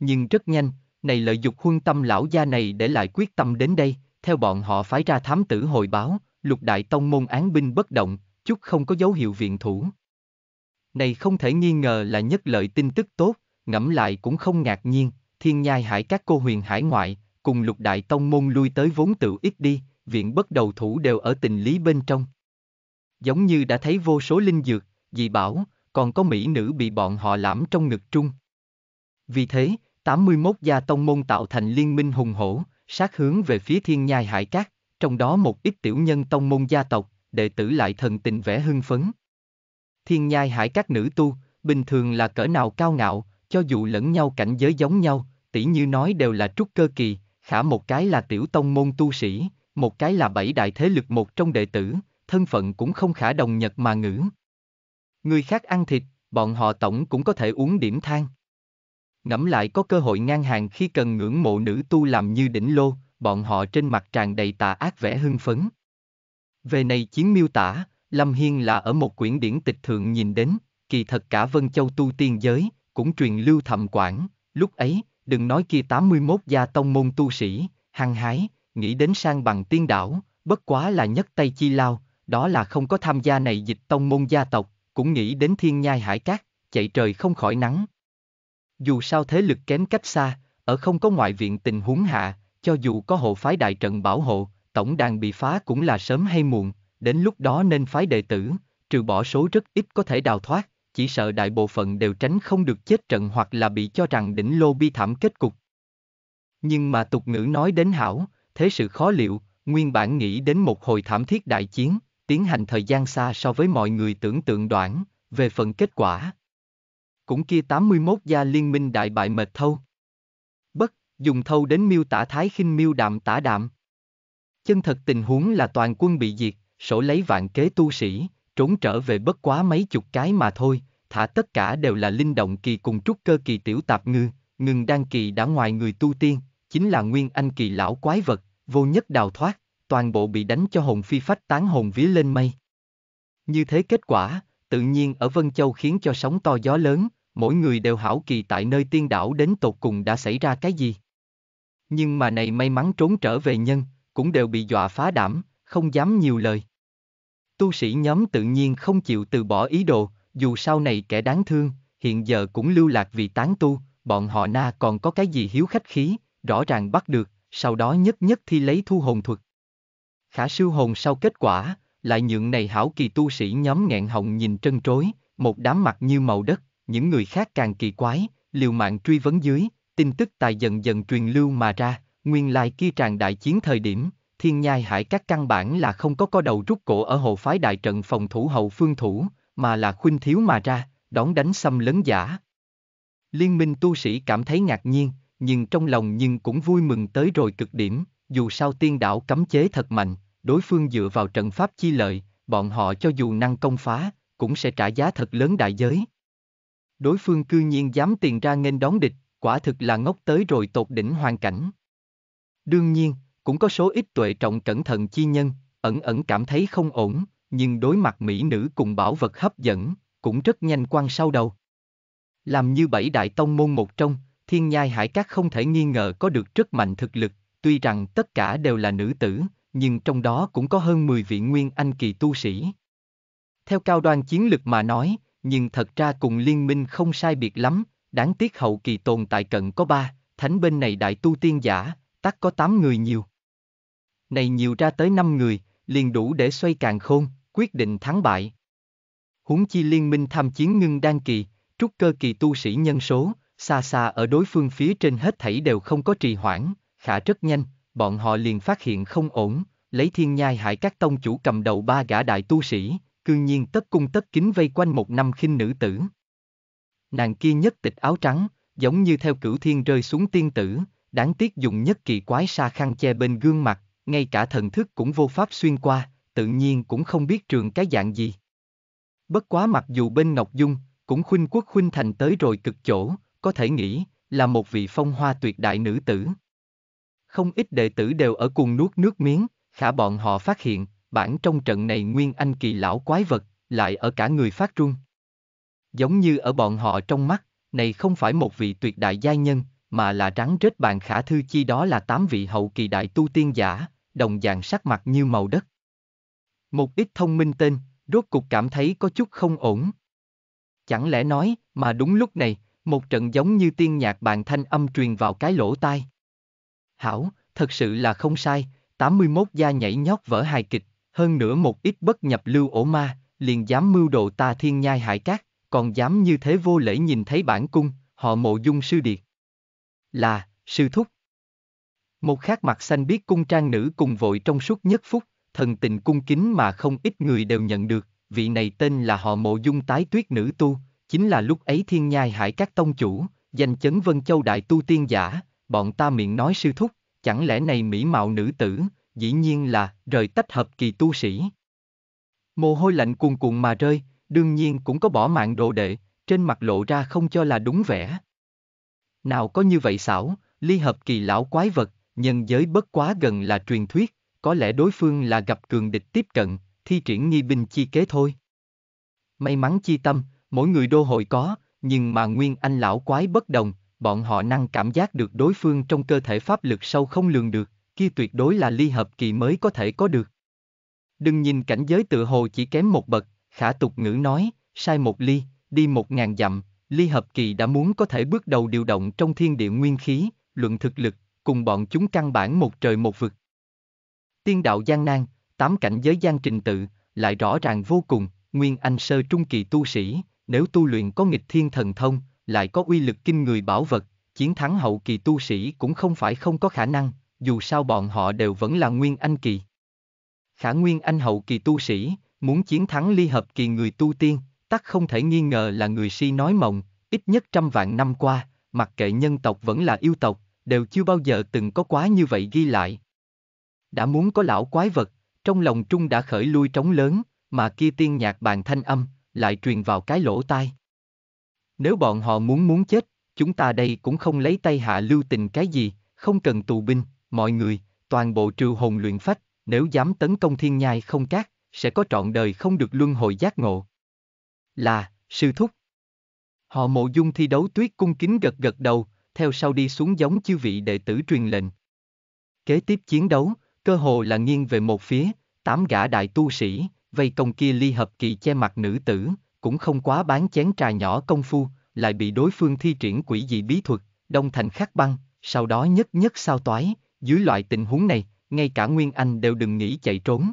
Nhưng rất nhanh, này lợi dục huân tâm lão gia này để lại quyết tâm đến đây, theo bọn họ phái ra thám tử hồi báo, lục đại tông môn án binh bất động, chút không có dấu hiệu viện thủ. Này không thể nghi ngờ là nhất lợi tin tức tốt, ngẫm lại cũng không ngạc nhiên, Thiên Nhai Hải các cô huyền hải ngoại, cùng lục đại tông môn lui tới vốn tự ít đi, viện bất đầu thủ đều ở tình lý bên trong. Giống như đã thấy vô số linh dược, dị bảo, còn có mỹ nữ bị bọn họ lãm trong ngực trung. Vì thế, 81 gia tông môn tạo thành liên minh hùng hổ, sát hướng về phía Thiên Nhai Hải Các, trong đó một ít tiểu nhân tông môn gia tộc, đệ tử lại thần tình vẻ hưng phấn. Thiên Nhai Hải các nữ tu, bình thường là cỡ nào cao ngạo, cho dù lẫn nhau cảnh giới giống nhau, tỉ như nói đều là trúc cơ kỳ, khả một cái là tiểu tông môn tu sĩ, một cái là bảy đại thế lực một trong đệ tử, thân phận cũng không khả đồng nhật mà ngữ. Người khác ăn thịt, bọn họ tổng cũng có thể uống điểm than. Ngẫm lại có cơ hội ngang hàng khi cần ngưỡng mộ nữ tu làm như đỉnh lô, bọn họ trên mặt tràn đầy tà ác vẻ hưng phấn. Về này chiến miêu tả, Lâm Hiên là ở một quyển điển tịch thượng nhìn đến, kỳ thật cả Vân Châu tu tiên giới, cũng truyền lưu thậm quảng, lúc ấy, đừng nói kia 81 gia tông môn tu sĩ, hăng hái, nghĩ đến sang bằng tiên đảo, bất quá là nhất tay chi lao, đó là không có tham gia này dịch tông môn gia tộc, cũng nghĩ đến thiên nhai hải cát, chạy trời không khỏi nắng. Dù sao thế lực kém cách xa, ở không có ngoại viện tình huống hạ, cho dù có hộ phái đại trận bảo hộ, tổng đàn bị phá cũng là sớm hay muộn, đến lúc đó nên phái đệ tử, trừ bỏ số rất ít có thể đào thoát, chỉ sợ đại bộ phận đều tránh không được chết trận hoặc là bị cho rằng đỉnh lô bi thảm kết cục. Nhưng mà tục ngữ nói đến hảo, thế sự khó liệu, nguyên bản nghĩ đến một hồi thảm thiết đại chiến, tiến hành thời gian xa so với mọi người tưởng tượng đoản, về phần kết quả. Cũng kia 81 gia liên minh đại bại mệt thâu. Bất, dùng thâu đến miêu tả thái khinh miêu đạm tả đạm. Chân thật tình huống là toàn quân bị diệt, sổ lấy vạn kế tu sĩ, trốn trở về bất quá mấy chục cái mà thôi, thả tất cả đều là linh động kỳ cùng trúc cơ kỳ tiểu tạp ngư, ngừng đăng kỳ đã ngoài người tu tiên, chính là nguyên anh kỳ lão quái vật, vô nhất đào thoát, toàn bộ bị đánh cho hồn phi phách tán hồn vía lên mây. Như thế kết quả, tự nhiên ở Vân Châu khiến cho sóng to gió lớn, mỗi người đều hảo kỳ tại nơi tiên đảo đến tột cùng đã xảy ra cái gì. Nhưng mà này may mắn trốn trở về nhân, cũng đều bị dọa phá đảm, không dám nhiều lời. Tu sĩ nhóm tự nhiên không chịu từ bỏ ý đồ, dù sau này kẻ đáng thương, hiện giờ cũng lưu lạc vì tán tu, bọn họ na còn có cái gì hiếu khách khí, rõ ràng bắt được, sau đó nhất nhất thi lấy thu hồn thuật. Khả siêu hồn sau kết quả, lại nhượng này hảo kỳ tu sĩ nhóm nghẹn họng nhìn trân trối, một đám mặt như màu đất, những người khác càng kỳ quái, liều mạng truy vấn dưới, tin tức tài dần dần truyền lưu mà ra, nguyên lai kia tràn đại chiến thời điểm. Thiên nhai hải các căn bản là không có đầu rút cổ ở hộ phái đại trận phòng thủ hậu phương thủ, mà là khuynh thiếu mà ra, đón đánh xâm lấn giả. Liên minh tu sĩ cảm thấy ngạc nhiên, nhưng trong lòng nhưng cũng vui mừng tới rồi cực điểm, dù sao tiên đảo cấm chế thật mạnh, đối phương dựa vào trận pháp chi lợi, bọn họ cho dù năng công phá, cũng sẽ trả giá thật lớn đại giới. Đối phương cư nhiên dám tiền ra nghênh đón địch, quả thực là ngốc tới rồi tột đỉnh hoàn cảnh. Đương nhiên, cũng có số ít tuệ trọng cẩn thận chi nhân, ẩn ẩn cảm thấy không ổn, nhưng đối mặt mỹ nữ cùng bảo vật hấp dẫn, cũng rất nhanh quăng sau đầu. Làm như bảy đại tông môn một trong, thiên nhai hải các không thể nghi ngờ có được rất mạnh thực lực, tuy rằng tất cả đều là nữ tử, nhưng trong đó cũng có hơn 10 vị nguyên anh kỳ tu sĩ. Theo cao đoan chiến lực mà nói, nhưng thật ra cùng liên minh không sai biệt lắm, đáng tiếc hậu kỳ tồn tại cận có 3, thánh bên này đại tu tiên giả, tắc có 8 người nhiều. Này nhiều ra tới 5 người, liền đủ để xoay càn khôn, quyết định thắng bại. Huống chi liên minh tham chiến ngưng đan kỳ, trúc cơ kỳ tu sĩ nhân số, xa xa ở đối phương phía trên hết thảy đều không có trì hoãn, khả rất nhanh, bọn họ liền phát hiện không ổn, lấy thiên nhai hại các tông chủ cầm đầu 3 gã đại tu sĩ, cư nhiên tất cung tất kính vây quanh một năm khinh nữ tử. Nàng kia nhất tịch áo trắng, giống như theo cửu thiên rơi xuống tiên tử, đáng tiếc dùng nhất kỳ quái sa khăn che bên gương mặt, ngay cả thần thức cũng vô pháp xuyên qua, tự nhiên cũng không biết trường cái dạng gì. Bất quá mặc dù bên Ngọc Dung, cũng khuynh quốc khuynh thành tới rồi cực chỗ, có thể nghĩ là một vị phong hoa tuyệt đại nữ tử. Không ít đệ tử đều ở cùng nuốt nước miếng, khả bọn họ phát hiện, bản trong trận này nguyên anh kỳ lão quái vật, lại ở cả người phát run. Giống như ở bọn họ trong mắt, này không phải một vị tuyệt đại giai nhân, mà là rắn rết bàn khả thư chi đó là 8 vị hậu kỳ đại tu tiên giả, đồng dạng sắc mặt như màu đất. Một ít thông minh tên, rốt cục cảm thấy có chút không ổn. Chẳng lẽ nói, mà đúng lúc này, một trận giống như tiên nhạc bàn thanh âm truyền vào cái lỗ tai. Hảo, thật sự là không sai, 81 gia nhảy nhót vỡ hài kịch, hơn nữa một ít bất nhập lưu ổ ma, liền dám mưu đồ ta thiên nhai hải cát, còn dám như thế vô lễ nhìn thấy bản cung, họ Mộ Dung sư điệt. Là, sư thúc. Một khác mặt xanh biết cung trang nữ cùng vội trong suốt nhất phút, thần tình cung kính mà không ít người đều nhận được, vị này tên là họ Mộ Dung tái tuyết nữ tu, chính là lúc ấy thiên nhai hải các tông chủ, danh chấn Vân Châu đại tu tiên giả, bọn ta miệng nói sư thúc, chẳng lẽ này mỹ mạo nữ tử, dĩ nhiên là rời tách hợp kỳ tu sĩ. Mồ hôi lạnh cuồn cuộn mà rơi, đương nhiên cũng có bỏ mạng đồ đệ, trên mặt lộ ra không cho là đúng vẻ. Nào có như vậy xảo, ly hợp kỳ lão quái vật, nhân giới bất quá gần là truyền thuyết, có lẽ đối phương là gặp cường địch tiếp cận, thi triển nghi binh chi kế thôi. May mắn chi tâm, mỗi người đô hội có, nhưng mà Nguyên Anh lão quái bất đồng, bọn họ năng cảm giác được đối phương trong cơ thể pháp lực sâu không lường được, kia tuyệt đối là ly hợp kỳ mới có thể có được. Đừng nhìn cảnh giới tự hồ chỉ kém một bậc, Khả Tục Ngữ nói, sai một ly, đi 1000 dặm, ly hợp kỳ đã muốn có thể bước đầu điều động trong thiên địa nguyên khí, luận thực lực, cùng bọn chúng căn bản một trời một vực. Tiên đạo gian nan, 8 cảnh giới gian trình tự, lại rõ ràng vô cùng, Nguyên Anh sơ trung kỳ tu sĩ, nếu tu luyện có nghịch thiên thần thông, lại có uy lực kinh người bảo vật, chiến thắng hậu kỳ tu sĩ cũng không phải không có khả năng, dù sao bọn họ đều vẫn là Nguyên Anh kỳ. Khả Nguyên Anh hậu kỳ tu sĩ, muốn chiến thắng ly hợp kỳ người tu tiên, tắc không thể nghi ngờ là người si nói mộng, ít nhất 100 vạn năm qua, mặc kệ nhân tộc vẫn là yêu tộc, đều chưa bao giờ từng có quá như vậy ghi lại. Đã muốn có lão quái vật, trong lòng trung đã khởi lui trống lớn, mà kia tiên nhạc bàn thanh âm, lại truyền vào cái lỗ tai. Nếu bọn họ muốn chết, chúng ta đây cũng không lấy tay hạ lưu tình cái gì, không cần tù binh, mọi người, toàn bộ trừ hồn luyện phách, nếu dám tấn công thiên nhai không cát, sẽ có trọn đời không được luân hồi giác ngộ. Là, sư thúc. Họ Mộ Dung thi đấu tuyết cung kính gật gật đầu, theo sau đi xuống giống chư vị đệ tử truyền lệnh. Kế tiếp chiến đấu, cơ hồ là nghiêng về một phía, 8 gã đại tu sĩ, vây công kia ly hợp kỳ che mặt nữ tử, cũng không quá bán chén trà nhỏ công phu, lại bị đối phương thi triển quỷ dị bí thuật, đông thành khắc băng, sau đó nhất sao toái, dưới loại tình huống này, ngay cả Nguyên Anh đều đừng nghĩ chạy trốn.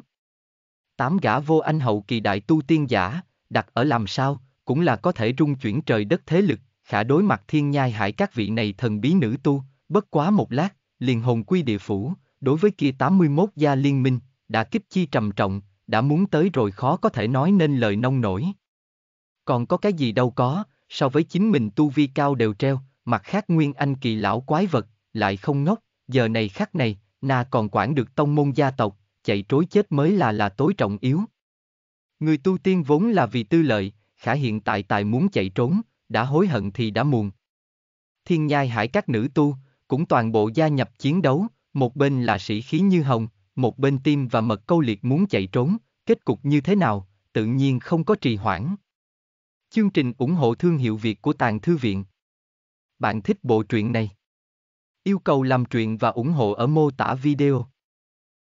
8 gã vô anh hậu kỳ đại tu tiên giả, đặt ở làm sao, cũng là có thể rung chuyển trời đất thế lực, khả đối mặt thiên nhai hải các vị này thần bí nữ tu, bất quá một lát, liền hồn quy địa phủ, đối với kia 81 gia liên minh, đã kích chi trầm trọng, đã muốn tới rồi khó có thể nói nên lời nông nổi. Còn có cái gì đâu có, so với chính mình tu vi cao đều treo, mặt khác Nguyên Anh kỳ lão quái vật, lại không ngốc, giờ này khắc này, na còn quản được tông môn gia tộc, chạy trối chết mới là tối trọng yếu. Người tu tiên vốn là vì tư lợi, khả hiện tại tài muốn chạy trốn, đã hối hận thì đã muộn. Thiên nhai hải các nữ tu, cũng toàn bộ gia nhập chiến đấu, một bên là sĩ khí như hồng, một bên tim và mật câu liệt muốn chạy trốn, kết cục như thế nào, tự nhiên không có trì hoãn. Chương trình ủng hộ thương hiệu Việt của Tàng Thư Viện. Bạn thích bộ truyện này? Yêu cầu làm truyện và ủng hộ ở mô tả video.